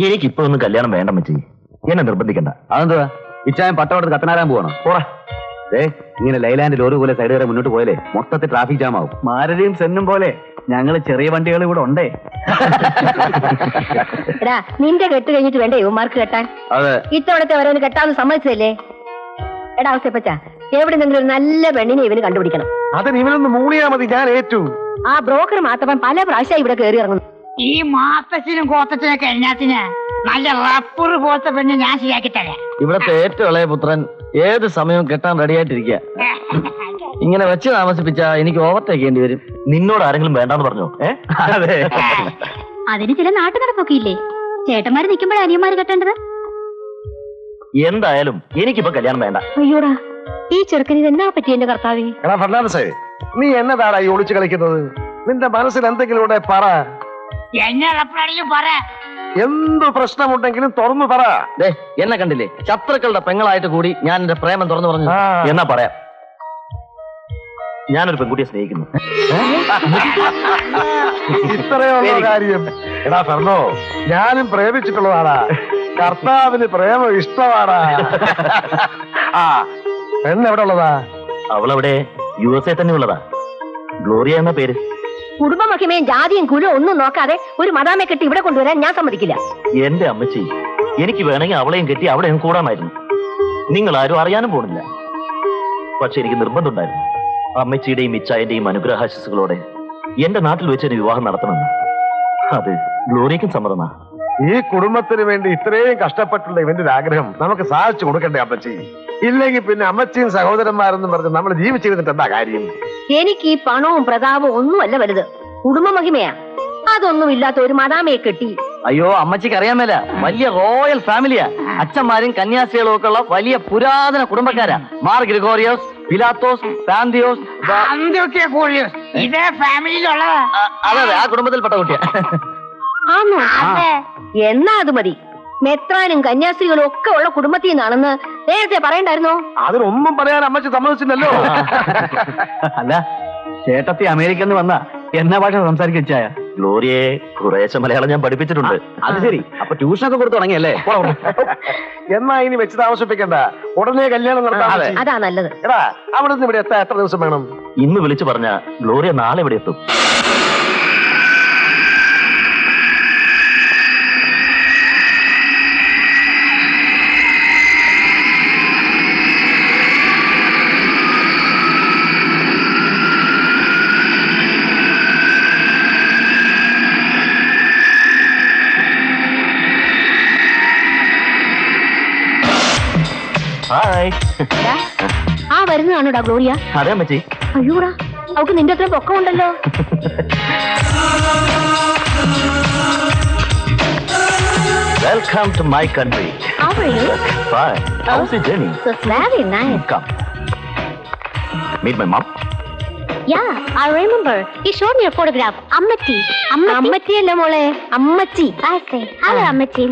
എനിക്കിപ്പോ ഒന്നും കല്യാണം വേണ്ട മച്ചി, എന്നെ നിർബന്ധിക്കണ്ട. അതെന്താ ഇച്ചായം പട്ടവടത്ത് കത്തനാരാൻ പോകണം. ഇങ്ങനെ ലൈലാൻഡിൽ ഒരു പോലെ സൈഡ് കയറി മുന്നോട്ട് പോയാലേ മൊത്തത്തിൽ ട്രാഫിക് ജാം ആവും. മാരയും സെന്നും പോലെ ഞങ്ങള് ചെറിയ വണ്ടികൾ ഇവിടെ ഉണ്ടേ. നിന്റെ കെട്ട് കഴിഞ്ഞിട്ട് വേണ്ടേ യുവമാർക്ക് കെട്ടാൻ? ഇത്തവണത്തെ അവരവന് കെട്ടാന്ന് സമ്മതിച്ചല്ലേ? എടാ അവസ്ഥപ്പച്ച, എവിടെ നിന്നൊരു നല്ല പെണ്ണിനെ ഇവന് കണ്ടുപിടിക്കണം. അതിന് ഇവനൊന്ന് മൂളിയാ മതി, ഞാൻ ഏറ്റു. ആ ബ്രോക്കർ മാത്രം പല പ്രാവശ്യം ഇവിടെ കയറി ഇറങ്ങുന്നു. ഈ മാത്തച്ഛനും കോത്തച്ഛനൊക്കെ എന്നാത്തിനാ? നല്ല റബ്ബർ പോലത്തെ പെണ്ണ് ഞാൻ ശരിയാക്കി തരാം. ഇവിടത്തെ ഏറ്റവും ഇളയ പുത്രൻ ഏത് സമയവും കെട്ടാൻ റെഡിയായിട്ടിരിക്കുക. ഇങ്ങനെ വെച്ച് താമസിപ്പിച്ചാ എനിക്ക് ഓവർടേക്ക് ചെയ്യേണ്ടി വരും. നിന്നോട് ആരെങ്കിലും വേണ്ടാന്ന് പറഞ്ഞോ? അതിന് ചില നാട്ടു നടപ്പൊക്കെ ഇല്ലേ? ചേട്ടന്മാര് നിൽക്കുമ്പോഴാണ് അനിയന്മാര് കെട്ടേണ്ടത്. എന്തായാലും എനിക്കിപ്പോ കല്യാണം വേണ്ട. അയ്യോടാ, ഈ ചെറുക്കന് എന്നാ പറ്റി എന്റെ കർത്താവേ? എടാ ഫർണാണ്ടസേ, നീ എന്നതാടാ ഈ ഒളിച്ചു കളിക്കുന്നത്? നിന്റെ മനസ്സിൽ എന്തെങ്കിലും ഉണ്ടെ പറ. എന്ത് പ്രശ്നമുണ്ടെങ്കിലും തുറന്നു പറ. എന്നെ കണ്ടില്ലേ, ശത്രുക്കളുടെ പെങ്ങളായിട്ട് കൂടി ഞാൻ എന്റെ പ്രേമം തുറന്നു പറഞ്ഞു. എന്നാ പറയാം, ഞാനൊരു പെൺകുട്ടിയെ സ്നേഹിക്കുന്നു. ഇത്രയുള്ള കാര്യം. എടാ ഫെർണോ, ഞാനും പ്രേമിച്ചിട്ടുള്ളതാടാ. കർത്താവിന് പ്രേമം ഇഷ്ടമാടാ. ആ പെണ്ണെവിടെ ഉള്ളതാ? അവളവിടെ യു എസ് എ തന്നെ ഉള്ളതാ. ഗ്ലോറിയ എന്ന പേര്. കുടുംബമഹിമയും ജാതിയും കുലവും ഒന്നും നോക്കാതെ ഒരു മദാമെ കെട്ടി ഇവിടെ കൊണ്ടുവരാൻ ഞാൻ സമ്മതിക്കില്ല. എന്റെ അമ്മച്ചി, എനിക്ക് വേണമെങ്കിൽ അവളെയും കെട്ടി അവിടെയും കൂടാമായിരുന്നു. നിങ്ങൾ ആരും അറിയാനും പോണില്ല. പക്ഷെ എനിക്ക് നിർബന്ധമുണ്ടായിരുന്നു. അമ്മച്ചിയുടെയും ഇച്ചായന്റെയും അനുഗ്രഹാശിസുകളോടെ എന്റെ നാട്ടിൽ വെച്ച് ഒരു വിവാഹം നടത്തണമെന്ന്. അത് ഗ്ലോറിയക്കും സമ്മതമാ. ഈ കുടുംബത്തിന് വേണ്ടി ഇത്രയും കഷ്ടപ്പെട്ടുള്ള ഇവന്റെ ആഗ്രഹം നമുക്ക് സാധിച്ചു കൊടുക്കണ്ടേ അമ്മച്ചി? ഇല്ലെങ്കിൽ പിന്നെ അമ്മച്ചിയും സഹോദരന്മാരെന്നും പറഞ്ഞ് നമ്മൾ ജീവിച്ചിരുന്നിട്ട് എന്താ കാര്യം? എനിക്ക് ഈ പണവും പ്രതാപവും ഒന്നും അല്ല വലുത്, കുടുംബ മഹിമയാ. അതൊന്നും ഇല്ലാത്ത ഒരു മദാമയെ കെട്ടി. അയ്യോ അമ്മച്ചിക്ക് അറിയാമല്ല, വലിയ റോയൽ ഫാമിലിയാ. അച്ഛന്മാരും കന്യാസികളും ഒക്കെ ഉള്ള വലിയ പുരാതന കുടുംബക്കാരാ. മാർ ഗ്രിഗോറിയോസ്, പിലാത്തോസ്, സാന്തിയോസ്, ഇതേ ഫാമിലിയിലുള്ള. അതെ, ആ കുടുംബത്തിൽപ്പെട്ട കുട്ടിയാ. എന്നാ അത് മതി. മെത്രാനും കന്യാസ്ത്രീകളും ഒക്കെ ഉള്ള കുടുംബത്തിൽ നിന്നാണെന്ന് നേരത്തെ പറയണ്ടായിരുന്നോ? അതിനൊന്നും പറയാൻ അമ്മച്ചി സമ്മതിച്ചില്ലല്ലോ. അല്ല ചേട്ടത്തി അമേരിക്കന്ന് വന്ന എന്നാ ഭാഷ സംസാരിക്കായ? ഗ്ലോറിയെ കുറേശ്ശെ മലയാളം ഞാൻ പഠിപ്പിച്ചിട്ടുണ്ട്. അത് ശരി, അപ്പൊ ട്യൂഷനൊക്കെ കൊടുത്തു തുടങ്ങിയല്ലേ? എന്നാ ഇനി വെച്ച് താമസിപ്പിക്കണ്ട, ഉടനെ കല്യാണം നടത്താം. അതാ നല്ലത്. എടാ അവിടെ നിന്ന് ഇവിടെ എത്താൻ എത്ര ദിവസം വേണം? ഇന്ന് വിളിച്ചു പറഞ്ഞ ഗ്ലോറിയ നാളെ ഇവിടെ എത്തും. ആ വരുന്നതാണോടാ ഗ്ലോറിയ? അതെ അമ്മച്ചി. അയ്യൂടാ, അവക്ക് നിന്റെ അത്ര പൊക്കമുണ്ടല്ലോ. Welcome to my country. Meet my mom. Yeah, I remember. He showed me a photograph. അമ്മച്ചി. അമ്മച്ചി അല്ലേ മോളെ, അമ്മച്ചി. I say, hello അമ്മച്ചി.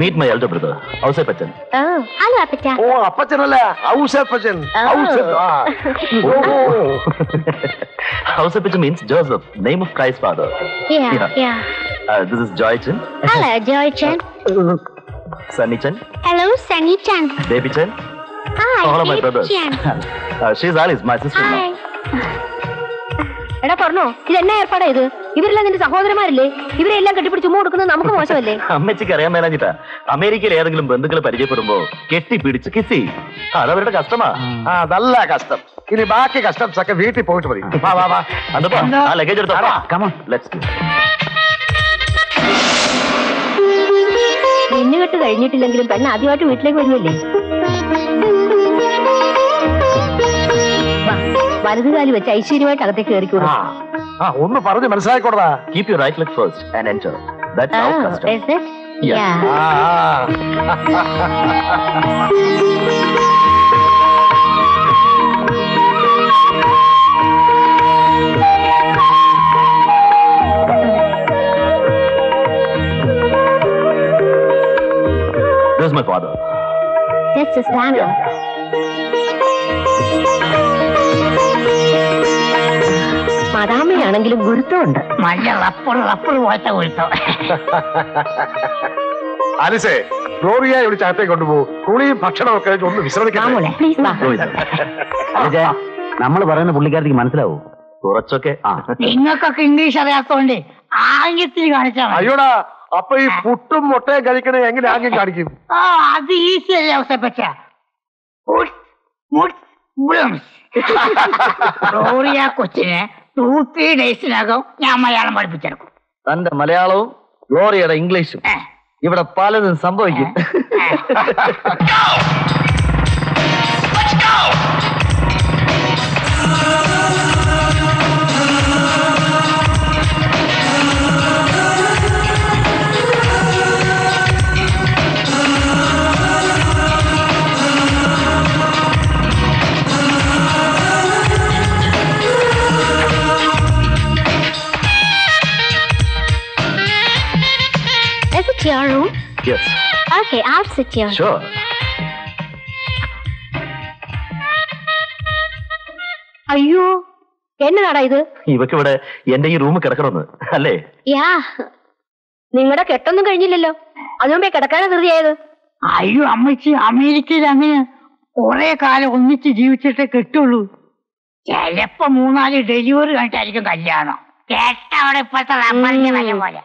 Meet my elder brother, Ausai Pachan. Oh, hello Apachan. Oh, Apachan alla, Ausai Pachan. Ausai. Oh. Ausai Pachan means Joseph, name of Christ's father. Yeah, yeah. yeah. Uh, this is Joy Chan. Hello Joy Chan. Sunny Chan. Hello Sunny Chan. Baby Chan. Hi. All of my brothers. Chan. uh, she's Alice, my sister. Hi. എടാ പറഞ്ഞോ, ഇതെന്നാ ഏർപ്പാടാ ഇത്? ഇവരെല്ലാം നിന്റെ സഹോദരന്മാരില്ലേ? ഇവരെല്ലാം കെട്ടിപ്പിടിച്ച് ഉമ്മ കൊടുക്കുന്നത് നമുക്ക് മോശമല്ലേ? അമ്മച്ചിക്ക് അറിയാൻ മേലാഞ്ഞിട്ടാ. അമേരിക്കയിൽ ഏതെങ്കിലും ബന്ധുക്കളെ പരിചയപ്പെടുമ്പോ കെട്ടിപ്പിടിച്ച് കിസ് ചെയ്യും. അതവരുടെ കഷ്ടമാ. ആ നല്ല കഷ്ടം. ഇനി ബാക്കി കസ്റ്റംസ് ഒക്കെ വീട്ടിൽ പോയിട്ട് മതി. ആ ലഗേജ് എടുത്തോ. പെണ്ണ് കെട്ട് കഴിഞ്ഞിട്ടില്ലെങ്കിലും പെണ്ണ് ആദ്യമായിട്ട് വീട്ടിലേക്ക് വരുന്നില്ലേ? വലതുകാലി വെച്ച് ഐശ്വര്യമായിട്ട് അകത്തേക്ക് കയറിക്കൂടാ. ഒന്ന് പറഞ്ഞു മനസ്സിലായിക്കോടാ. Keep your right leg first and enter. That's our custom. Is it? Yeah. This is my father. This is Daniel. Thank you. മദാമയാണെങ്കിലും ഗുരുത്തമുണ്ട്. മഴ റപ്പർ റപ്പർ പോലത്തെ ഗുരുത്തം. ആലിസേ, ഗ്ലോറിയ ഇവിടെ ചായത്തേക്ക് കൊണ്ടുപോകൂ. കുളിയും ഭക്ഷണമൊക്കെ ഒന്ന് വിശ്രമിക്കാം. നമ്മൾ പറയുന്ന പുള്ളിക്കാരത്തേക്ക് മനസ്സിലാവും കുറച്ചൊക്കെ. നിങ്ങൾക്കൊക്കെ ഇംഗ്ലീഷ് അറിയാത്തോണ്ട് ആംഗ്യത്തിൽ കാണിച്ചാൽ. അയ്യോടാ, അപ്പൊ ഈ പുട്ടും മുട്ടയും കഴിക്കണേ എങ്ങനെ ആംഗ്യം കാണിക്കും? അത് ഈസി അല്ലേ അവസ്ഥപ്പെട്ട. ഗ്ലോറിയ കൊച്ചിനെ ടൂ ത്രീ ഡേയ്സിനകം ഞാൻ മലയാളം പഠിപ്പിച്ചെടുക്കും. തന്റെ മലയാളവും ഗ്ലോറിയയുടെ ഇംഗ്ലീഷും ഇവിടെ പലതും സംഭവിക്കും. Your room? Yes. Okay, I'll sit here. Sure. അയ്യോ, എന്നതാടാ ഇത്? ഇവക്ക് ഇവിടെ എന്റെ ഈ റൂമിൽ കിടക്കണമെന്ന് അല്ലേ? യാ, നിങ്ങളുടെ കെട്ടൊന്നും കഴിഞ്ഞില്ലല്ലോ, അതുകൊണ്ടേ കിടക്കാനാ ധൃതിയായത്. അയ്യോ അമ്മച്ചി, അമേരിക്കയിൽ അങ്ങനെ കുറെ കാലം ഒന്നിച്ച് ജീവിച്ചിട്ടേ കെട്ടുള്ളൂ. ചിലപ്പോ മൂന്നാല് ഡെലിവറി കഴിഞ്ഞിട്ടായിരിക്കും കല്യാണം.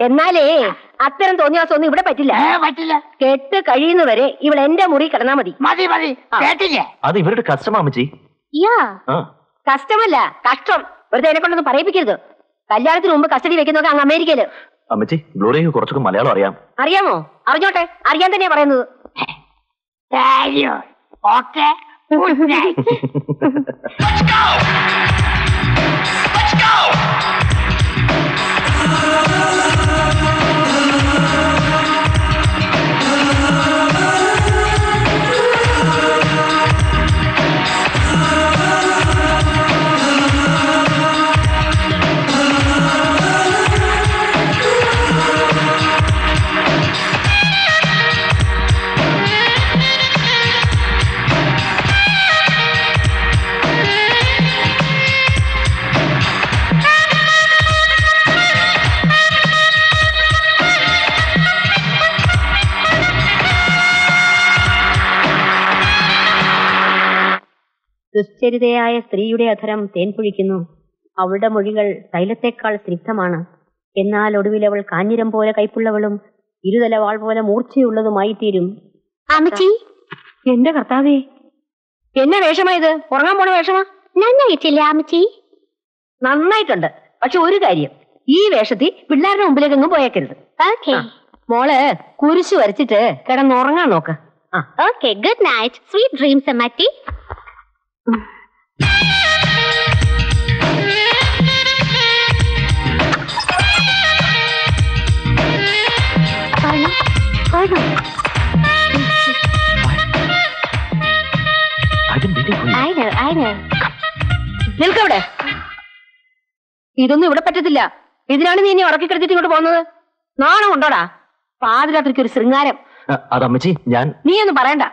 എന്നാലേ അത്തരം തോന്നിയ ദിവസം ഒന്നും ഇവിടെ പറ്റില്ല പറ്റില്ല കെട്ട് കഴിയുന്നവരെ ഇവിടെ എന്റെ മുറി കിടന്നാ മതി. അത് ഇവരുടെ കഷ്ടമാമച്ചി. യാ, കഷ്ടമല്ല കഷ്ടം. വെറുതെ എന്നെ കൊണ്ടൊന്നും പറയിപ്പിക്കരുത്. കല്യാണത്തിന് മുമ്പ് കസ്റ്റഡി വെക്കുന്നൊക്കെ അങ്ങ് അമേരിക്കയില്. അമ്മച്ചി, ഗ്ലോറിയക്ക് കുറച്ചൊക്കെ മലയാളം അറിയാം. അറിയാമോ? അറിഞ്ഞോട്ടെ, അറിയാൻ തന്നെയാ പറയുന്നത്. ദുശ്ചരിതയായ സ്ത്രീയുടെ അധരം തേൻ പൊഴിക്കുന്നു. അവളുടെ മൊഴികൾ തൈലത്തെക്കാൾ സ്നിഗ്ധമാണ്. എന്നാൽ ഒടുവിൽ അവൾ കാഞ്ഞിരം പോലെ കൈപ്പുള്ളവളും ഇരുതല വാൾ പോലെ മൂർച്ചയുള്ളതുമായി തീരും. എന്റെ കർത്താവേ, എന്നെ വേഷമായത്? ഉറങ്ങാൻ പോണ വേഷമാ? നന്നായിട്ടില്ല അമ്മച്ചി. നന്നായിട്ടുണ്ട്. പക്ഷെ ഒരു കാര്യം, ഈ വേഷത്തിൽ പിള്ളേരുടെ മുമ്പിലേക്കെങ്ങും പോയേക്കരുത്. മോള് കുരിശു വരച്ചിട്ട് കിടന്നുറങ്ങാൻ നോക്ക്. Okay, good night, sweet dreams അമ്മച്ചി. നിൽക്കവിടെ, ഇതൊന്നും ഇവിടെ പറ്റത്തില്ല. ഇതിനാണ് നീ ഇനി ഉറക്കി കിടത്തിട്ട് ഇങ്ങോട്ട് പോകുന്നത്? നാണം ഉണ്ടോടാ? പാതിരാത്രിക്ക് ഒരു ശൃംഗാരം. നീ ഒന്നും പറയണ്ട.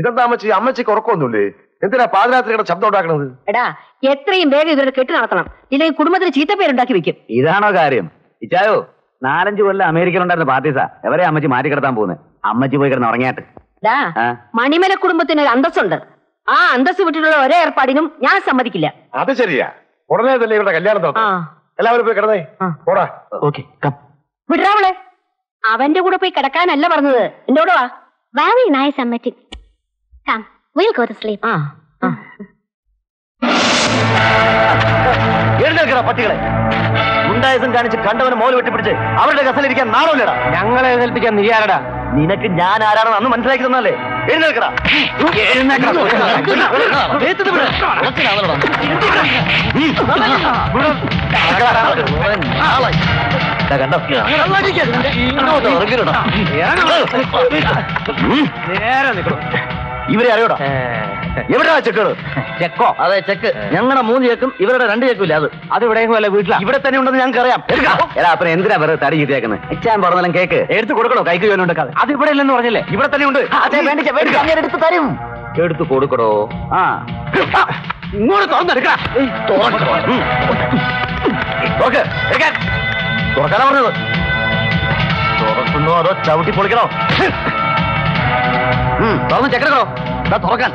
ഇതെന്താ അമ്മച്ചി, അമ്മച്ചിക്ക് ഉറക്കൊന്നുമില്ലേ? എന്തിനാ പാതിരാത്രിയുടെ ശബ്ദം ഉണ്ടാക്കണത്? എടാ, എത്രയും വേഗം ഇവരുടെ കെട്ടി നടത്തണം, ഇല്ലെങ്കിൽ കുടുംബത്തിന് ചീത്തപ്പേരുണ്ടാക്കി വെക്കും. ഇതാണോ കാര്യം? ഇച്ചായോ, നാലഞ്ചു കൊല്ലം അമേരിക്കയിലുണ്ടായിരുന്ന പാർട്ടീസാ എവരെ അമ്മച്ചി മാറ്റി കിടത്താൻ പോകുന്നത്. അമ്മച്ചി പോയി കിടന്ന് ഉറങ്ങിയാട്ട്. മണിമല കുടുംബത്തിന് ഒരു അന്തസ്സുണ്ട്. ആ അന്തസ് വിട്ടിട്ടുള്ള ഒരേ ഏർപ്പാടിനും ഞാൻ സമ്മതിക്കില്ല. അത് ശരിയാ. ഉടനെ തന്നെ ഇവരുടെ കല്യാണം നടത്തണം. എല്ലാവരും പോയി കിടന്നേ. വിടരാവളെ, അവന്റെ കൂടെ പോയി കിടക്കാനല്ല പറഞ്ഞത്. എന്റെ കൂടെ വാ. വാവി നായ സമ്മതി. We'll go to sleep. Ah. എഴുന്നേൽക്കടാ പട്ടികളെ. ഗുണ്ടായിസം കാണിച്ച് കണ്ടവനെ മോല് വെട്ടിപ്പിടിച്ച് അവരുടെ കസലിരിക്കാൻ നാണമില്ലടാ. ഞങ്ങളെ എഴുന്നേൽപ്പിക്കാൻ നീ ആരടാ? നിനക്ക് ഞാൻ ആരാണെന്ന് അന്ന് മനസ്സിലാക്കി തന്നല്ലേ. എഴുന്നേൽക്കടാ. ഇവരെ അറിയോടാ? എവിടെയാ ചെക്കുകൾ? ചെക്കോ? അതെ ചെക്ക്. ഞങ്ങളുടെ മൂന്ന് ചെക്കും ഇവരുടെ രണ്ട് ചെക്കും ഇല്ല. അത് അത് ഇവിടെയും അല്ല, വീട്ടിലാണ്. ഇവിടെ തന്നെ ഉണ്ടെന്ന് ഞങ്ങൾക്ക് അറിയാം. അപ്പം എന്തിനാ വേറെ തടി ചീത്തയാക്കുന്നത്? ഇച്ചാൻ പറഞ്ഞാലും കേക്ക് എടുത്ത് കൊടുക്കണോ? കൈക്ക് വേണ്ടി ഉണ്ടാക്കാതെ. അത് ഇവിടെ ഇല്ലെന്ന് പറഞ്ഞല്ലേ? ഇവിടെ തന്നെ ഉണ്ട്. എടുത്ത് തരും. എടുത്ത് കൊടുക്കണോ? ആ, ഇങ്ങോട്ട് തുറന്നെടുക്കാം. നോക്ക് എടുക്കാൻ തുറക്കാനാ പറഞ്ഞത്. തുറക്കുന്നോ അതോ ചവിട്ടി പൊളിക്കണോ? തുറന്ന് ചെക്കണോ? തുറക്കാൻ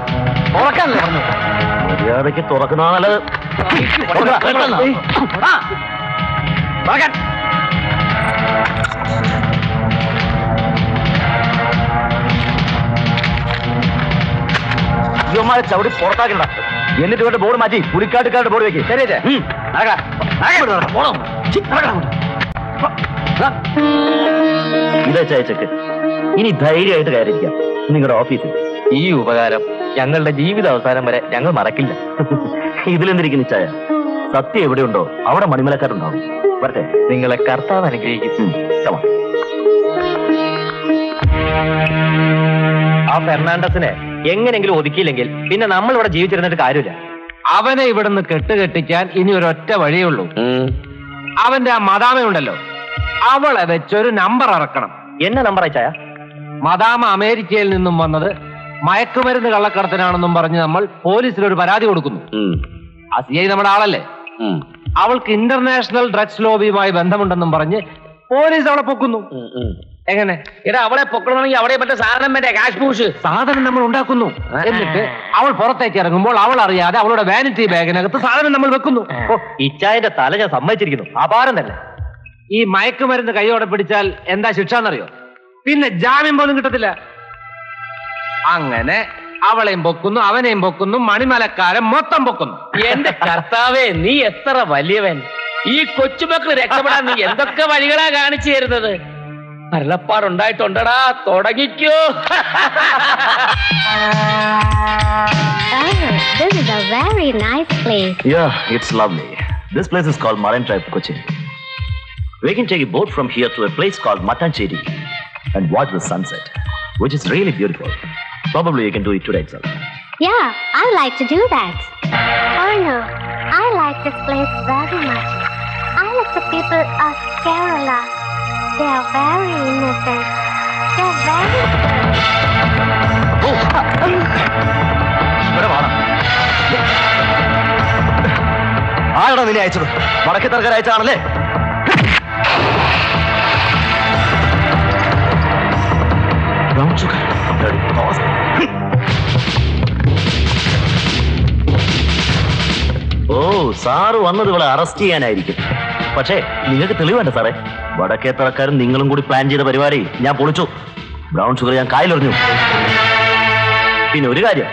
തുറക്കാനല്ലേ പറഞ്ഞത്? മര്യാദയ്ക്ക് തുറക്കുന്ന നല്ലത്. തുറക്കാൻ യമ്മ ചവിട്ടി പുറത്താക്കണ്ട. എന്നിട്ട് ഇവരുടെ ബോർഡ് മാറ്റി പുലിക്കാട്ടുകാരുടെ ബോർഡ് വെക്കും. ശരിയല്ലേ? ഇതാ ചായച്ചക്ക്, ഇനി ധൈര്യമായിട്ട് കയറിയിരിക്കാം നിങ്ങളുടെ ഓഫീസിൽ. ഈ ഉപകാരം ഞങ്ങളുടെ ജീവിത അവസാനം വരെ ഞങ്ങൾ മറക്കില്ല. ഇതിലെന്തിരിക്കുന്നു ചായ? സത്യം എവിടെയുണ്ടോ അവിടെ മണിമലക്കാരുണ്ടാവും. വരട്ടെ, നിങ്ങളെ കർത്താവ് അനുഗ്രഹിക്കും. ആ ഫെർണാണ്ടസിനെ എങ്ങനെങ്കിലും ഒതുക്കിയില്ലെങ്കിൽ പിന്നെ നമ്മൾ ഇവിടെ ജീവിച്ചിരുന്നിട്ട് കാര്യമില്ല. അവനെ ഇവിടുന്ന് കെട്ടുകെട്ടിക്കാൻ ഇനി ഒരൊറ്റ വഴിയേ ഉള്ളൂ. അവന്റെ ആ മദാമയുണ്ടല്ലോ, അവളെ വെച്ചൊരു നമ്പർ ഇറക്കണം. എന്നെ നമ്പർ അയച്ചായ? മദാമ അമേരിക്കയിൽ നിന്നും വന്നത് മയക്കുമരുന്ന് കള്ളക്കടത്തിനാണെന്നും പറഞ്ഞ് നമ്മൾ പോലീസിൽ ഒരു പരാതി കൊടുക്കുന്നു. ആ സി ഐ നമ്മുടെ ആളല്ലേ, അവൾക്ക് ഇന്റർനാഷണൽ ഡ്രഗ്സ് ലോബിയുമായി ബന്ധമുണ്ടെന്നും പറഞ്ഞ് പോലീസ് അവളെ പൊക്കുന്നു. എങ്ങനെ? എടാ, അവളെ പൊക്കണമെങ്കിൽ അവിടെ മറ്റേ സാധനം മറ്റേ കാശ്മൂഷ് സാധനം നമ്മൾ ഉണ്ടാക്കുന്നു. എന്നിട്ട് അവൾ പുറത്തേക്ക് ഇറങ്ങുമ്പോൾ അവൾ അറിയാതെ അവളുടെ വാനിറ്റി ബാഗിനകത്ത് സാധനം നമ്മൾ വെക്കുന്നു. ഇച്ചായന്റെ തല ഞാൻ സമ്മതിച്ചിരിക്കുന്നു, അപാരം തന്നെ. ഈ മയക്കുമരുന്ന് കൈയോടെ പിടിച്ചാൽ എന്താ ശിക്ഷ എന്നറിയോ? പിന്നെ ജാമ്യം പോലും കിട്ടത്തില്ല. അങ്ങനെ അവളെയും പൊക്കുന്നു, അവനെയും പൊക്കുന്നു, മണിമലക്കാരൻ മൊത്തം പൊക്കുന്നു. എന്റെ കർത്താവേ, നീ എത്ര വലിയവൻ! ഈ കൊച്ചുമക്കള് രക്ഷപ്പെടാൻ നീ എന്തൊക്കെ വഴികളാ കാണിച്ചു തരുന്നത്! മരണപ്പാടുണ്ടായിട്ടുണ്ടടാ, തുടങ്ങിക്കോ. We can take a boat from here to a place called Matancheri and watch the sunset, which is really beautiful. Probably you can do it today itself. Yeah, I like to do that. Oh no, I like this place very much. I like the people of Kerala. They are very innocent. They are very good. Oh, madam, ആരാണ് നിന്നെ അയച്ചത്? വടക്കേ തർക്കര അയച്ചാണല്ലേ? ഓ, sir വന്നത് ഇവിടെ arrest ചെയ്യാനായിരിക്കും. പക്ഷേ നിങ്ങൾക്ക് തെളിവ് വേണ്ട സാറേ. വടക്കേത്തറക്കാരും നിങ്ങളും കൂടി പ്ലാൻ ചെയ്ത പരിപാടി ഞാൻ പൊളിച്ചു. ബ്രൗൺ ഷുഗർ ഞാൻ കായലൊറിഞ്ഞു. പിന്നെ ഒരു കാര്യം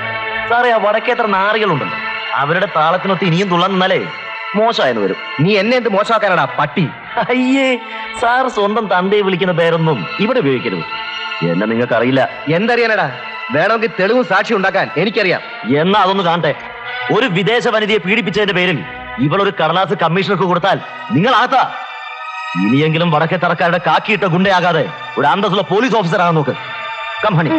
സാറേ, ആ വടക്കേത്തറ നാറികളുണ്ടല്ലോ, അവരുടെ താളത്തിനൊത്ത് ഇനിയും തുള്ളാൻ നിന്നാലേ മോശമായെന്ന് വരും. നീ എന്നെ എന്ത് മോശമാക്കാനാടാ പട്ടി? അയ്യേ സാർ, സ്വന്തം തന്തയെ വിളിക്കുന്ന പേരൊന്നും ഇവിടെ ഉപയോഗിക്കരുത്. എന്നെ നിങ്ങൾക്ക് അറിയില്ല. എന്തറിയാനടാ? വേണമെങ്കിൽ തെളിവും സാക്ഷി ഉണ്ടാക്കാൻ എനിക്കറിയാം. എന്നാ അതൊന്ന് കാണട്ടെ. ഒരു വിദേശ വനിതയെ പീഡിപ്പിച്ചതിന്റെ പേരിൽ ഇവളൊരു കടലാസ് കമ്മീഷണർക്ക് കൊടുത്താൽ നിങ്ങൾ ആത്താ. ഇനിയെങ്കിലും വടക്കേ തറക്കാരുടെ കാക്കിയിട്ട ഗുണ്ടയാകാതെ ഒരു അന്തസ്സുള്ള പോലീസ് ഓഫീസർ ആകാൻ നോക്ക്. Come honey.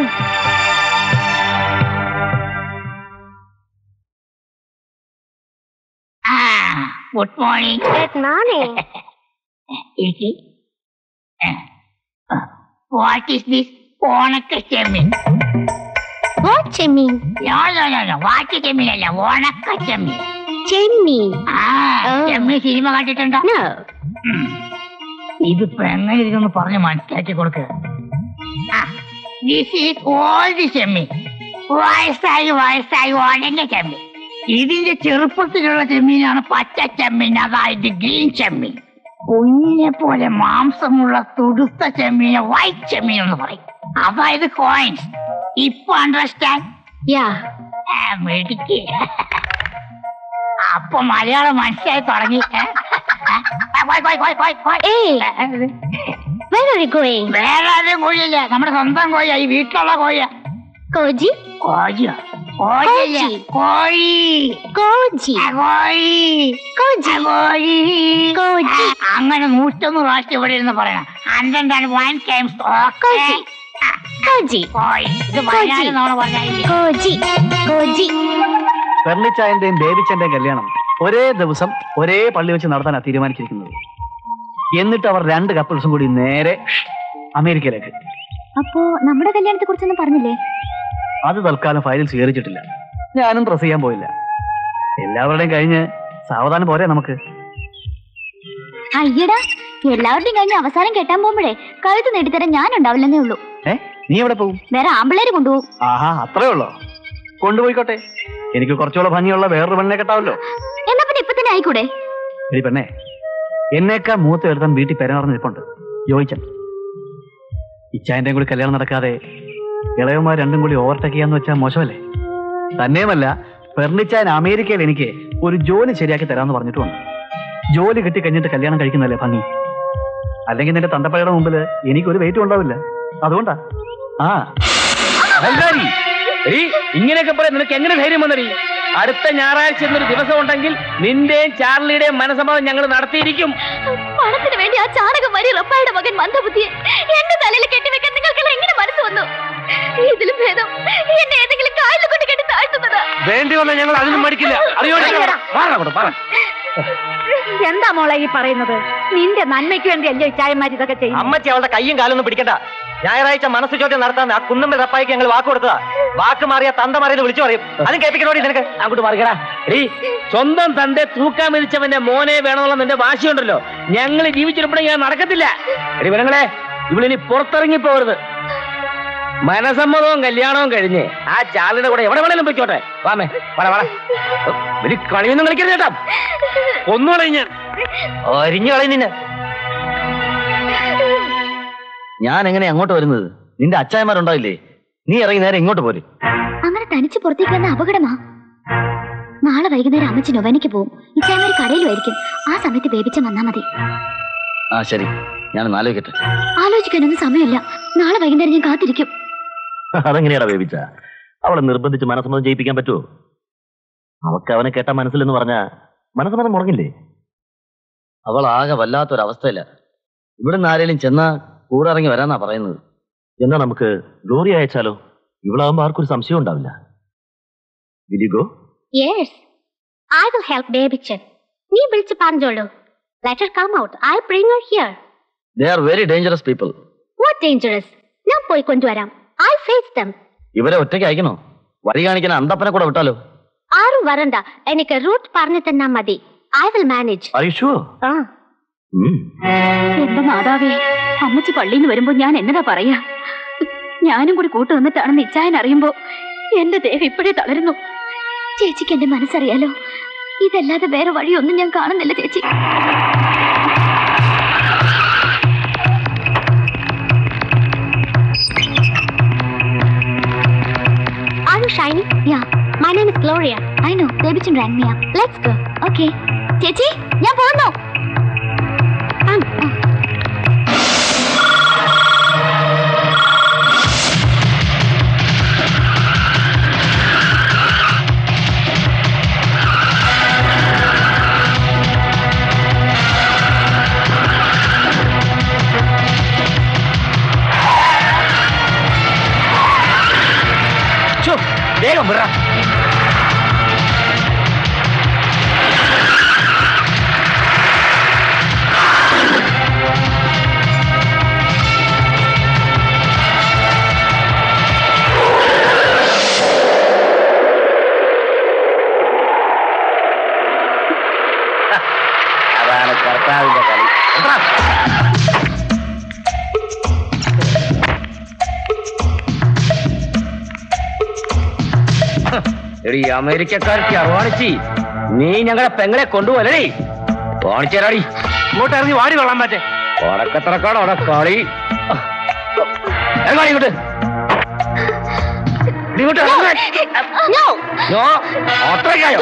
Good morning. Good morning. What is this onaka chemin? What chemin? No, no, no, no. What chemin? Alla onaka chemin. Chemin. Ah, chemin cinema kattitunda. No. Idu pranna irukonu parnju manakatti kodukka. Ah, this is all the chemin. Vayasayi vayasayi onaka chemin. Idinte cheruppathillulla chemin aanu pacha chemin, adayithu green chemin. കുഞ്ഞിനെ പോലെ മാംസമുള്ള തുടുത്ത ചെമ്മീനെ white ചെമ്മീൻ എന്ന് പറയും. അതായത് coins. ഇപ്പൊ understand? അപ്പൊ മലയാളം മനസ്സിലായി തുടങ്ങി. വേറെ ആരും കോഴിയല്ല, നമ്മുടെ സ്വന്തം കോഴിയാ, ഈ വീട്ടിലുള്ള കോഴിയാ. കോഴി കോഴിയോ? അങ്ങനെ നൂറ്റൊന്ന് പ്രാവശ്യം ഇവിടെ ഇരുന്ന് പറയണം. അണ്ടർസ്റ്റാൻഡ് വൺ ടൈംസ് ഫെർണിച്ചായന്റെയും ദേവിച്ചന്റെയും കല്യാണം ഒരേ ദിവസം ഒരേ പള്ളി വെച്ച് നടത്താനാണ് തീരുമാനിച്ചിരിക്കുന്നത്. എന്നിട്ട് അവർ രണ്ട് കപ്പിൾസും കൂടി നേരെ അമേരിക്കയിലേക്ക്. അപ്പോ നമ്മുടെ കല്യാണത്തെ കുറിച്ചൊന്നും പറഞ്ഞില്ലേ? അത് തൽക്കാലം ഫയലിൽ സ്വീകരിച്ചിട്ടില്ല. ഞാനും പ്രസ് ചെയ്യാൻ പോയില്ല. എല്ലാവരുടെയും കഴിഞ്ഞ് സാവധാനം പോരെ നമുക്ക്. അയ്യടാ, എല്ലാവരുടെയും കഴിഞ്ഞ അവസാനം കെട്ടാൻ പോകുമ്പോഴേ കഴുത്ത് നേടിത്തരാൻ ഞാൻ ഉണ്ടാവില്ലെന്നേ ഉള്ളൂ. നീ എവിടെ പോകും? വേറെ ആമ്പിള്ളേര് കൊണ്ടുപോകും. ആഹാ, അത്രേ ഉള്ളോ? കൊണ്ടുപോയിക്കോട്ടെ, എനിക്ക് കുറച്ചുകൂടെ ഭംഗിയുള്ള വേറൊരു പെണ്ണെ കെട്ടാവല്ലോ. എന്നാ പിന്നെ ഇപ്പൊ തന്നെ ആയിക്കൂടെ? ശരി പെണ്ണേ, എന്നേക്കാ മൂത്ത് വരുത്തം വീട്ടിൽ പെരനടന്ന് നിൽപ്പുണ്ട്. യോജിച്ച ഇച്ചായന്റെയും കൂടി കല്യാണം നടക്കാതെ ഇളയവന്മാർ രണ്ടും കൂടി ഓവർടേക്ക് ചെയ്യാന്ന് വെച്ചാൽ മോശമല്ലേ? തന്നെയുമല്ല, പെർണിച്ചാൻ അമേരിക്കയിൽ എനിക്ക് ഒരു ജോലി ശരിയാക്കി തരാമെന്ന് പറഞ്ഞിട്ട് വന്നു. ജോലി കിട്ടി കഴിഞ്ഞിട്ട് കല്യാണം കഴിക്കുന്നല്ലേ ഭംഗി? അല്ലെങ്കിൽ നിന്റെ തണ്ടപ്പഴയുടെ മുമ്പിൽ എനിക്കൊരു വെയിറ്റും ഉണ്ടാവില്ല. അതുകൊണ്ടാ. ആ, ഇങ്ങനെയൊക്കെ പറയാം. നിനക്ക് എങ്ങനെ ധൈര്യം വന്നറി? അടുത്ത ഞായറാഴ്ച എന്നൊരു ദിവസം ഉണ്ടെങ്കിൽ നിന്റെയും ചാർലിയുടെയും മനസമ്മതം ഞങ്ങൾ നടത്തിയിരിക്കും. പണത്തിന് വേണ്ടി ആ ചാണകമാരി റപ്പായുടെ മകൻ മന്ദബുദ്ധിയെ എന്റെ തലയിൽ കെട്ടിവെക്കാൻ നിങ്ങൾക്കെല്ലാം എങ്ങനെ മനസ്സ് വന്നു? ഇതിലും ഭേദം എന്നെ ഏതെങ്കിലും കായലിൽ കൊണ്ട് കെട്ടി താഴ്ത്തുന്നത്. വേണ്ടി വന്നാൽ ഞങ്ങൾ അതിനും മടിക്കില്ല. എന്താ മോളെ ഈ പറയുന്നത്? നിന്റെ നന്മയ്ക്ക് വേണ്ടി അല്ലേ ചായമാരി ഇതൊക്കെ ചെയ്യും? അമ്മച്ചി അവളുടെ കയ്യും കാലൊന്നും പിടിക്കണ്ട. ഞായറാഴ്ച മനസ്സ് ചോദ്യം നടത്താൻ ആ കുന്നമ്മ റപ്പായിക്ക് ഞങ്ങൾ വാക്ക് കൊടുത്തതാ. വാക്ക് മാറിയ തന്ത മാറിയത് വിളിച്ചു പറയും. അതും കേൾപ്പിക്കണോടി നിനക്ക്. അങ്ങോട്ട് മാറിക്കടാ. സ്വന്തം തന്റെ തൂക്കാൻ വിരിച്ചവന്റെ മോനെ വേണമെന്നുള്ള നിന്റെ വാശിയുണ്ടല്ലോ, ഞങ്ങൾ ജീവിച്ചിരിപ്പണേ ഞാൻ നടക്കത്തില്ല. ഇവനങ്ങളെ ഇവളിനി പുറത്തിറങ്ങി പോകരുത്. മനസമ്മതവും കല്യാണവും കഴിഞ്ഞ് ആ ചാലിന്റെ കൂടെ എവിടെ വേണേലും പൊയ്ക്കോട്ടെ. വാമേ, വള വള വലിയ കളിയൊന്നും കളിക്കരുത് കേട്ടാ. ഒന്നു കളഞ്ഞ് ഒരിഞ്ഞു കളഞ്ഞു നിന്നെ. ഞാൻ എങ്ങനെ അങ്ങോട്ട് വരുന്നത്? നിന്റെ അച്ചായന്മാരുണ്ടാവില്ലേ? നീ ഇറങ്ങി നേരെ ഇങ്ങോട്ട് പോര്. അങ്ങനെ തനിച്ച് പുറത്തേക്ക് വന്ന അപകടമാ. നാളെ വൈകുന്നേരം അമ്മച്ചി നൊവനിക്ക് പോകും. ഇച്ചായന്മാർ കടയിലുമായിരിക്കും. ആ സമയത്ത് ബേബിച്ച വന്നാ മതി. ആ ശരി, ഞാനൊന്ന് ആലോചിക്കട്ടെ. ആലോചിക്കാനൊന്നും സമയമില്ല. നാളെ വൈകുന്നേരം ഞാൻ കാത്തിരിക്കും. അതെങ്ങനെയാടാ ബേബിച്ച? അവളെ നിർബന്ധിച്ച് മനസ്സമ്മതം ചെയ്യിപ്പിക്കാൻ പറ്റുമോ? അവൾക്ക് അവനെ കേട്ട മനസ്സിലെന്ന് പറഞ്ഞ മനസ്സമ്മതം മുടങ്ങില്ലേ? അവൾ ആകെ വല്ലാത്തൊരവസ്ഥയില്ല. ഇവിടുന്ന് ആരേലും ചെന്നാ കൂടെ ഇറങ്ങി വരാന്നാ പറയുന്നത്. എന്നാ നമുക്ക് ഗ്ലോറിയ അയച്ചാലോ? ഇവളാകുമ്പോ ആർക്കൊരു സംശയം ഉണ്ടാവില്ല. ഇവരെ ഒറ്റയ്ക്ക് അയക്കണോ? വഴി കാണിക്കാൻ അന്തപ്പനെ കൂടെ വിട്ടാലോ? ആരും വരണ്ട, എനിക്ക് റൂട്ട് പറഞ്ഞു തന്നാ മതി. I will manage. Are you sure? ആ. എന്റെ മാതാവേ, അമ്മച്ചി പള്ളിന്ന് വരുമ്പോ ഞാൻ എന്നതാ പറയാ? ഞാനും കൂടി കൂട്ടു വന്നിട്ടാണെന്ന് ഇച്ചായൻ അറിയുമ്പോ എന്റെ ദേഹം ഇപ്പോഴേ തളരുന്നു. ചേച്ചിക്ക് എന്റെ മനസ്സറിയാലോ, ഇതല്ലാതെ വേറെ വഴിയൊന്നും ഞാൻ കാണുന്നില്ല ചേച്ചി. Are you shining? Yeah. My name is Gloria. I know. Debichan rang me up. Let's go. Okay. ചേച്ചി, ഞാൻ പോകുന്നു. വേഗം വിട. അതാണ് കർത്താവിന്റെ കളി. എടീ അമേരിക്കക്കാർക്ക് അറുവാണിച്ചി, നീ ഞങ്ങളെ പെങ്ങളെ കൊണ്ടുപോലേ വാണിച്ചേരാടി. ഇങ്ങോട്ട് ഇറങ്ങി വാടി കൊള്ളാൻ പറ്റേ. ഉടക്കത്തിറക്കാണ് അവിടെ കളി. എങ്ങാടി ഇങ്ങോട്ട് ഇങ്ങോട്ട് അത്രയ്ക്കായോ?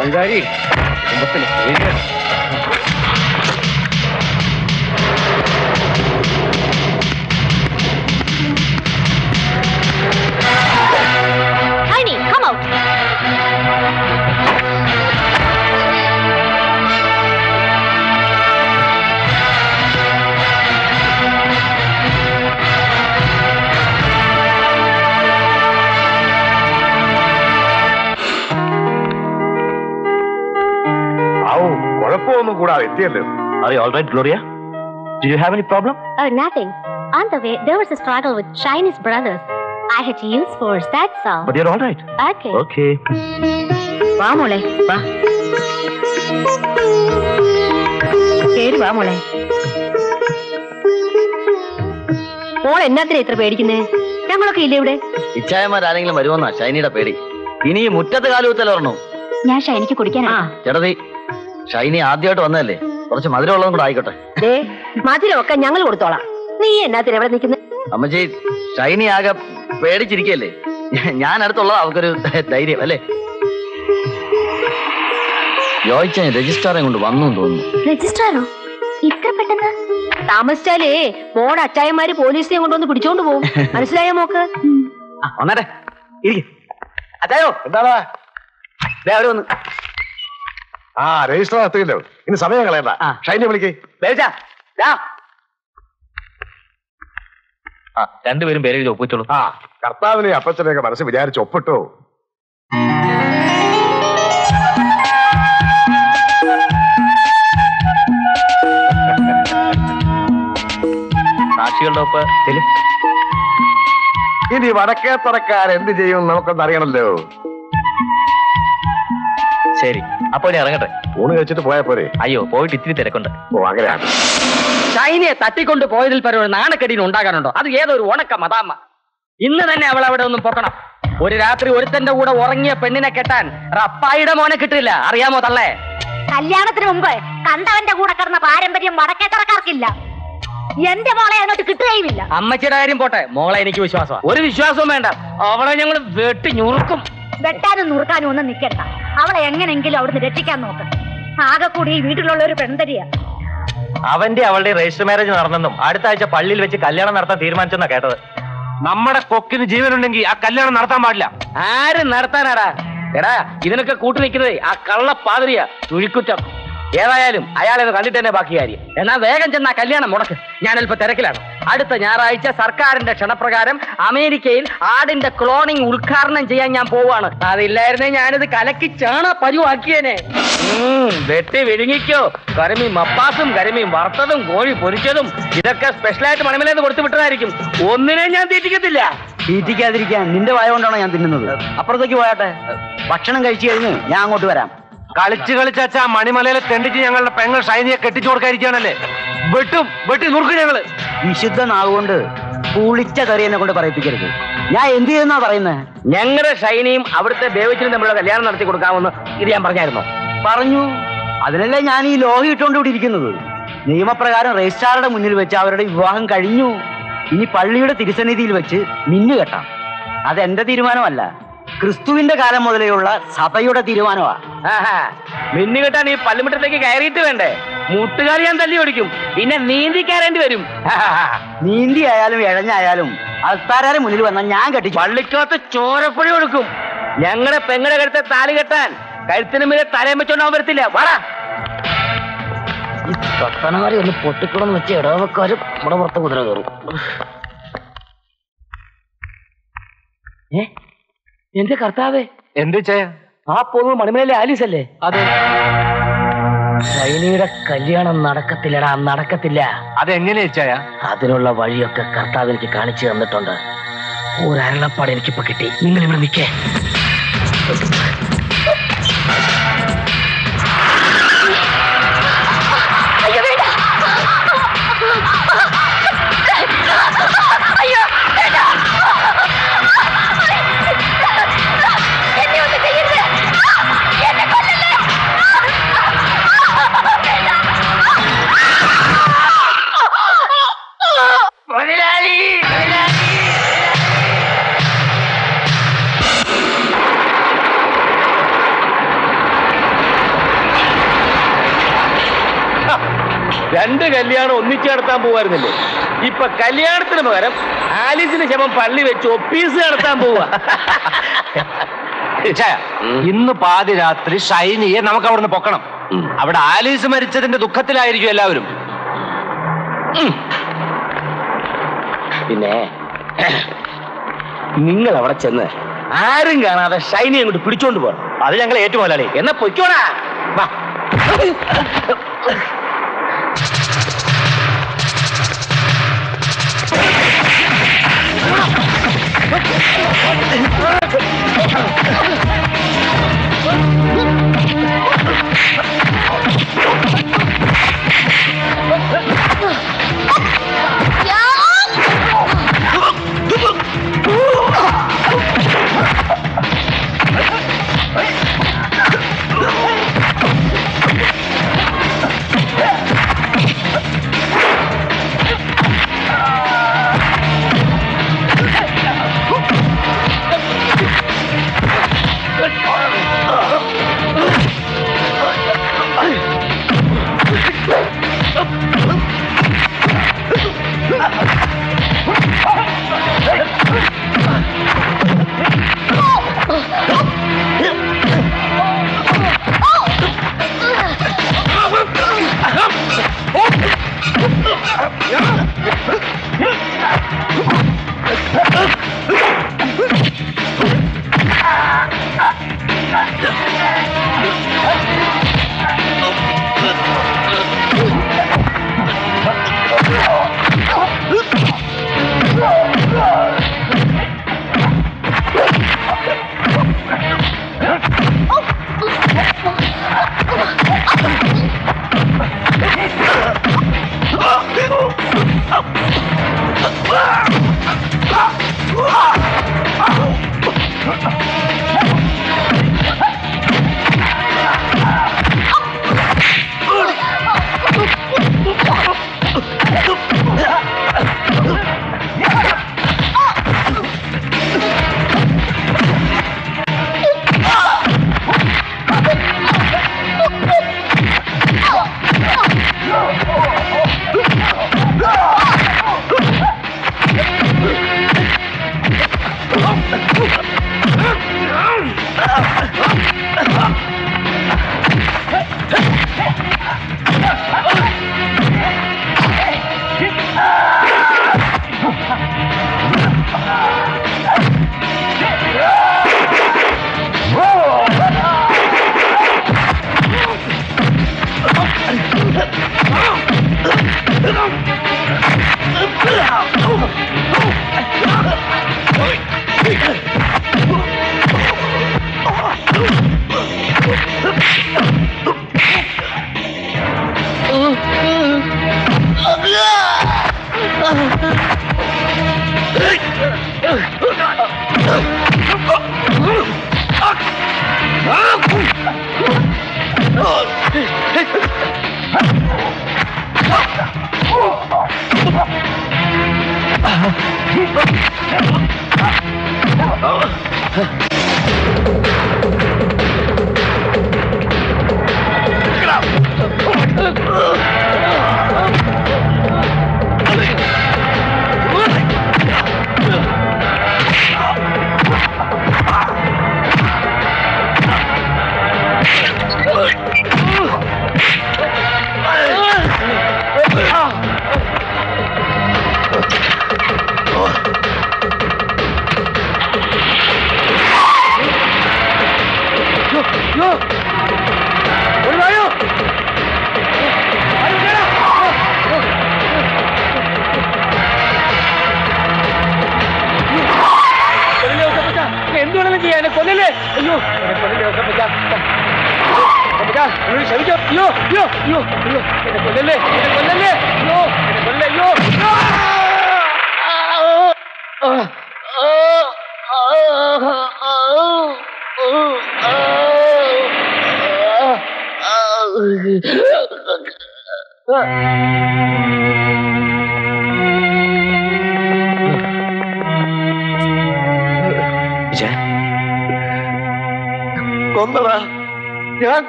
അഹങ്കാരി കുടുംബത്തിന് പേര്. கூடாது, entiendes? Are you all right, Gloria? Do you have any problem? Oh, nothing. On the way, there was a struggle with Chinese brothers. I had to use force, that's all. But you're all right. Okay. Okay. வா மோளே, வா. சரி வா மோளே. മോൾ എന്നാത്തിനാ ഇത്ര പേടിക്കുന്നത്? ഞങ്ങളൊക്കെ ഇല്ല ഇവിടെ. ഇച്ചായമാർ ആരെങ്കിലും വരുമെന്നാ ഷൈനിയുടെ പേടി. ഇനി മുറ്റത്ത് കാലുകുത്തൽ ഓർണോ? ഞാൻ ഷൈനിക്ക് കുടിക്കാനാ. ചേട്ടതി, ഷൈനി ആദ്യമായിട്ട് വന്നതല്ലേ, കുറച്ച് മധുരം ഉള്ളതും കൂടെ ആയിക്കോട്ടെ. മധുരമൊക്കെ ഞങ്ങൾ കൊടുത്തോളാം. നീ എന്നാത്തിന് എവിടെ നിൽക്കുന്നത്? അമ്മച്ചി, ഷൈനി ആകെ പേടിച്ചിരിക്കല്ലേ, ഞാൻ അടുത്തുള്ള അവക്കൊരു ധൈര്യം അല്ലേ. യോയിച്ചാൻ രജിസ്ട്രാറെ കൊണ്ട് വന്നു തോന്നുന്നു. രജിസ്ട്രാറോ? ഇത്ര പെട്ടെന്ന്? താമസിച്ചാലേ മോടെ അച്ചായന്മാര് പോലീസിനെ കൊണ്ടുവന്ന് പിടിച്ചോണ്ട് പോകും, മനസ്സിലായോ മോക്ക്? ആ രജിസ്റ്റർ എത്തില്ലോ, ഇനി സമയം കളയണ്ട. ഷൈനെ വിളിക്കേ. രണ്ടുപേരും പേരെഴുതി ഒപ്പിച്ചോളൂ. ആ കർത്താവിനെ അപ്പച്ചനെയൊക്കെ മനസ്സിൽ വിചാരിച്ച് ഒപ്പിട്ടോ. ഇനി വടക്കേത്തറക്കാരെന്ത് ചെയ്യും നമുക്കൊന്ന് അറിയണല്ലോ. ശരി, അപ്പൊ ഞാൻ ഇറങ്ങട്ടെ. ഊണ് കഴിച്ചിട്ട് പോയാ പോരെ? അയ്യോ, പോയിട്ട് ഇത്തിരി തിരക്കുണ്ട്. ഓ, അങ്ങനെയാണ്. ചൈനയെ തട്ടിക്കൊണ്ട് പോയതിൽ പരം ഒരു നാണക്കെടിയിൽ ഉണ്ടാകാനുണ്ടോ? അത് ഏതൊരു ഉണക്ക മതാമ്മ. ഇന്ന് തന്നെ അവൾ അവിടെ ഒന്നും പൊക്കണം. ഒരു രാത്രി ഒരുത്തന്റെ കൂടെ ഉറങ്ങിയ പെണ്ണിനെ കെട്ടാൻ റപ്പായിയുടെ മോനെ കിട്ടില്ല, അറിയാമോ തള്ളേ? കല്യാണത്തിന് മുമ്പ് കണ്ടവന്റെ കൂടെ കിടന്ന പാരമ്പര്യം വടക്കേത്തറക്കാർക്കില്ല. എന്റെ മോളെ അങ്ങോട്ട് കിട്ടുകയുമില്ല. അമ്മച്ചിയുടെ കാര്യം പോട്ടെ, മോളെ എനിക്ക് വിശ്വാസമാണ്. ഒരു വിശ്വാസവും വേണ്ട, അവളെ ഞങ്ങൾ വെട്ടി ഞുറുക്കും. വെട്ടാനും നുറുക്കാനും ഒന്നും നിൽക്കണ്ട, അവളെ എങ്ങനെങ്കിലും അവിടുന്ന് രക്ഷിക്കാൻ നോക്ക്. ആകെ കൂടി ഈ വീട്ടിലുള്ള ഒരു പെൺതരിയാ. അവന്റെ അവളുടെ രജിസ്റ്റർ മാരേജ് നടന്നെന്നും അടുത്ത ആഴ്ച പള്ളിയിൽ വെച്ച് കല്യാണം നടത്താൻ തീരുമാനിച്ചെന്നാ കേട്ടത്. നമ്മുടെ കൊക്കിന് ജീവനുണ്ടെങ്കിൽ ആ കല്യാണം നടത്താൻ പാടില്ല. ആരും നടത്താനാടാ? എടാ, ഇതിനൊക്കെ കൂട്ടു നിൽക്കുന്നത് ആ കള്ള പാതിരിയാ, ചുഴിക്കുറ്റം. ഏതായാലും അയാളെന്ന് കണ്ടിട്ട് തന്നെ ബാക്കി കാര്യം. എന്നാൽ വേഗം ചെന്നാ കല്യാണം മുടക്ക്. ഞാനിപ്പോ തിരക്കിലാണ്. അടുത്ത ഞായറാഴ്ച സർക്കാരിന്റെ ക്ഷണപ്രകാരം അമേരിക്കയിൽ ആടിന്റെ ക്ലോണിംഗ് ഉദ്ഘാടനം ചെയ്യാൻ ഞാൻ പോവാണ്. അതില്ലായിരുന്നേ ഞാനിത് കലക്കി ചാണ പരുവാക്കിയേനെ. വെട്ടി വിഴുങ്ങിക്കോ. കരിമീൻ മപ്പാസും കരിമീൻ വറുത്തതും കോഴി പൊരിച്ചതും ഇതൊക്കെ സ്പെഷ്യലായിട്ട് മണമേലേന്ന് കൊടുത്തു വിട്ടതായിരിക്കും. ഒന്നിനെ ഞാൻ തീറ്റിക്കത്തില്ല. തീറ്റിക്കാതിരിക്കാൻ നിന്റെ വായ കൊണ്ടാണോ ഞാൻ തിന്നുന്നത്? അപ്പുറത്തേക്ക് പോയാട്ടെ. ഭക്ഷണം കഴിച്ചു കഴിഞ്ഞ് ഞാൻ അങ്ങോട്ട് വരാം. കളിച്ച് കളിച്ചാ മണിമലയിലെ തെണ്ടിച്ച് ഞങ്ങളുടെ പെങ്ങൾ ഷൈനിയെ കെട്ടിച്ചു കൊടുക്കാതിരിക്കാണല്ലേ? വെട്ടും, വെട്ടി നുറുക്കും ഞങ്ങള്. വിശുദ്ധനാവുകൊണ്ട് പുളിച്ച കറി എന്നെ കൊണ്ട് പറയിപ്പിക്കരുത്. ഞാൻ എന്ത് ചെയ്യുന്നാ പറയുന്നത്? ഞങ്ങളുടെ ഷൈനിയും അവിടുത്തെ ബേവച്ചിനും തമ്മിലുള്ള കല്യാണം നടത്തി കൊടുക്കാമെന്ന് ഇത് ഞാൻ പറഞ്ഞായിരുന്നു. പറഞ്ഞു. അതിനല്ലേ ഞാൻ ഈ ലോഹി ഇട്ടുകൊണ്ട് ഇവിടെ ഇരിക്കുന്നത്. നിയമപ്രകാരം രജിസ്ട്രാറുടെ മുന്നിൽ വെച്ച് അവരുടെ വിവാഹം കഴിഞ്ഞു. ഇനി പള്ളിയുടെ തിരുസന്നിധിയിൽ വെച്ച് മിന്നു കെട്ടാം. അതെന്റെ തീരുമാനമല്ല, ക്രിസ്തുവിന്റെ കാലം മുതലെയുള്ള സഭയുടെ തീരുമാനമാ. മിന്നുകെട്ടാൻ ഈ പള്ളിമുട്ടത്തേക്ക് കയറിയിട്ട് വേണ്ടേ? മുട്ടുകാരി ഞാൻ തല്ലി ഓടിക്കും, പിന്നെ നീന്തി കയറേണ്ടി വരും. നീന്തി ആയാലും ഇഴഞ്ഞായാലും അൾത്താരാരും മുന്നിൽ വന്നാൽ ഞാൻ കെട്ടി പള്ളിക്കകത്ത് ചോരപ്പുഴി കൊടുക്കും. ഞങ്ങളുടെ പെങ്ങളുടെ കഴുത്തെ താലി കെട്ടാൻ കഴുത്തിന് മേലെ തലയും വെച്ചോണ്ടാവാൻ പറ്റത്തില്ല. വാടാ, ഈ കത്തനമാരി ഒന്ന് പൊട്ടിക്കൂടെന്ന് വെച്ച ഇടവക്കാരും ഇവിടെ പുറത്ത് കുതിര കയറും. എന്റെ കർത്താവേ, എന്ത് ചെയ്യാ? ആ പോകുന്നത് മണിമലയിലെ ആലീസ് അല്ലേ? അതെ. ഷൈനിയുടെ കല്യാണം നടക്കത്തില്ലടാ, നടക്കത്തില്ല. അതെങ്ങനെ ചെയ്യാ? അതിനുള്ള വഴിയൊക്കെ കർത്താവ് എനിക്ക് കാണിച്ചു തന്നിട്ടുണ്ട്. ഒരളപ്പാട് എനിക്കിപ്പോ കിട്ടി. നിങ്ങൾ ഇവിടെ നിൽക്കേ. രണ്ട് കല്യാണം ഒന്നിച്ചു നടത്താൻ പോവായിരുന്നില്ലേ? ഇപ്പൊ കല്യാണത്തിന് പകരം ആലീസിന് ശേഷം പള്ളി വെച്ച് ഒപ്പീസ് നടത്താൻ പോവാ. ഇന്ന് പാതി രാത്രി ഷൈനിയെ നമുക്ക് അവിടുന്ന് പൊക്കണം. അവിടെ ആലീസ് മരിച്ചതിന്റെ ദുഃഖത്തിലായിരിക്കും എല്ലാവരും. പിന്നെ നിങ്ങൾ അവിടെ ചെന്ന് ആരും കാണാതെ ഷൈനിയെ അങ്ങോട്ട് പിടിച്ചോണ്ട് പോകണം. അത് ഞങ്ങൾ ഏറ്റുമോലാളി. എന്നാ പൊയ്ക്കോടാ.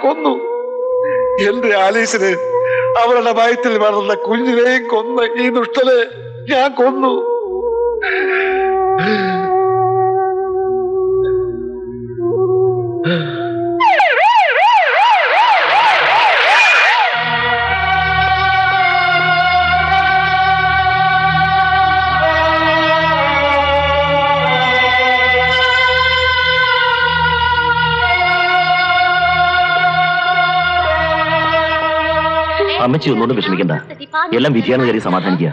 കൊന്നു എന്റെ ആലീസിനെ, അവരുടെ വയറ്റിൽ വളർന്ന കുഞ്ഞിനെയും കൊന്ന ഈ ദുഷ്ടനെ ഞാൻ കൊന്നു. അമ്മച്ചി ഒന്നുകൊണ്ടും വിഷമിക്കണ്ട, എല്ലാം വിധിയാണെന്ന് കയറി സമാധാനിക്കുക.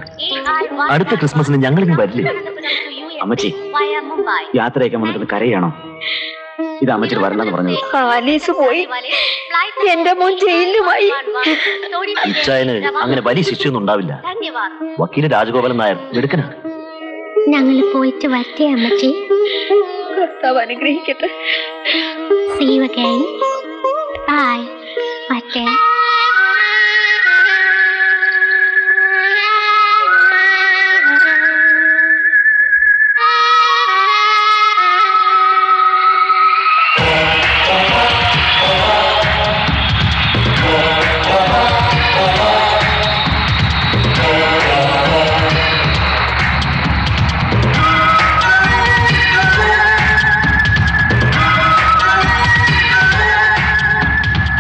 അടുത്ത ക്രിസ്മസിന് ഞങ്ങളിനി വരില്ലേ? അമ്മച്ചി യാത്രയൊക്കെ വന്നിട്ട് കരയാണോ? ഇത് അമ്മച്ചിട്ട് വരണ്ടെന്ന് പറഞ്ഞത്. അങ്ങനെ വലിയ ശിക്ഷയൊന്നും ഉണ്ടാവില്ല. വക്കീല് രാജഗോപാലൻ നായർ എടുക്കണ. ഞങ്ങൾ പോയിട്ട് വരട്ടെ അമ്മച്ചി. കർത്താവ് അനുഗ്രഹിക്കട്ടെ.